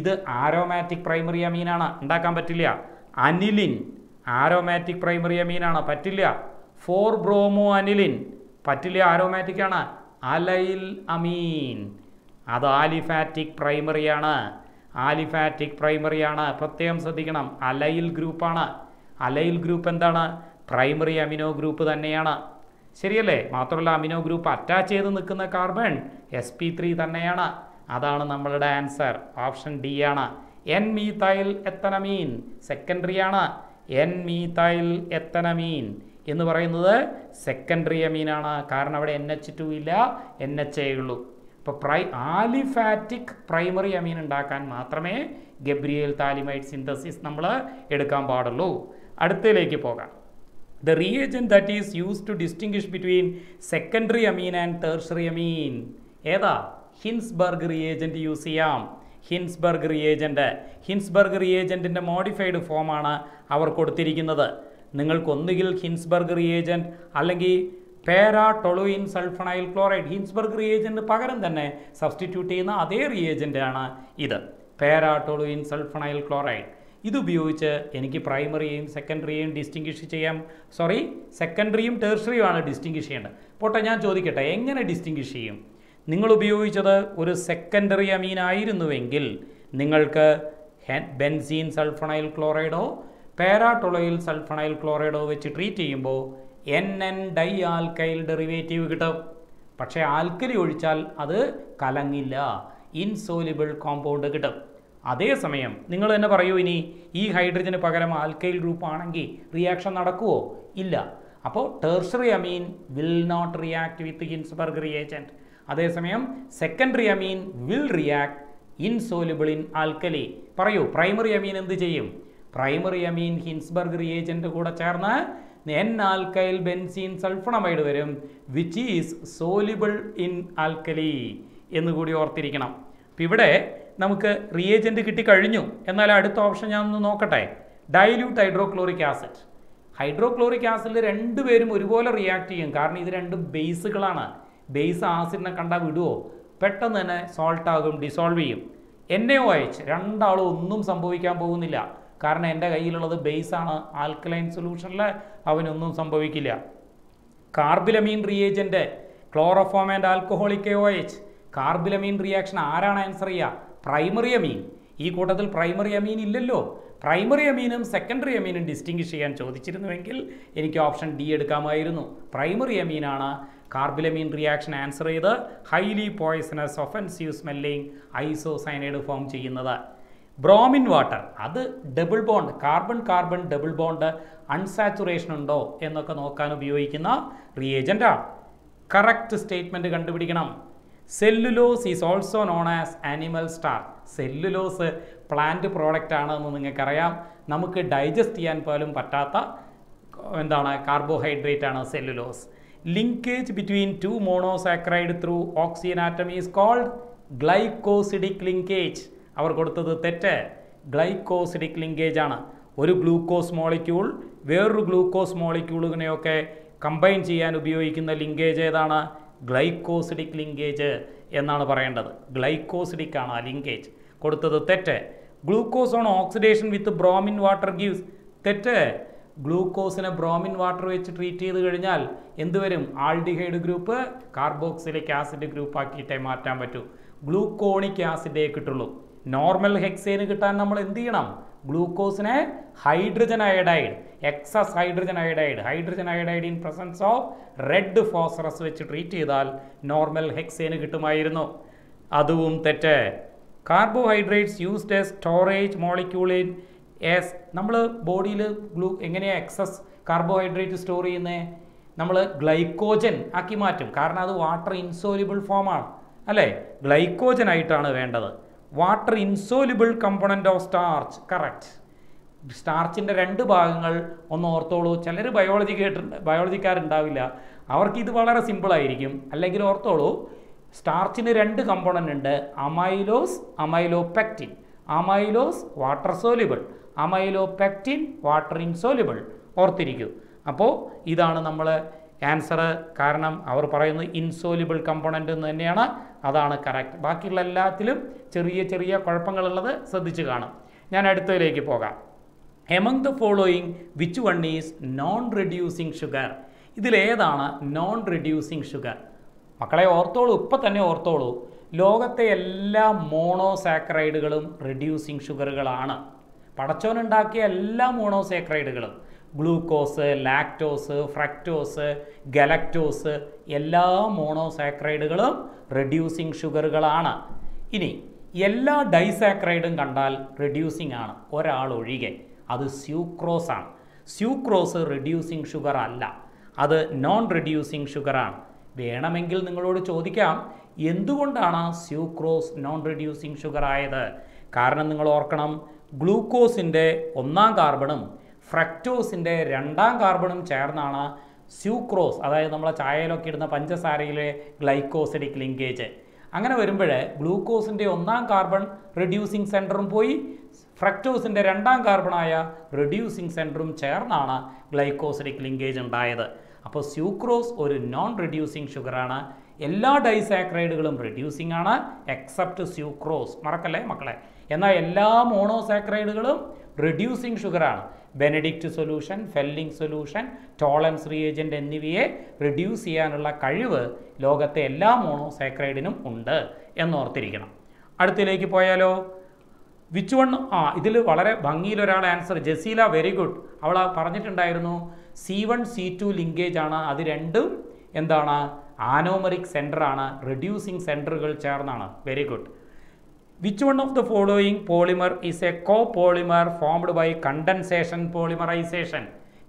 ഇത് ആരോമാറ്റിക് പ്രൈമറി അമീനാണ്, ഉണ്ടാക്കാൻ പറ്റില്ല. അനിലിൻ ആരോമാറ്റിക് പ്രൈമറി അമീനാണ്, പറ്റില്ല. ഫോർ ബ്രോമോ അനിലിൻ പറ്റില്ല, ആരോമാറ്റിക് ആണ്. അലൈൽ അമീൻ അത് ആലിഫാറ്റിക് പ്രൈമറിയാണ്, ആലിഫാറ്റിക് പ്രൈമറിയാണ്, പ്രത്യേകം ശ്രദ്ധിക്കണം. അലൈൽ ഗ്രൂപ്പാണ്, അലൈൽ ഗ്രൂപ്പ് എന്താണ്, പ്രൈമറി അമിനോ ഗ്രൂപ്പ് തന്നെയാണ്. ശരിയല്ലേ? മാത്രമല്ല അമിനോ ഗ്രൂപ്പ് അറ്റാച്ച് ചെയ്ത് നിൽക്കുന്ന കാർബൺ എസ് പി ത്രീ തന്നെയാണ്. അതാണ് നമ്മളുടെ ആൻസർ, ഓപ്ഷൻ ഡി ആണ്. എൻ മീഥൈൽ എത്തനമീൻ സെക്കൻഡറി ആണ്. എൻ മീഥൈൽ എത്തനമീൻ എന്ന് പറയുന്നത് സെക്കൻഡറി അമീനാണ്. കാരണം അവിടെ എൻ എച്ച് ടു ഇല്ല, എൻ എച്ച് എ ഉള്ളൂ. ഇപ്പോൾ പ്രൈ ആലിഫാറ്റിക് പ്രൈമറി അമീൻ ഉണ്ടാക്കാൻ മാത്രമേ ഗബ്രിയേൽ താലിമൈറ്റ് സിന്തസിസ് നമ്മൾ എടുക്കാൻ പാടുള്ളൂ. അടുത്തതിലേക്ക് പോകാം. The reagent that is used to distinguish between secondary amine and tertiary amine ഏതാ? ഹിൻസ്ബർഗ് റിയേജൻറ്റ് യൂസ് ചെയ്യാം. ഹിൻസ്ബർഗ് റിയേജൻറ്റ് ഹിൻസ്ബർഗ് റിയേജൻറ്റിൻ്റെ മോഡിഫൈഡ് ഫോമാണ് അവർ കൊടുത്തിരിക്കുന്നത്. നിങ്ങൾക്കൊന്നുകിൽ ഹിൻസ്ബർഗ് റിയേജൻറ്റ് അല്ലെങ്കിൽ para toluene sulphonyl chloride, Hinsberg reagent പകരം തന്നെ സബ്സ്റ്റിറ്റ്യൂട്ട് ചെയ്യുന്ന അതേ റിയേജൻ്റാണ് ഇത്, പേരാ ടൊളുയിൻ സൾഫണൈൽ ക്ലോറൈഡ്. ഇതുപയോഗിച്ച് എനിക്ക് പ്രൈമറിയെയും സെക്കൻഡറിയെയും ഡിസ്റ്റിങ്ക്വിഷ് ചെയ്യാം. സോറി, സെക്കൻഡറിയും ടെർഷറിയുമാണ് ഡിസ്റ്റിങ്ക്വിഷ് ചെയ്യേണ്ടത്. പോട്ടെ, ഞാൻ ചോദിക്കട്ടെ, എങ്ങനെ ഡിസ്റ്റിങ്ക്വിഷ് ചെയ്യും? നിങ്ങൾ ഉപയോഗിച്ചത് ഒരു സെക്കൻഡറി അമീൻ ആയിരുന്നുവെങ്കിൽ നിങ്ങൾക്ക് ബെൻസീൻ സൾഫണൈൽ ക്ലോറൈഡോ പാരാട്ടൊളോയിൽ സൾഫണൈൽ ക്ലോറൈഡോ വെച്ച് ട്രീറ്റ് ചെയ്യുമ്പോൾ N N di alkyl derivative കിട്ടും. പക്ഷേ ആൽക്കലി ഒഴിച്ചാൽ അത് കലങ്ങില്ല, ഇൻസോലിബിൾ കോമ്പൗണ്ട് കിട്ടും. അതേസമയം നിങ്ങൾ തന്നെ പറയൂ, ഇനി ഈ ഹൈഡ്രജന് പകരം ആൽക്കൈൽ ഗ്രൂപ്പ് ആണെങ്കിൽ റിയാക്ഷൻ നടക്കുമോ? ഇല്ല. അപ്പോൾ tertiary amine will not react with Hinsberg reagent. അതേസമയം secondary amine will react insoluble in alkali. പറയൂ, പ്രൈമറി അമീൻ എന്ത് ചെയ്യും? പ്രൈമറി അമീൻ ഹിൻസ്ബർഗ് റിയേജൻറ്റ് കൂടെ ചേർന്ന് എൻ ആൽക്കൈൽ ബെൻസീൻ സൾഫണമൈഡ് വരും, which is soluble in alkali എന്നുകൂടി ഓർത്തിരിക്കണം. അപ്പം ഇവിടെ നമുക്ക് റിയേജൻറ്റ് കിട്ടിക്കഴിഞ്ഞു. എന്നാൽ അടുത്ത ഓപ്ഷൻ ഞാനൊന്ന് നോക്കട്ടെ. Dilute hydrochloric acid. ഹൈഡ്രോക്ലോറിക് ആസിഡിൽ രണ്ടുപേരും ഒരുപോലെ റിയാക്ട് ചെയ്യും, കാരണം ഇത് രണ്ട് ബേസുകളാണ്. ബേസ് ആസിഡിനെ കണ്ടാൽ വിടുവോ? പെട്ടെന്ന് തന്നെ സോൾട്ടാകും, ഡിസോൾവ് ചെയ്യും. എൻ എ ഒ എച്ച് രണ്ടാളും ഒന്നും സംഭവിക്കാൻ പോകുന്നില്ല, കാരണം എൻ്റെ കയ്യിലുള്ളത് ബേസാണ്. ആൽക്കലൈൻ സൊല്യൂഷനിൽ അവനൊന്നും സംഭവിക്കില്ല. Carbylamine reagent chloroform and alcoholic A O H. Carbylamine reaction ആരാണ് ആൻസർ ചെയ്യുക? Primary amine. ഈ കൂട്ടത്തിൽ പ്രൈമറി അമീൻ ഇല്ലല്ലോ. പ്രൈമറി അമീനും സെക്കൻഡറി അമീനും ഡിസ്റ്റിങ്ക്വിഷ് ചെയ്യാൻ ചോദിച്ചിരുന്നുവെങ്കിൽ എനിക്ക് ഓപ്ഷൻ ഡി എടുക്കാമായിരുന്നു. പ്രൈമറി അമീനാണ് കാർബിലമീൻ റിയാക്ഷൻ ആൻസർ ചെയ്ത് highly poisonous offensive smelling isocyanide form ചെയ്യുന്നത്. ബ്രോമിൻ വാട്ടർ, അത് double bond, carbon carbon double bond, unsaturation ഉണ്ടോ എന്നൊക്കെ നോക്കാൻ ഉപയോഗിക്കുന്ന റിയേജൻ്റാണ്. കറക്റ്റ് സ്റ്റേറ്റ്മെൻറ്റ് കണ്ടുപിടിക്കണം. Cellulose is also known as animal star. Cellulose plant product ആണെന്ന് നിങ്ങൾക്കറിയാം. നമുക്ക് ഡൈജസ്റ്റ് ചെയ്യാൻ പോലും പറ്റാത്ത എന്താണ് കാർബോഹൈഡ്രേറ്റ് ആണ് cellulose. Linkage between two monosaccharide through oxygen atom is called glycosidic linkage. അവർ കൊടുത്തത് തെറ്റ്, ഗ്ലൈക്കോസിഡിക് ലിങ്കേജ് ആണ്. ഒരു ഗ്ലൂക്കോസ് മോളിക്യൂൾ വേറൊരു ഗ്ലൂക്കോസ് മോളിക്യൂളിനെയൊക്കെ കമ്പൈൻ ചെയ്യാൻ ഉപയോഗിക്കുന്ന ലിങ്കേജ് ഏതാണ്? ഗ്ലൈക്കോസിഡിക് ലിങ്കേജ് എന്നാണ് പറയേണ്ടത്. ഗ്ലൈക്കോസിഡിക് ആണ് ആ ലിങ്കേജ്. കൊടുത്തത് തെറ്റ്. Glucose on oxidation with bromine water gives, തെറ്റ്. ഗ്ലൂക്കോസിനെ ബ്രോമിൻ വാട്ടർ വെച്ച് ട്രീറ്റ് ചെയ്ത് കഴിഞ്ഞാൽ എന്തുവരും? ആൾഡിഹൈഡ് ഗ്രൂപ്പ് കാർബോക്സിലിക് ആസിഡ് ഗ്രൂപ്പാക്കിയിട്ടേ മാറ്റാൻ പറ്റൂ. ഗ്ലൂക്കോണിക് ആസിഡേ കിട്ടുള്ളൂ. നോർമൽ ഹെക്സേന് കിട്ടാൻ നമ്മൾ എന്ത് ചെയ്യണം? ഗ്ലൂക്കോസിനെ hydrogen iodide, excess hydrogen iodide, hydrogen iodide in presence of red phosphorus വെച്ച് ട്രീറ്റ് ചെയ്താൽ നോർമൽ ഹെക്സേന് കിട്ടുമായിരുന്നു. അതും തെറ്റ്. കാർബോഹൈഡ്രേറ്റ്സ് യൂസ്ഡ് എസ് സ്റ്റോറേജ് മോളിക്യൂളിൻ എസ്. നമ്മൾ ബോഡിയിൽ ഗ്ലൂ എങ്ങനെയാണ് എക്സസ് കാർബോഹൈഡ്രേറ്റ് സ്റ്റോർ ചെയ്യുന്നത്? നമ്മൾ ഗ്ലൈക്കോജൻ ആക്കി മാറ്റും, കാരണം അത് വാട്ടർ ഇൻസോലിബിൾ ഫോമാണ് അല്ലേ. ഗ്ലൈക്കോജൻ ആയിട്ടാണ് വേണ്ടത്. Water insoluble component of starch, correct. സ്റ്റാർച്ചിൻ്റെ രണ്ട് ഭാഗങ്ങൾ ഒന്ന് ഓർത്തോളൂ. ചിലർ ബയോളജി കേട്ടിട്ടുണ്ട്, ബയോളജിക്കാരുണ്ടാവില്ല, അവർക്കിത് വളരെ സിമ്പിളായിരിക്കും. അല്ലെങ്കിൽ ഓർത്തോളൂ, സ്റ്റാർച്ചിന് രണ്ട് കമ്പോണൻ്റ് ഉണ്ട്, amylose, amylopectin. Amylose water soluble, amylopectin water insoluble. ഓർത്തിരിക്കൂ. അപ്പോൾ ഇതാണ് നമ്മൾ ആൻസർ. കാരണം അവർ പറയുന്നത് ഇൻസോലിബിൾ കമ്പോണൻ്റ് എന്ന് തന്നെയാണ്, അതാണ് കറക്റ്റ്. ബാക്കിയുള്ള എല്ലാത്തിലും ചെറിയ ചെറിയ കുഴപ്പങ്ങളുള്ളത് ശ്രദ്ധിച്ച് കാണും. ഞാൻ അടുത്തതിലേക്ക് പോകാം. Among the following, which one is non-reducing sugar? ഇതിലേതാണ് നോൺ റെഡ്യൂസിങ് ഷുഗർ? മക്കളെ ഓർത്തോളൂ, ഇപ്പം തന്നെ ഓർത്തോളൂ. ലോകത്തെ എല്ലാ മോണോസാക്രൈഡുകളും റെഡ്യൂസിങ് ഷുഗറുകളാണ്. പടച്ചോനുണ്ടാക്കിയ എല്ലാ മോണോസാക്രൈഡുകളും glucose, lactose, fructose, galactose எல்லா monosaccharideகளும் reducing sugarகளான. இனி எல்லா disaccharideம் கண்டால் reducing ஆன ஒரால் ஒழிகை அது sucrose ஆன. Sucrose reducing sugar அல்ல, அது non-reducing sugar ஆன. வேணமெங்கில் நிங்களோடு சோதிக்காம் എന്തുകൊണ്ടാണ് sucrose non-reducing sugar ആയത്? കാരണം നിങ്ങൾ ഓർക്കണം ഗ്ലൂക്കോസിന്റെ ഒന്നാം കാർബണും ഫ്രക്ടോസിന്റെ രണ്ടാം കാർബണും ചേർന്നാണ് sucrose, അതായത് നമ്മൾ ചായയിലൊക്കെ ഇടുന്ന പഞ്ചസാരയിലെ ഗ്ലൈക്കോസിഡിക് ലിങ്കേജ്. അങ്ങനെ വരുമ്പോൾ ഗ്ലൂക്കോസിന്റെ ഒന്നാം കാർബൺ റിഡ്യൂസിംഗ് സെന്ററും പോയി ഫ്രക്ടോസിന്റെ രണ്ടാം കാർബണായ റിഡ്യൂസിംഗ് സെന്ററും ചേർന്നാണ് ഗ്ലൈക്കോസിഡിക് ലിങ്കേജ് ഉണ്ടായത്. അപ്പോൾ sucrose ഒരു നോൺ റിഡ്യൂസിംഗ് ഷുഗറാണ്. എല്ലാ ഡൈസാക്രൈഡുകളും റിഡ്യൂസിംഗ് ആണ് എക്സെപ്റ്റ് സ്യൂക്രോസ്. മറക്കല്ലേ മക്കളെ, എന്നാൽ എല്ലാ മോണോസാക്രൈഡുകളും റിഡ്യൂസിംഗ് ഷുഗറാണ്. Benedict solution, Fehling solution, Tollens reagent എന്നിവയെ റിഡ്യൂസ് ചെയ്യാനുള്ള കഴിവ് ലോകത്തെ എല്ലാ മോണോസാക്രൈഡിനും ഉണ്ട് എന്നോർത്തിരിക്കണം. അടുത്തിലേക്ക് പോയാലോ, വിച്ച് വൺ? ആ ഇതിൽ വളരെ ഭംഗിയിലൊരാൾ ആൻസർ, ജസീല, വെരി ഗുഡ്. അവൾ പറഞ്ഞിട്ടുണ്ടായിരുന്നു C one C two linkage ആണ്. അത് രണ്ടും എന്താണ്? ആനോമറിക് സെൻറ്ററാണ്, റിഡ്യൂസിംഗ് സെൻറ്ററുകൾ ചേർന്നാണ്. Very good. Which one of the following polymer is a copolymer formed by condensation polymerisation?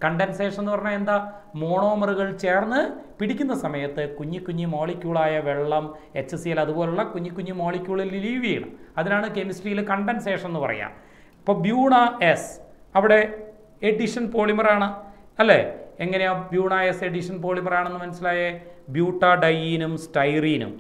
Condensation എന്ന് പറഞ്ഞാൽ എന്താ? മോണോമറുകൾ ചേർന്ന് പിടിക്കുന്ന സമയത്ത് കുഞ്ഞു കുഞ്ഞു മോളിക്യൂളായ വെള്ളം, എച്ച് സി എൽ അതുപോലുള്ള കുഞ്ഞു കുഞ്ഞു മോളിക്യൂളിൽ ലീവ് ചെയ്യണം. അതിനാണ് കെമിസ്ട്രിയിൽ കണ്ടൻസേഷൻ എന്ന് പറയുക. ഇപ്പോൾ ബ്യൂണ എസ് അവിടെ എഡിഷൻ പോളിമറാണ് അല്ലേ? എങ്ങനെയാണ് ബ്യൂണ എസ് എഡിഷൻ പോളിമറാണെന്ന് മനസ്സിലായേ? ബ്യൂട്ടാഡൈനും സ്റ്റൈറീനും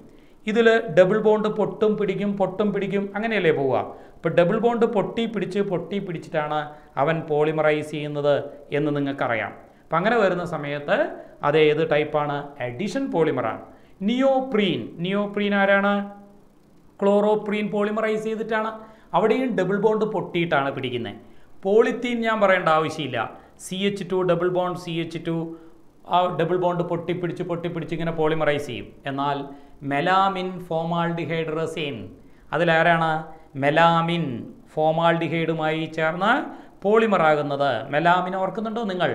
ഇതിൽ ഡബിൾ ബോണ്ട് പൊട്ടും പിടിക്കും, പൊട്ടും പിടിക്കും, അങ്ങനെയല്ലേ പോവുക? അപ്പോൾ ഡബിൾ ബോണ്ട് പൊട്ടി പിടിച്ച് പൊട്ടി പിടിച്ചിട്ടാണ് അവൻ പോളിമറൈസ് ചെയ്യുന്നത് എന്ന് നിങ്ങൾക്കറിയാം. അപ്പം അങ്ങനെ വരുന്ന സമയത്ത് അത് ഏത് ടൈപ്പാണ്? എഡിഷൻ പോളിമറാണ്. നിയോപ്രീൻ, നിയോപ്രീൻ ആരാണ്? ക്ലോറോപ്രീൻ പോളിമറൈസ് ചെയ്തിട്ടാണ്. അവിടെയും ഡബിൾ ബോണ്ട് പൊട്ടിയിട്ടാണ് പിടിക്കുന്നത്. പോളിത്തീൻ ഞാൻ പറയേണ്ട ആവശ്യമില്ല. C H two double bond C H two ആ ഡബിൾ ബോണ്ട് പൊട്ടിപ്പിടിച്ച് പൊട്ടിപ്പിടിച്ച് ഇങ്ങനെ പോളിമറൈസ് ചെയ്യും. എന്നാൽ മെലാമിൻ ഫോമാൽഡിഹൈഡ് റെസിൻ അതിലാരാണ്? മെലാമിൻ ഫോമാൽഡിഹൈഡുമായി ചേർന്ന് പോളിമറാകുന്നത്. മെലാമിൻ ഓർക്കുന്നുണ്ടോ നിങ്ങൾ?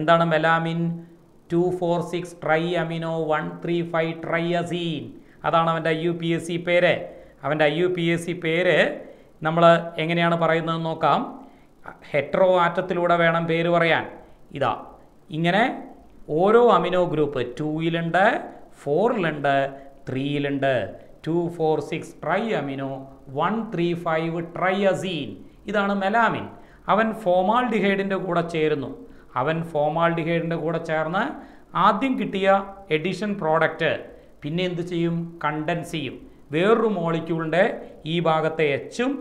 എന്താണ് melamine? Two four six tri amino one three five triazine. അതാണ് അവൻ്റെ I U P S C പേര്. അവൻ്റെ I U P S C പേര് നമ്മൾ എങ്ങനെയാണ് പറയുന്നതെന്ന് നോക്കാം. ഹെറ്ററോ ആറ്റത്തിലൂടെ വേണം പേര് പറയാൻ. ഇതാ ഇങ്ങനെ ഓരോ അമിനോ ഗ്രൂപ്പ് ടൂയിലുണ്ട്, ഫോറിലുണ്ട്, ത്രീയിലുണ്ട്. Two four six tri amino one three five triazine ഇതാണ് മെലാമിൻ. അവൻ ഫോമാൽഡിഹൈഡിൻ്റെ കൂടെ ചേരുന്നു. അവൻ ഫോമാൽഡിഹൈഡിൻ്റെ കൂടെ ചേർന്ന് ആദ്യം കിട്ടിയ എഡിഷൻ പ്രോഡക്റ്റ് പിന്നെ എന്ത് ചെയ്യും? കണ്ടൻസ് ചെയ്യും. വേറൊരു മോളിക്യൂളിൻ്റെ ഈ ഭാഗത്തെ എച്ചും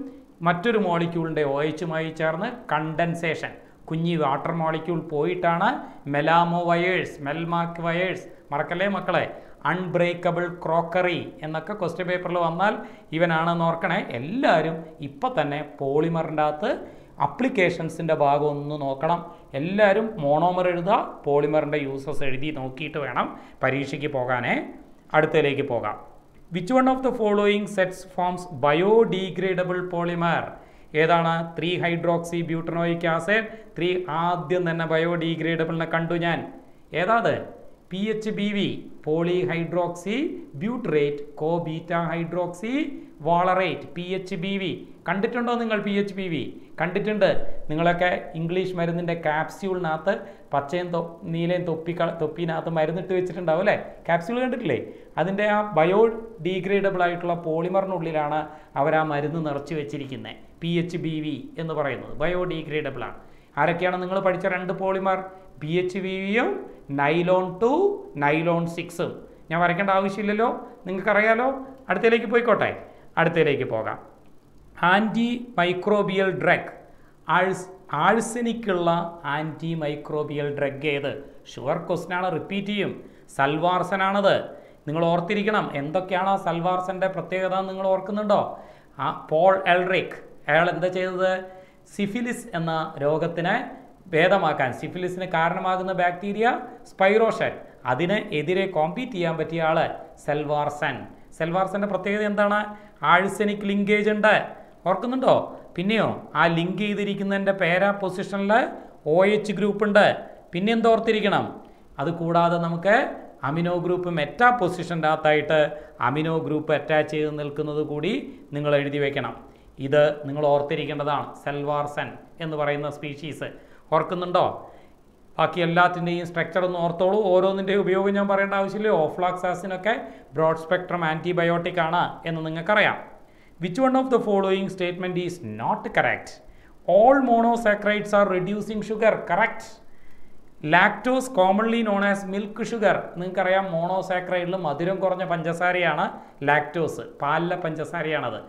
മറ്റൊരു മോളിക്യൂളിൻ്റെ ഒ എച്ചുമായി ചേർന്ന് കണ്ടൻസേഷൻ, കുഞ്ഞി വാട്ടർ മോളിക്യൂൾ പോയിട്ടാണ് മെലാമോ വയേഴ്സ്, മെൽമാക് വയേഴ്സ്. മറക്കല്ലേ മക്കളെ? അൺബ്രേക്കബിൾ ക്രോക്കറി എന്നൊക്കെ ക്വസ്റ്റ്യൻ പേപ്പറിൽ വന്നാൽ ഇവനാണെന്ന് ഓർക്കണേ. എല്ലാവരും ഇപ്പം തന്നെ പോളിമറിൻ്റെ അകത്ത് അപ്ലിക്കേഷൻസിൻ്റെ ഭാഗം ഒന്ന് നോക്കണം. എല്ലാവരും മോണോമർ എഴുതുക, പോളിമറിൻ്റെ യൂസസ് എഴുതി നോക്കിയിട്ട് വേണം പരീക്ഷയ്ക്ക് പോകാനേ. അടുത്തതിലേക്ക് പോകാം. Which one of the following sets forms biodegradable polymer? ഏതാണ്? Three hydroxy butanoic acid. Three ആദ്യം തന്നെ ബയോഡീഗ്രേഡബിളിനെ കണ്ടു ഞാൻ. ഏതാത്? P H B V, polyhydroxy butyrate co beta hydroxy valerate, P H B V. കണ്ടിട്ടുണ്ടോ നിങ്ങൾ പി എച്ച് ബി വി? കണ്ടിട്ടുണ്ട്. നിങ്ങളൊക്കെ ഇംഗ്ലീഷ് മരുന്നിൻ്റെ ക്യാപ്സ്യൂളിനകത്ത് പച്ചയും തൊ നീലയും തൊപ്പി തൊപ്പിനകത്ത് മരുന്നിട്ട് വെച്ചിട്ടുണ്ടാവും അല്ലേ? ക്യാപ്സ്യൂൾ കണ്ടിട്ടില്ലേ? അതിൻ്റെ ആ ബയോ ഡീഗ്രേഡബിൾ ആയിട്ടുള്ള പോളിമറിനുള്ളിലാണ് അവർ ആ മരുന്ന് നിറച്ച് വെച്ചിരിക്കുന്നത്. പി എച്ച് ബി വി എന്ന് പറയുന്നത് ബയോഡീഗ്രേഡബിളാണ്. ആരൊക്കെയാണ് നിങ്ങൾ പഠിച്ച രണ്ട് പോളിമർ? പി എച്ച് ബി വിയും നൈലോൺ ടു നൈലോൺ സിക്സും. ഞാൻ വരയ്ക്കേണ്ട ആവശ്യമില്ലല്ലോ, നിങ്ങൾക്കറിയാലോ. അടുത്തയിലേക്ക് പോയിക്കോട്ടെ. അടുത്തയിലേക്ക് പോകാം. ആൻറ്റി മൈക്രോബിയൽ ഡ്രഗ്, ആൾസ് ആൾസനിക്കുള്ള ആൻറ്റി മൈക്രോബിയൽ ഡ്രഗ് ഏത്? ഷുവർ ക്വസ്റ്റനാണ്, റിപ്പീറ്റ് ചെയ്യും. സൽവാർസനാണത്, നിങ്ങൾ ഓർത്തിരിക്കണം. എന്തൊക്കെയാണ് ആ സൽവാർസൻ്റെ പ്രത്യേകത നിങ്ങൾ ഓർക്കുന്നുണ്ടോ? ആ പോൾ എൽറിക് അയാൾ എന്താ ചെയ്തത്? സിഫിലിസ് എന്ന രോഗത്തിനെ ഭേദമാക്കാൻ, സിഫിലിസിന് കാരണമാകുന്ന ബാക്ടീരിയ സ്പൈറോഷൻ, അതിന് എതിരെ കോമ്പീറ്റ് ചെയ്യാൻ പറ്റിയ ആൾ സെൽവാർസൻ. സെൽവാർസൻ്റെ പ്രത്യേകത എന്താണ്? ആഴ്സനിക് ലിങ്കേജ് ഉണ്ട്, ഓർക്കുന്നുണ്ടോ? പിന്നെയോ ആ ലിങ്ക് ചെയ്തിരിക്കുന്നതിൻ്റെ പേരാ പൊസിഷനിൽ OH ഗ്രൂപ്പ് ഉണ്ട്. പിന്നെന്ത് ഓർത്തിരിക്കണം? അതുകൂടാതെ നമുക്ക് അമിനോ ഗ്രൂപ്പ് മെറ്റാ പൊസിഷൻ്റെ അകത്തായിട്ട് അമിനോ ഗ്രൂപ്പ് അറ്റാച്ച് ചെയ്ത് നിൽക്കുന്നത് കൂടി നിങ്ങൾ എഴുതി വയ്ക്കണം. ഇത് നിങ്ങൾ ഓർത്തിരിക്കേണ്ടതാണ്. സെൽവാർസൻ എന്ന് പറയുന്ന സ്പീഷീസ് ഓർക്കുന്നുണ്ടോ? ബാക്കി എല്ലാത്തിൻ്റെയും സ്ട്രക്ചർ ഒന്ന് ഓർത്തോളൂ. ഓരോന്നിൻ്റെയും ഉപയോഗം ഞാൻ പറയേണ്ട ആവശ്യമില്ല. ഓഫ്ലാക്സാസിനൊക്കെ ബ്രോഡ് സ്പെക്ട്രം ആൻറ്റിബയോട്ടിക് ആണ് എന്ന് നിങ്ങൾക്കറിയാം. Which one of the following statement is not correct? All monosaccharides are reducing sugar. Correct. Lactose commonly known as milk sugar. നിങ്ങൾക്കറിയാം മോണോസാക്കറൈഡിൽ മധുരം കുറഞ്ഞ പഞ്ചസാരയാണ് ലാക്ടോസ്. പാലിലെ പഞ്ചസാരയാണത്.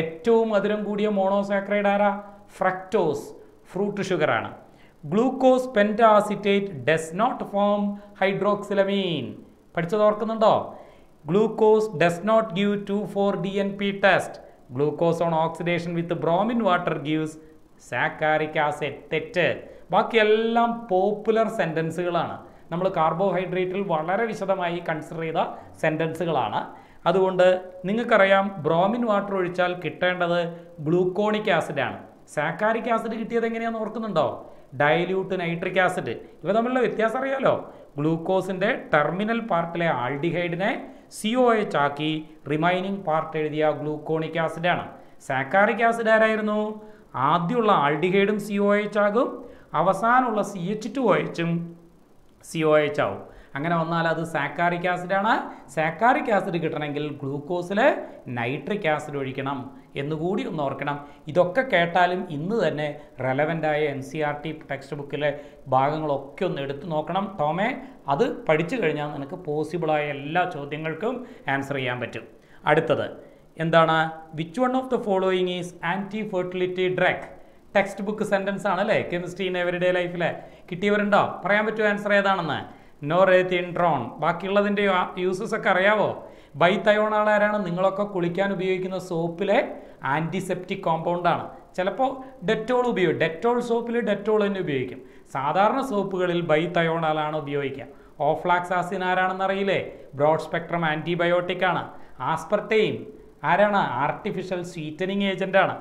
ഏറ്റവും മധുരം കൂടിയ മോണോസാക്കറൈഡ് ആരാ? ഫ്രക്ടോസ്, ഫ്രൂട്ട് ഷുഗറാണ്. Glucose pentaacetate does not form hydroxylamine. പഠിച്ചതോർക്കുന്നുണ്ടോ? Glucose does not give two four D N P test. Glucose on oxidation with bromine water gives saccharic acid. തെറ്റ്. ബാക്കിയെല്ലാം പോപ്പുലർ സെൻറ്റൻസുകളാണ്. നമ്മൾ കാർബോഹൈഡ്രേറ്റിൽ വളരെ വിശദമായി കൺസിഡർ ചെയ്ത സെൻറ്റൻസുകളാണ്. അതുകൊണ്ട് നിങ്ങൾക്കറിയാം ബ്രോമിൻ വാട്ടർ ഒഴിച്ചാൽ കിട്ടേണ്ടത് ഗ്ലൂക്കോണിക് ആസിഡാണ്. സാക്കാരിക് ആസിഡ് കിട്ടിയത് എങ്ങനെയാണെന്ന് ഓർക്കുന്നുണ്ടോ? Dilute nitric acid. ഇവ തമ്മിലുള്ള വ്യത്യാസം അറിയാലോ. ഗ്ലൂക്കോസിൻ്റെ ടെർമിനൽ പാർട്ടിലെ ആൾഡിഹൈഡിനെ സി ഒ എച്ച് ആക്കി റിമൈനിങ് പാർട്ട് എഴുതിയ ഗ്ലൂക്കോണിക് ആസിഡാണ്. സാക്കാരിക് ആസിഡ് ആരായിരുന്നു? ആദ്യമുള്ള ആൾഡിഹൈഡും സി ഒ എച്ച് ആകും, അവസാനമുള്ള സി എച്ച് ടു ഒ എച്ചും സി ഒ എച്ച് ആവും. അങ്ങനെ വന്നാൽ അത് സാക്കാരിക് ആസിഡാണ്. സാക്കാരിക് ആസിഡ് കിട്ടണമെങ്കിൽ ഗ്ലൂക്കോസിൽ നൈട്രിക് ആസിഡ് ഒഴിക്കണം എന്നുകൂടി ഒന്ന് ഓർക്കണം. ഇതൊക്കെ കേട്ടാലും ഇന്ന് തന്നെ റെലവൻ്റായ N C R T text ബുക്കിലെ ഭാഗങ്ങളൊക്കെ ഒന്ന് എടുത്ത് നോക്കണം ടോമേ. അത് പഠിച്ചു കഴിഞ്ഞാൽ നിനക്ക് പോസിബിളായ എല്ലാ ചോദ്യങ്ങൾക്കും ആൻസർ ചെയ്യാൻ പറ്റും. അടുത്തത് എന്താണ്? Which one of the following is anti fertility drug? Text book sentence ആണ് അല്ലേ? കെമിസ്ട്രി ഇൻ എവരിഡേ ലൈഫിലെ കിട്ടിയവരുണ്ടോ? പറയാൻ പറ്റുമോ ആൻസർ ഏതാണെന്ന്? നോറെത്തിൻട്രോൺ. ബാക്കിയുള്ളതിൻ്റെ യൂസസ് ഒക്കെ അറിയാവോ? ബൈതയോൺ ആരാണ്? നിങ്ങളൊക്കെ കുളിക്കാൻ ഉപയോഗിക്കുന്ന സോപ്പിലെ ആൻറ്റിസെപ്റ്റിക് കോമ്പൗണ്ടാണ്. ചിലപ്പോൾ ഡെറ്റോൾ ഉപയോഗിക്കും. ഡെറ്റോൾ സോപ്പിൽ ഡെറ്റോൾ തന്നെ ഉപയോഗിക്കും. സാധാരണ സോപ്പുകളിൽ ബൈതയോണാലാണ് ഉപയോഗിക്കുക. ഓഫ്ലാക്സാസിൻ ആരാണെന്നറിയില്ലേ? ബ്രോഡ് സ്പെക്ട്രം ആൻറ്റിബയോട്ടിക് ആണ്. ആസ്പെർട്ടൈൻ ആരാണ്? Artificial sweetening ഏജൻ്റാണ്.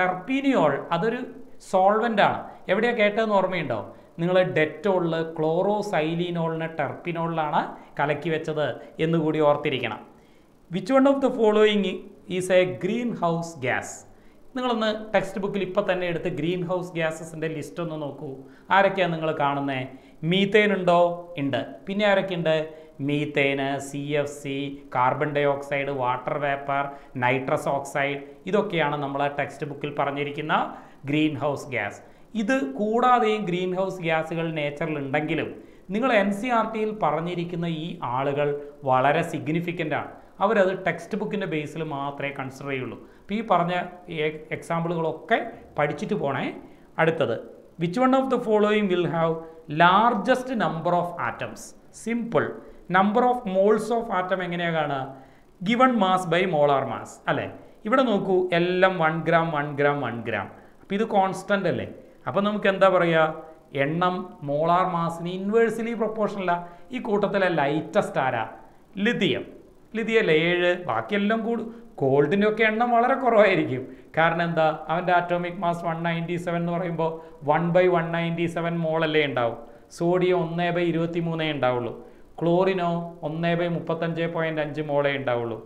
ടെർപീനിയോൾ അതൊരു സോൾവെൻ്റാണ്. എവിടെയാണ് കേട്ടതെന്ന് ഓർമ്മയുണ്ടോ? നിങ്ങൾ ഡെറ്റോളിൽ ക്ലോറോസൈലീനോളിനെ ടെർപിനോളിലാണ് കലക്കി വെച്ചത് എന്നുകൂടി ഓർത്തിരിക്കണം. Which one of the following is a green house gas? നിങ്ങളൊന്ന് ടെക്സ്റ്റ് ബുക്കിൽ ഇപ്പം തന്നെ എടുത്ത് ഗ്രീൻ ഹൗസ് ഗ്യാസസിൻ്റെ ലിസ്റ്റ് ഒന്ന് നോക്കൂ. ആരൊക്കെയാണ് നിങ്ങൾ കാണുന്നത്? മീത്തേൻ ഉണ്ടോ? ഉണ്ട്. പിന്നെ ആരൊക്കെയുണ്ട്? Methane, C F C, carbon dioxide, water vapour, nitrous oxide, ഇതൊക്കെയാണ് നമ്മൾ ടെക്സ്റ്റ് ബുക്കിൽ പറഞ്ഞിരിക്കുന്ന ഗ്രീൻ ഹൗസ് ഗ്യാസ്. ഇത് കൂടാതെയും ഗ്രീൻ ഹൗസ് ഗ്യാസുകൾ നേച്ചറിലുണ്ടെങ്കിലും നിങ്ങൾ എൻ സി ആർ ടിയിൽ പറഞ്ഞിരിക്കുന്ന ഈ ആളുകൾ വളരെ സിഗ്നിഫിക്കൻ്റ് ആണ്. അവരത് ടെക്സ്റ്റ് ബുക്കിൻ്റെ ബേസിൽ മാത്രമേ കൺസിഡർ ചെയ്യുള്ളൂ. അപ്പോൾ ഈ പറഞ്ഞ എക്സാമ്പിളുകളൊക്കെ പഠിച്ചിട്ട് പോണേ. അടുത്തത് which one of the following will have largest number of atoms? Simple. Number of moles of atom എങ്ങനെയാണ് കാണുക? Given mass by molar mass അല്ലേ? ഇവിടെ നോക്കൂ, എല്ലാം one gram one gram one gram. അപ്പോൾ ഇത് കോൺസ്റ്റൻ്റ് അല്ലേ? അപ്പോൾ നമുക്ക് എന്താ പറയുക? എണ്ണം മോളാർ മാസിന് ഇൻവേഴ്സിലി പ്രൊപ്പോർഷനലാണ്. ഈ കൂട്ടത്തിലെ ലൈറ്റസ്റ്റ് ആരാ? ലിഥിയം. ലിഥിയല്ലേ ഏഴ്. ബാക്കിയെല്ലാം കൂടും. ഗോൾഡിൻ്റെ ഒക്കെ എണ്ണം വളരെ കുറവായിരിക്കും. കാരണം എന്താ? അവൻ്റെ atomic mass one ninety seven എന്ന് പറയുമ്പോൾ one by one ninety seven മോളല്ലേ ഉണ്ടാവും. സോഡിയം ഒന്നേ ബൈ ഇരുപത്തി മൂന്നേ ഉണ്ടാവുള്ളൂ. ക്ലോറിനോ ഒന്നേ ബൈ മുപ്പത്തഞ്ച് പോയിൻറ്റ് അഞ്ച് മോളേ ഉണ്ടാവുള്ളൂ.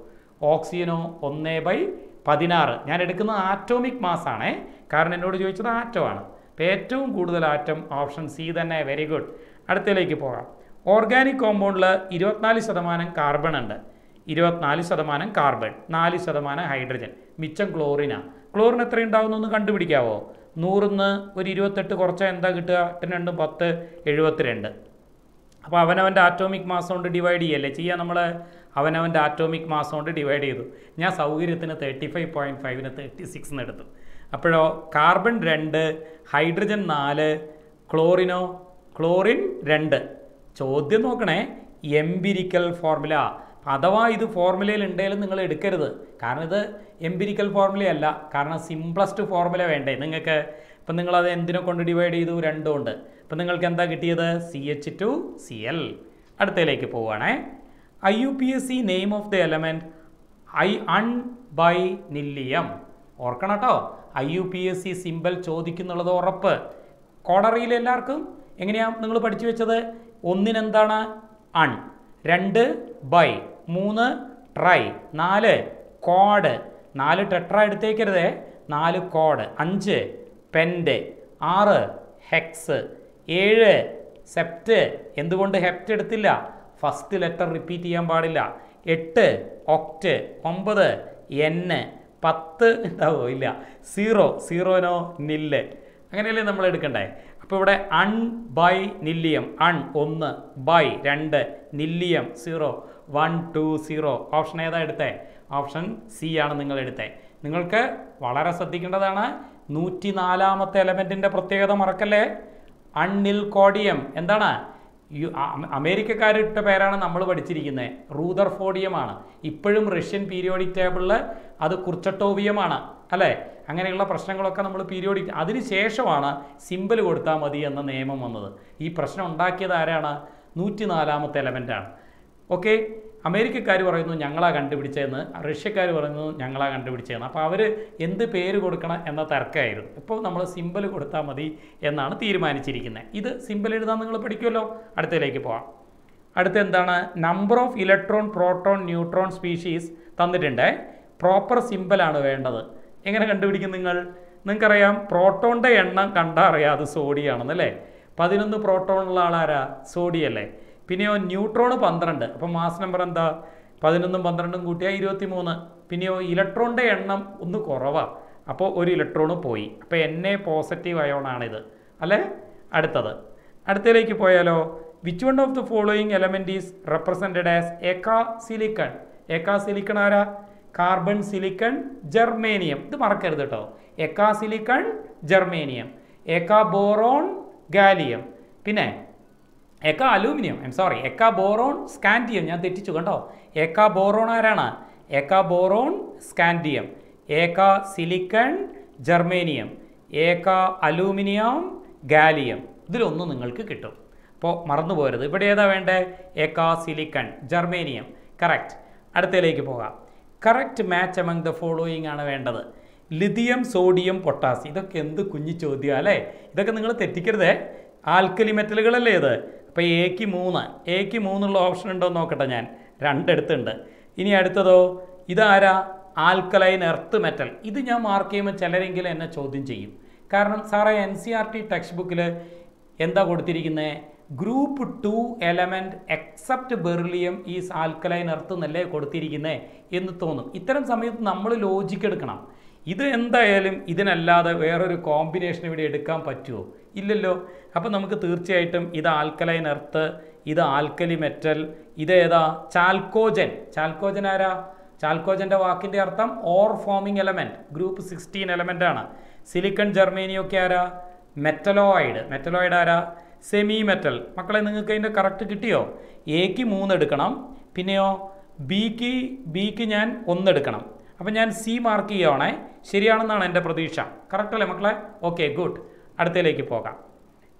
ഓക്സിജനോ ഒന്നേ ബൈ പതിനാറ്. ഞാൻ എടുക്കുന്നത് ആറ്റോമിക് മാസാണേ, കാരണം എന്നോട് ചോദിച്ചത് ആറ്റമാണ്. അപ്പോൾ ഏറ്റവും കൂടുതൽ ആറ്റം ഓപ്ഷൻ സി തന്നെ. Very good. അടുത്തതിലേക്ക് പോകാം. ഓർഗാനിക് കോമ്പൗണ്ടിൽ ഇരുപത്തിനാല് ശതമാനം കാർബൺ ഉണ്ട്. ഇരുപത്തിനാല് ശതമാനം കാർബൺ, നാല് ശതമാനം ഹൈഡ്രജൻ, മിച്ചം ക്ലോറിനാണ്. ക്ലോറിൻ എത്ര ഉണ്ടാവുന്നൊന്ന് കണ്ടുപിടിക്കാവോ? നൂറിന്ന് ഒരു ഇരുപത്തെട്ട് കുറച്ചാൽ എന്താ കിട്ടുക? രണ്ടും പത്ത്, എഴുപത്തിരണ്ട്. അപ്പോൾ അവനവൻ്റെ ആറ്റോമിക് മാസ് കൊണ്ട് ഡിവൈഡ് ചെയ്യല്ലേ ചെയ്യുക നമ്മൾ? അവനവൻ്റെ ആറ്റോമിക് മാസ് കൊണ്ട് ഡിവൈഡ് ചെയ്തു. ഞാൻ സൗകര്യത്തിന് തേർട്ടി ഫൈവ് പോയിൻറ്റ് ഫൈവിന് തേർട്ടി സിക്സ് എന്ന് എടുത്തു. അപ്പോഴോ കാർബൺ രണ്ട്, ഹൈഡ്രജൻ നാല്, ക്ലോറിനോ? ക്ലോറിൻ രണ്ട്. ചോദ്യം നോക്കണേ, എംപിരിക്കൽ ഫോർമുല. അഥവാ ഇത് ഫോർമുലയിൽ ഉണ്ടെങ്കിലും നിങ്ങൾ എടുക്കരുത്, കാരണം ഇത് എംപിരിക്കൽ ഫോർമുലയല്ല. കാരണം സിംപ്ലസ്റ്റ് ഫോർമുല വേണ്ടേ നിങ്ങൾക്ക്? അപ്പം നിങ്ങളത് എന്തിനെ കൊണ്ട് ഡിവൈഡ് ചെയ്തു? രണ്ടും ഉണ്ട്. അപ്പം നിങ്ങൾക്ക് എന്താ കിട്ടിയത്? C H two C L. അടുത്തതിലേക്ക് പോവുകയാണേ. I U P S C name of the element I unbinilium. ഓർക്കണം കേട്ടോ, I U P S C simple ചോദിക്കുന്നുള്ളത് ഉറപ്പ്. കോഡറിയിലെ എല്ലാവർക്കും എങ്ങനെയാണ് നിങ്ങൾ പഠിച്ചു വെച്ചത്? ഒന്നിന് എന്താണ് അൺ, രണ്ട് ബൈ, മൂന്ന് ട്രൈ, നാല് കോഡ്, നാല് ടെട്ര എടുത്തേക്കരുതേ, നാല് കോഡ്, അഞ്ച് പെൻഡ്, ആറ് ഹെക്സ്, ഏഴ് സെപ്റ്റ്. എന്തുകൊണ്ട് ഹെപ്റ്റ് എടുത്തില്ല? ഫസ്റ്റ് ലെറ്റർ റിപ്പീറ്റ് ചെയ്യാൻ പാടില്ല. എട്ട് ഒക്റ്റ്, ഒമ്പത് എന്, പത്ത് ഉണ്ടാവോ? ഇല്ല. സീറോ, സീറോനോ നില്ല്, അങ്ങനെയല്ലേ നമ്മൾ എടുക്കണ്ടേ? അപ്പോൾ ഇവിടെ അൺ ബൈ നില്ലിയം, അൺ ഒന്ന്, ബൈ രണ്ട്, nilium zero, one two zero. Option ഏതാ എടുത്തേ? ഓപ്ഷൻ സി ആണ് നിങ്ങൾ എടുത്തേ. നിങ്ങൾക്ക് വളരെ ശ്രദ്ധിക്കേണ്ടതാണ്. നൂറ്റി നാലാമത്തെ എലമെൻറ്റിൻ്റെ പ്രത്യേകത മറക്കല്ലേ, അണ്ണിൽ കോഡിയം. എന്താണ് അമേരിക്കക്കാരിട്ട പേരാണ് നമ്മൾ പഠിച്ചിരിക്കുന്നത്, റൂദർ ഫോഡിയമാണ്. ഇപ്പോഴും റഷ്യൻ പീരിയോഡിക് ടേബിളിൽ അത് കുർച്ചട്ടോവിയമാണ് അല്ലേ? അങ്ങനെയുള്ള പ്രശ്നങ്ങളൊക്കെ നമ്മൾ പീരിയോഡിക്, അതിന് ശേഷമാണ് സിമ്പിൾ കൊടുത്താൽ മതി എന്ന നിയമം വന്നത്. ഈ പ്രശ്നം ഉണ്ടാക്കിയത് ആരാണ്? നൂറ്റി നാലാമത്തെ എലമെൻറ്റാണ്. ഓക്കെ, അമേരിക്കക്കാർ പറയുന്നു ഞങ്ങളാണ് കണ്ടുപിടിച്ചതെന്ന്, റഷ്യക്കാർ പറയുന്നു ഞങ്ങളാണ് കണ്ടുപിടിച്ചതെന്ന്. അപ്പോൾ അവർ എന്ത് പേര് കൊടുക്കണം എന്ന തർക്കമായിരുന്നു. ഇപ്പോൾ നമ്മൾ സിമ്പിൾ കൊടുത്താൽ മതി എന്നാണ് തീരുമാനിച്ചിരിക്കുന്നത്. ഇത് സിമ്പിൾ എഴുതാൻ നിങ്ങൾ പഠിക്കുമല്ലോ. അടുത്തതിലേക്ക് പോകാം. അടുത്ത എന്താണ്? Number of electron, proton, neutron species തന്നിട്ടുണ്ട്. പ്രോപ്പർ സിമ്പിളാണ് വേണ്ടത്. എങ്ങനെ കണ്ടുപിടിക്കും നിങ്ങൾ? നിങ്ങൾക്കറിയാം പ്രോട്ടോണിൻ്റെ എണ്ണം കണ്ടാൽ അറിയാം അത് സോഡിയാണെന്നല്ലേ. പതിനൊന്ന് പ്രോട്ടോണുള്ള ആളാരാ? സോഡിയല്ലേ. പിന്നെയോ ന്യൂട്രോൺ പന്ത്രണ്ട്, അപ്പം മാസ് നമ്പർ എന്താ? പതിനൊന്നും പന്ത്രണ്ടും കൂട്ടിയാൽ ഇരുപത്തിമൂന്ന്. പിന്നെയോ ഇലക്ട്രോണിൻ്റെ എണ്ണം ഒന്ന് കുറവാണ്, അപ്പോൾ ഒരു ഇലക്ട്രോണ് പോയി. അപ്പോൾ എൻ എ പോസിറ്റീവ് അയോണാണിത് അല്ലേ. അടുത്തത് അടുത്തതിലേക്ക് പോയാലോ. Which one of the following element is represented as eka silicon? Eka silicon ആരാ? Carbon, silicon, germanium. ഇത് മറക്കരുത് കേട്ടോ. Eka silicon, germanium. Eka boron, gallium. പിന്നെ eka aluminium, I'm sorry, eka boron, scandium. ഞാൻ തെറ്റിച്ചു കണ്ടോ. എക്കാ ബോറോൺ ആരാണ്? Eka boron, scandium. Eka silicon, germanium. Eka aluminium, gallium. ഇതിലൊന്നും നിങ്ങൾക്ക് കിട്ടും. അപ്പോൾ മറന്നു പോരുത്. ഇവിടെ ഏതാ വേണ്ടേ? Eka silicon, germanium, correct. അടുത്തതിലേക്ക് പോകാം. Correct match among the following ആണ് വേണ്ടത്. Lithium, sodium, potassium. ഇതൊക്കെ എന്ത് കുഞ്ഞു ചോദ്യം അല്ലേ. ഇതൊക്കെ നിങ്ങൾ തെറ്റിക്കരുതേ. ആൽക്കലി മെറ്റലുകളല്ലേ ഇത്. അപ്പോൾ എക്ക് മൂന്ന്, എക്ക് മൂന്നുള്ള ഓപ്ഷൻ ഉണ്ടോ എന്ന് നോക്കട്ടെ ഞാൻ. രണ്ടെടുത്തുണ്ട്. ഇനി അടുത്തതോ, ഇതാരാ? Alkaline earth metal. ഇത് ഞാൻ മാർക്ക് ചെയ്യുമ്പോൾ ചിലരെങ്കിലും എന്നെ ചോദ്യം ചെയ്യും. കാരണം സാറേ N C R T text ബുക്കിൽ എന്താ കൊടുത്തിരിക്കുന്നത്? Group two element except beryllium is alkaline earth എന്നല്ലേ കൊടുത്തിരിക്കുന്നത് എന്ന് തോന്നും. ഇത്തരം സമയത്ത് നമ്മൾ ലോജിക്ക് എടുക്കണം. ഇത് എന്തായാലും ഇതിനല്ലാതെ വേറൊരു കോമ്പിനേഷൻ ഇവിടെ എടുക്കാൻ പറ്റുമോ? ഇല്ലല്ലോ. അപ്പോൾ നമുക്ക് തീർച്ചയായിട്ടും ഇത് ആൽക്കലൈൻ എർത്ത്, ഇത് ആൽക്കലി മെറ്റൽ, ഇതേതാ? ചാൽക്കോജൻ. ചാൽക്കോജൻ ആരാ? ചാൽക്കോജൻ്റെ വാക്കിൻ്റെ അർത്ഥം ore forming element, group sixteen element ആണ്. സിലിക്കൺ, ജർമേനിയൊക്കെ ആരാ? മെറ്റലോയിഡ്. മെറ്റലോയിഡ് ആരാ? Semi metal. മക്കളെ നിങ്ങൾക്ക് അതിൻ്റെ കറക്റ്റ് കിട്ടിയോ? എക്ക് മൂന്ന് എടുക്കണം. പിന്നെയോ ബിക്ക് ബിക്ക് ഞാൻ ഒന്നെടുക്കണം. അപ്പം ഞാൻ സി മാർക്ക് ചെയ്യുവാണേ. ശരിയാണെന്നാണ് എൻ്റെ പ്രതീക്ഷ. കറക്റ്റല്ലേ മക്കളെ? Okay, good. അടുത്തതിലേക്ക് പോകാം.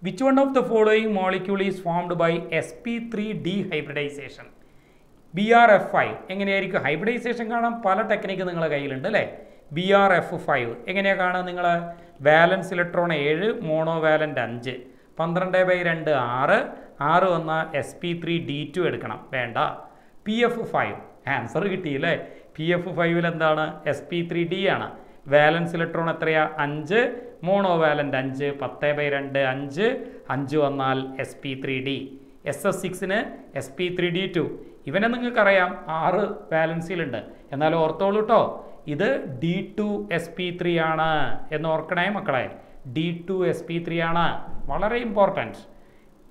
Which one of the following molecule is formed by S P three D hybridization? B R F five എങ്ങനെയായിരിക്കും? ഹൈബ്രിഡൈസേഷൻ കാണാൻ പല ടെക്നിക്ക് നിങ്ങളുടെ കയ്യിലുണ്ട് അല്ലേ. ബി ആർ എഫ് ഫൈവ് എങ്ങനെയാണ് കാണാൻ? നിങ്ങൾ വാലൻസ് ഇലക്ട്രോൺ ഏഴ്, മോണോ വാലൻ്റ് അഞ്ച്, പന്ത്രണ്ട് ബൈ രണ്ട് ആറ്, ആറ് വന്ന S P three D two എടുക്കണം. വേണ്ട, പി എഫ് ഫൈവ്. ആൻസർ കിട്ടിയില്ലേ? പി എഫ് ഫൈവിൽ എന്താണ്? എസ് പി ത്രീ ഡി ആണ്. വാലൻസ് ഇലക്ട്രോൺ എത്രയാ? അഞ്ച്, മോണോ വാലൻ്റ് അഞ്ച്, പത്ത് ബൈ രണ്ട് അഞ്ച്, അഞ്ച് വന്നാൽ S P three D. S S സിക്സിന് S P three D two. ഇവനെ നിങ്ങൾക്കറിയാം ആറ് വാലൻസിലുണ്ട്. എന്നാലും ഓർത്തോളൂ കേട്ടോ, ഇത് D two S P three ആണ് എന്ന് ഓർക്കണേ മക്കളെ. D two S P three ആണ്, വളരെ ഇമ്പോർട്ടൻറ്റ്.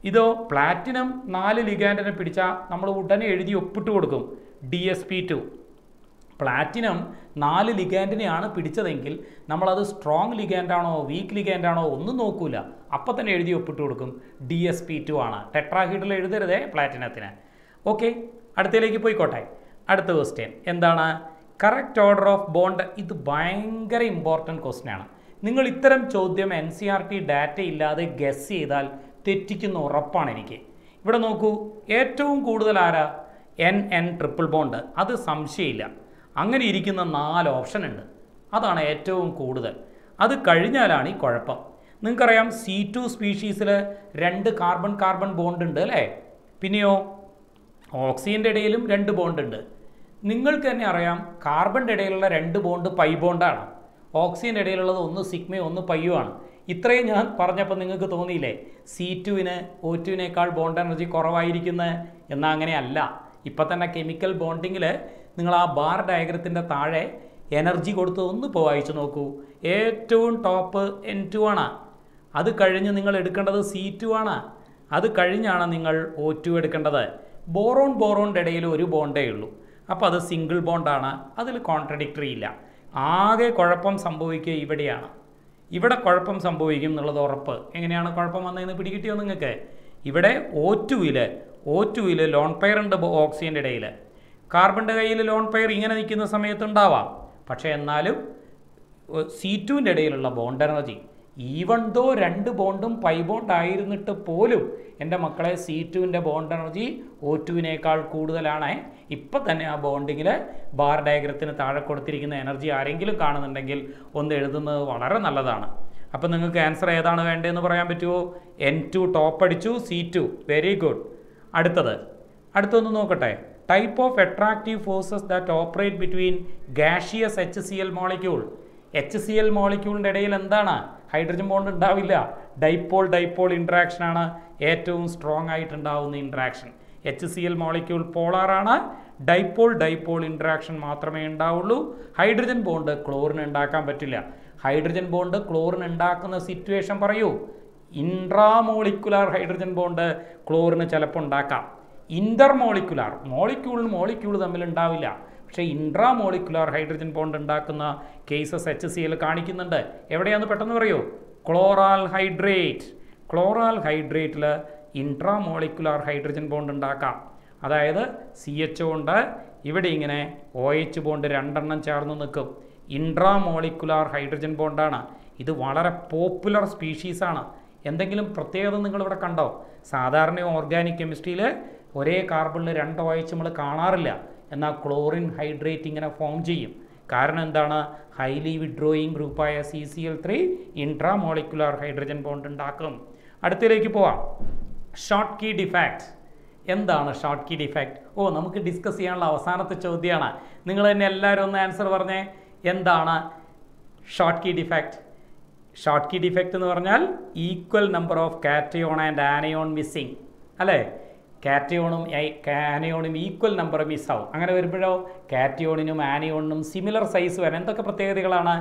ഇതോ പ്ലാറ്റിനം നാല് ലിഗാൻഡിനെ പിടിച്ചാൽ നമ്മൾ ഉടനെ എഴുതി ഒപ്പിട്ട് കൊടുക്കും D S P two. Platinum നാല് ലിഗാൻഡിനെയാണ് പിടിച്ചതെങ്കിൽ നമ്മളത് സ്ട്രോങ് ലിഗാൻഡാണോ വീക്ക് ലിഗാൻഡാണോ ഒന്നും നോക്കൂല. അപ്പം തന്നെ എഴുതി ഒപ്പിട്ട് കൊടുക്കും ഡി എസ് പി ടു ആണ്. ടെട്രാഹീഡിൽ എഴുതരുതേ പ്ലാറ്റിനത്തിന്. ഓക്കെ, അടുത്തതിലേക്ക് പോയിക്കോട്ടെ. അടുത്ത ക്വസ്റ്റ്യൻ എന്താണ്? Correct order of bond. ഇത് ഭയങ്കര ഇമ്പോർട്ടൻറ്റ് ക്വസ്റ്റ്യൻ ആണ്. നിങ്ങൾ ഇത്തരം ചോദ്യം N C R T data ഇല്ലാതെ ഗസ് ചെയ്താൽ തെറ്റിക്കുന്ന ഉറപ്പാണ് എനിക്ക്. ഇവിടെ നോക്കൂ, ഏറ്റവും കൂടുതൽ ആരാ? എൻ എൻ ട്രിപ്പിൾ ബോണ്ട്, അത് സംശയമില്ല. അങ്ങനെ ഇരിക്കുന്ന നാല് ഓപ്ഷൻ ഉണ്ട്, അതാണ് ഏറ്റവും കൂടുതൽ. അത് കഴിഞ്ഞാലാണ് ഈ കുഴപ്പം. നിങ്ങൾക്കറിയാം സി ടു സ്പീഷീസിൽ രണ്ട് കാർബൺ കാർബൺ ബോണ്ട് ഉണ്ട് അല്ലേ, പിന്നെയോ ഓക്സിജൻ്റെ ഇടയിലും രണ്ട് ബോണ്ട് ഉണ്ട്. നിങ്ങൾക്ക് തന്നെ അറിയാം കാർബണിൻ്റെ ഇടയിലുള്ള രണ്ട് ബോണ്ട് പൈ ബോണ്ടാണ്, ഓക്സിജൻ്റെ ഇടയിലുള്ളത് ഒന്ന് സിഗ്മയും ഒന്ന് പൈയും ആണ്. ഇത്രയും ഞാൻ പറഞ്ഞപ്പോൾ നിങ്ങൾക്ക് തോന്നിയില്ലേ സി ടുവിന് ഒ ടുവിനേക്കാൾ ബോണ്ട് എനർജി കുറവായിരിക്കുന്നത്? എന്നാൽ അങ്ങനെയല്ല. ഇപ്പം തന്നെ കെമിക്കൽ ബോണ്ടിങ്ങിൽ നിങ്ങൾ ആ ബാർ ഡയഗ്രത്തിൻ്റെ താഴെ എനർജി കൊടുത്ത് ഒന്ന് ഇപ്പോൾ വായിച്ചു നോക്കൂ. ഏറ്റവും ടോപ്പ് എൻ ടു ആണ്, അത് കഴിഞ്ഞ് നിങ്ങൾ എടുക്കേണ്ടത് സി ടു ആണ്, അത് കഴിഞ്ഞാണ് നിങ്ങൾ ഒ ടു എടുക്കേണ്ടത്. ബോറോൺ ബോറോണിൻ്റെ ഇടയിൽ ഒരു ബോണ്ടേ ഉള്ളൂ, അപ്പോൾ അത് സിംഗിൾ ബോണ്ടാണ്, അതിൽ കോൺട്രഡിക്ടറി ഇല്ല. ആകെ കുഴപ്പം സംഭവിക്കുക ഇവിടെയാണ്, ഇവിടെ കുഴപ്പം സംഭവിക്കും എന്നുള്ളത് ഉറപ്പ്. എങ്ങനെയാണ് കുഴപ്പം വന്നതെന്ന് പിടികിട്ടിയോ നിങ്ങൾക്ക്? ഇവിടെ ഒ ടുവിൽ ഒ ടുവിൽ ലോൺ പെയർ ഉണ്ട് ഓക്സിജൻ്റെ ഇടയിൽ, കാർബണിൻ്റെ കയ്യിൽ ലോൺ പെയർ ഇങ്ങനെ നിൽക്കുന്ന സമയത്തുണ്ടാവാം. പക്ഷേ എന്നാലും സി ടുവിൻ്റെ ഇടയിലുള്ള ബോണ്ട് എനർജി ഈവൺ ദോ രണ്ട് ബോണ്ടും പൈ ബോണ്ട് ആയിരുന്നിട്ട് പോലും എൻ്റെ മക്കളെ സി ടുവിൻ്റെ ബോണ്ട് എനർജി ഒ ടുവിനേക്കാൾ കൂടുതലാണ്. ഇപ്പം തന്നെ ആ ബോണ്ടിങ്ങിൽ ബാർ ഡയഗ്രത്തിന് താഴെ കൊടുത്തിരിക്കുന്ന എനർജി ആരെങ്കിലും കാണുന്നുണ്ടെങ്കിൽ ഒന്ന് എഴുതുന്നത് വളരെ നല്ലതാണ്. അപ്പം നിങ്ങൾക്ക് ആൻസർ ഏതാണ് വേണ്ടതെന്ന് പറയാൻ പറ്റുമോ? എൻ ടു ടോപ്പ് അടിച്ചു, സി ടു, വെരി ഗുഡ്. അടുത്തത് അടുത്തൊന്ന് നോക്കട്ടെ. Type of attractive forces that operate between gaseous H C L molecule. H C L മോളിക്യൂളിൻ്റെ ഇടയിൽ എന്താണ്? ഹൈഡ്രജൻ ബോണ്ട് ഉണ്ടാവില്ല, ഡൈപോൾ ഡൈപോൾ ഇൻട്രാക്ഷനാണ് ഏറ്റവും സ്ട്രോങ് ആയിട്ടുണ്ടാവുന്ന interaction. H C L molecule പോളാറാണ്, ഡൈപോൾ ഡൈപോൾ ഇൻട്രാക്ഷൻ മാത്രമേ ഉണ്ടാവുള്ളൂ. ഹൈഡ്രജൻ ബോണ്ട് ക്ലോറിന് ഉണ്ടാക്കാൻ പറ്റില്ല. ഹൈഡ്രജൻ ബോണ്ട് ക്ലോറിന് ഉണ്ടാക്കുന്ന സിറ്റുവേഷൻ പറയൂ. ഇൻട്രാമോളിക്കുലാർ ഹൈഡ്രജൻ ബോണ്ട് ക്ലോറിന് ചിലപ്പോൾ ഉണ്ടാക്കാം. ഇൻ്റർമോളിക്കുലാർ മോളിക്യൂളിന് മോളിക്യൂൾ തമ്മിലുണ്ടാവില്ല, പക്ഷേ ഇൻട്രാമോളിക്കുലാർ ഹൈഡ്രജൻ ബോണ്ട് ഉണ്ടാക്കുന്ന കേസസ് എച്ച് സി എൽ കാണിക്കുന്നുണ്ട്. എവിടെയാണെന്ന് പെട്ടെന്ന് പറയൂ. ക്ലോറാൽ ഹൈഡ്രേറ്റ്, ക്ലോറാൽ ഹൈഡ്രേറ്റിൽ ഇൻട്രാമോളിക്കുലാർ ഹൈഡ്രജൻ ബോണ്ട് ഉണ്ടാക്കാം. അതായത് സി എച്ച് ഒ ഉണ്ട്, ഇവിടെ ഇങ്ങനെ ഒ എച്ച് ബോണ്ട് രണ്ടെണ്ണം ചേർന്ന് നിൽക്കും. ഇൻട്രാമോളിക്കുലാർ ഹൈഡ്രജൻ ബോണ്ടാണ്. ഇത് വളരെ പോപ്പുലർ സ്പീഷീസാണ്. എന്തെങ്കിലും പ്രത്യേകത നിങ്ങളിവിടെ കണ്ടോ? സാധാരണ ഓർഗാനിക് കെമിസ്ട്രിയിൽ ഒരേ കാർബണിൽ രണ്ട് ഒ എച്ച് നമ്മൾ കാണാറില്ല, എന്നാൽ ക്ലോറിൻ ഹൈഡ്രേറ്റ് ഇങ്ങനെ ഫോം ചെയ്യും. കാരണം എന്താണ്? ഹൈലി വിഡ്രോയിങ് ഗ്രൂപ്പായ C C L three intramolecular hydrogen bond ഉണ്ടാക്കും. അടുത്തതിലേക്ക് പോവാം. Short key defect. എന്താണ് ഷോർട്ട് കീ ഡിഫാക്റ്റ്? ഓ, നമുക്ക് ഡിസ്കസ് ചെയ്യാനുള്ള അവസാനത്തെ ചോദ്യമാണ്. നിങ്ങൾ തന്നെ എല്ലാവരും ഒന്ന് ആൻസർ പറഞ്ഞേ, എന്താണ് short key defect? Short key defect എന്ന് പറഞ്ഞാൽ equal number of cation and anion missing അല്ലേ? കാറ്റയോണും ആനയോണും ഈക്വൽ നമ്പർ മിസ്സാവും. അങ്ങനെ വരുമ്പോഴോ കാറ്റയോണിനും ആനയോണിനും സിമിലർ സൈസ് വരാൻ എന്തൊക്കെ പ്രത്യേകതകളാണ്?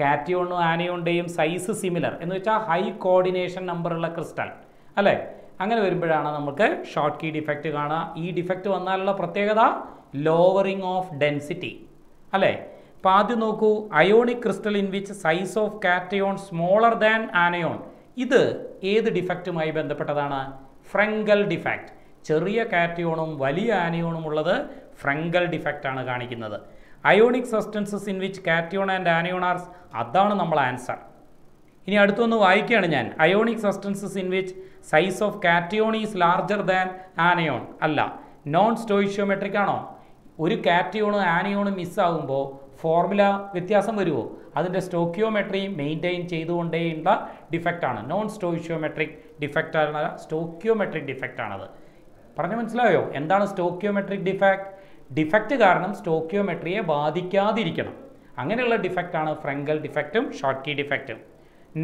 കാറ്റയോണും ആനയോണിൻ്റെയും സൈസ് സിമിലർ എന്ന് വെച്ചാൽ ഹൈ കോർഡിനേഷൻ നമ്പറുള്ള ക്രിസ്റ്റൽ അല്ലേ? അങ്ങനെ വരുമ്പോഴാണ് നമുക്ക് ഷോർട്ട് കീ ഡിഫക്റ്റ് കാണുക. ഈ ഡിഫക്റ്റ് വന്നാലുള്ള പ്രത്യേകത ലോവറിങ് ഓഫ് ഡെൻസിറ്റി അല്ലേ? അപ്പോൾ ആദ്യം നോക്കൂ, ionic crystal in which size of cation smaller than anion. ഇത് ഏത് ഡിഫക്റ്റുമായി ബന്ധപ്പെട്ടതാണ്? Frenkel defect. ചെറിയ കാറ്റയോണും വലിയ ആനയോണും ഉള്ളത് ഫ്രെങ്കൽ ഡിഫക്റ്റാണ് കാണിക്കുന്നത്. Ionic substances in which cation and anion are, അതാണ് നമ്മൾ ആൻസർ. ഇനി അടുത്തൊന്ന് വായിക്കുകയാണ് ഞാൻ. Ionic substances in which size of cation is larger than anion അല്ല, നോൺ സ്റ്റോയിഷ്യോമെട്രിക് ആണോ? ഒരു കാറ്റയോണും ആനയോണും മിസ്സാകുമ്പോൾ ഫോർമുല വ്യത്യാസം വരുമോ? അതിൻ്റെ സ്റ്റോക്കിയോമെട്രി മെയിൻറ്റെയിൻ ചെയ്തുകൊണ്ടേയുള്ള ഡിഫക്റ്റാണ് നോൺ സ്റ്റോയിഷ്യോമെട്രിക് ഡിഫക്റ്റ് ആണ്. സ്റ്റോക്കിയോമെട്രിക് ഡിഫക്റ്റാണത്. പറഞ്ഞു മനസ്സിലായോ? എന്താണ് സ്റ്റോക്കിയോമെട്രിക് ഡിഫക്റ്റ്? ഡിഫക്റ്റ് കാരണം സ്റ്റോക്കിയോമെട്രിയെ ബാധിക്കാതിരിക്കണം. അങ്ങനെയുള്ള ഡിഫക്റ്റാണ് ഫ്രെങ്കൽ ഡിഫക്റ്റും ഷോർട്ട് കീ ഡിഫക്റ്റും.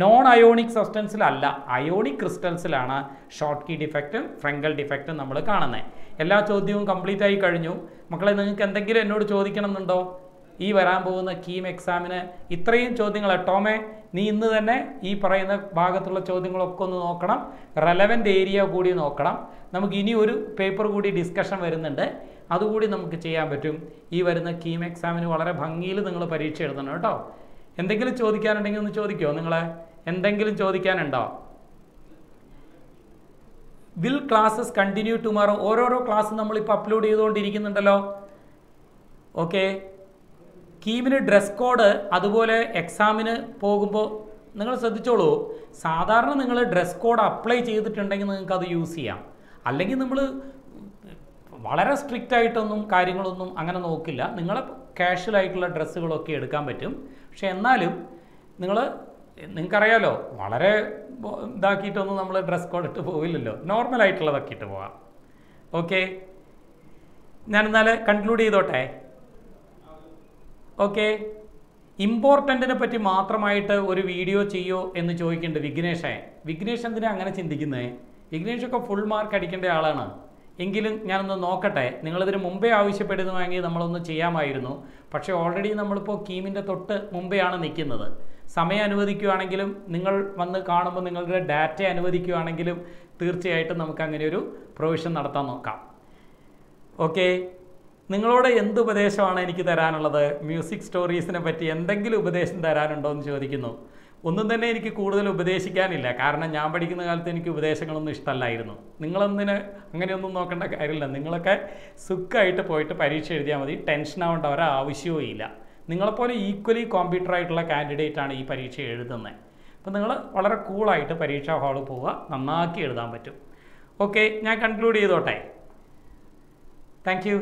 നോൺ അയോണിക് സബ്സ്റ്റൻസിലല്ല, അയോണിക് ക്രിസ്റ്റൽസിലാണ് ഷോർട്ട് കീ ഡിഫക്റ്റും ഫ്രെങ്കൽ ഡിഫക്റ്റും നമ്മൾ കാണുന്നത്. എല്ലാ ചോദ്യവും കംപ്ലീറ്റ് ആയി കഴിഞ്ഞു. മക്കളെ, നിങ്ങൾക്ക് എന്തെങ്കിലും എന്നോട് ചോദിക്കണം എന്നുണ്ടോ? ഈ വരാൻ പോകുന്ന കീം എക്സാമിന് ഇത്രയും ചോദ്യങ്ങൾ ടോമേ, നീ ഇന്ന് തന്നെ ഈ പറയുന്ന ഭാഗത്തുള്ള ചോദ്യങ്ങളൊക്കെ ഒന്ന് നോക്കണം. റെലവൻ്റ് ഏരിയ കൂടി നോക്കണം. നമുക്ക് ഇനി ഒരു പേപ്പർ കൂടി ഡിസ്കഷൻ വരുന്നുണ്ട്, അതുകൂടി നമുക്ക് ചെയ്യാൻ പറ്റും. ഈ വരുന്ന കീം എക്സാമിന് വളരെ ഭംഗിയിൽ നിങ്ങൾ പരീക്ഷ എഴുതണം കേട്ടോ. എന്തെങ്കിലും ചോദിക്കാനുണ്ടെങ്കിൽ ഒന്ന് ചോദിക്കുമോ? നിങ്ങൾ എന്തെങ്കിലും ചോദിക്കാനുണ്ടോ? Will classes continue tomorrow? ഓരോരോ ക്ലാസ് നമ്മളിപ്പോൾ അപ്ലോഡ് ചെയ്തുകൊണ്ടിരിക്കുന്നുണ്ടല്ലോ. ഓക്കെ, കീമിന് ഡ്രസ് കോഡ് അതുപോലെ എക്സാമിന് പോകുമ്പോൾ നിങ്ങൾ ശ്രദ്ധിച്ചോളൂ. സാധാരണ നിങ്ങൾ ഡ്രസ് കോഡ് അപ്ലൈ ചെയ്തിട്ടുണ്ടെങ്കിൽ നിങ്ങൾക്ക് അത് യൂസ് ചെയ്യാം. അല്ലെങ്കിൽ നമ്മൾ വളരെ സ്ട്രിക്റ്റ് ആയിട്ടൊന്നും കാര്യങ്ങളൊന്നും അങ്ങനെ നോക്കില്ല. നിങ്ങളെ കാഷ്വൽ ആയിട്ടുള്ള ഡ്രസ്സുകളൊക്കെ എടുക്കാൻ പറ്റും. പക്ഷേ എന്നാലും നിങ്ങൾ നിങ്ങൾക്കറിയാലോ വളരെ ഇതാക്കിയിട്ടൊന്നും നമ്മൾ ഡ്രസ് കോഡ് ഇട്ട് പോവില്ലല്ലോ, നോർമലായിട്ടുള്ളതൊക്കെ ഇട്ട് പോവാം. ഓക്കെ, ഞാനെന്നാൽ കൺക്ലൂഡ് ചെയ്തോട്ടെ. ഓക്കെ, ഇമ്പോർട്ടൻറ്റിനെ പറ്റി മാത്രമായിട്ട് ഒരു വീഡിയോ ചെയ്യോ എന്ന് ചോദിക്കുന്നുണ്ട് വിഘ്നേഷേ. വിഘ്നേഷ് എന്തിനാണ് അങ്ങനെ ചിന്തിക്കുന്നത്? വിഘ്നേഷൊക്കെ ഫുൾ മാർക്ക് അടിക്കേണ്ട ആളാണ്. എങ്കിലും ഞാനൊന്ന് നോക്കട്ടെ, നിങ്ങളിതിന് മുമ്പേ ആവശ്യപ്പെടുന്നുവെങ്കിൽ നമ്മളൊന്ന് ചെയ്യാമായിരുന്നു. പക്ഷേ ഓൾറെഡി നമ്മളിപ്പോൾ കീമിൻ്റെ തൊട്ട് മുമ്പെയാണ് നിൽക്കുന്നത്. സമയം അനുവദിക്കുകയാണെങ്കിലും നിങ്ങൾ വന്ന് കാണുമ്പോൾ നിങ്ങളുടെ ഡാറ്റ അനുവദിക്കുകയാണെങ്കിലും തീർച്ചയായിട്ടും നമുക്കങ്ങനെ ഒരു പ്രൊവിഷൻ നടത്താൻ നോക്കാം. ഓക്കെ, നിങ്ങളോട് എന്ത് ഉപദേശമാണ് എനിക്ക് തരാനുള്ളത്? മ്യൂസിക് സ്റ്റോറീസിനെ പറ്റി എന്തെങ്കിലും ഉപദേശം തരാനുണ്ടോ എന്ന് ചോദിക്കുന്നു. ഒന്നും തന്നെ എനിക്ക് കൂടുതൽ ഉപദേശിക്കാനില്ല, കാരണം ഞാൻ പഠിക്കുന്ന കാലത്ത് എനിക്ക് ഉപദേശങ്ങളൊന്നും ഇഷ്ടമല്ലായിരുന്നു. നിങ്ങളൊന്നിന് അങ്ങനെയൊന്നും നോക്കേണ്ട കാര്യമില്ല, നിങ്ങളൊക്കെ സുഖമായിട്ട് പോയിട്ട് പരീക്ഷ എഴുതിയാൽ മതി. ടെൻഷനാവേണ്ട ഒരാവശ്യവും ഇല്ല. നിങ്ങളെപ്പോലെ ഈക്വലി കോമ്പീറ്ററായിട്ടുള്ള കാൻഡിഡേറ്റാണ് ഈ പരീക്ഷ എഴുതുന്നത്. അപ്പോൾ നിങ്ങൾ വളരെ കൂളായിട്ട് പരീക്ഷാ ഹാളിൽ പോവുക, നന്നാക്കി എഴുതാൻ പറ്റും. ഓക്കെ, ഞാൻ കൺക്ലൂഡ് ചെയ്തോട്ടെ. Thank U.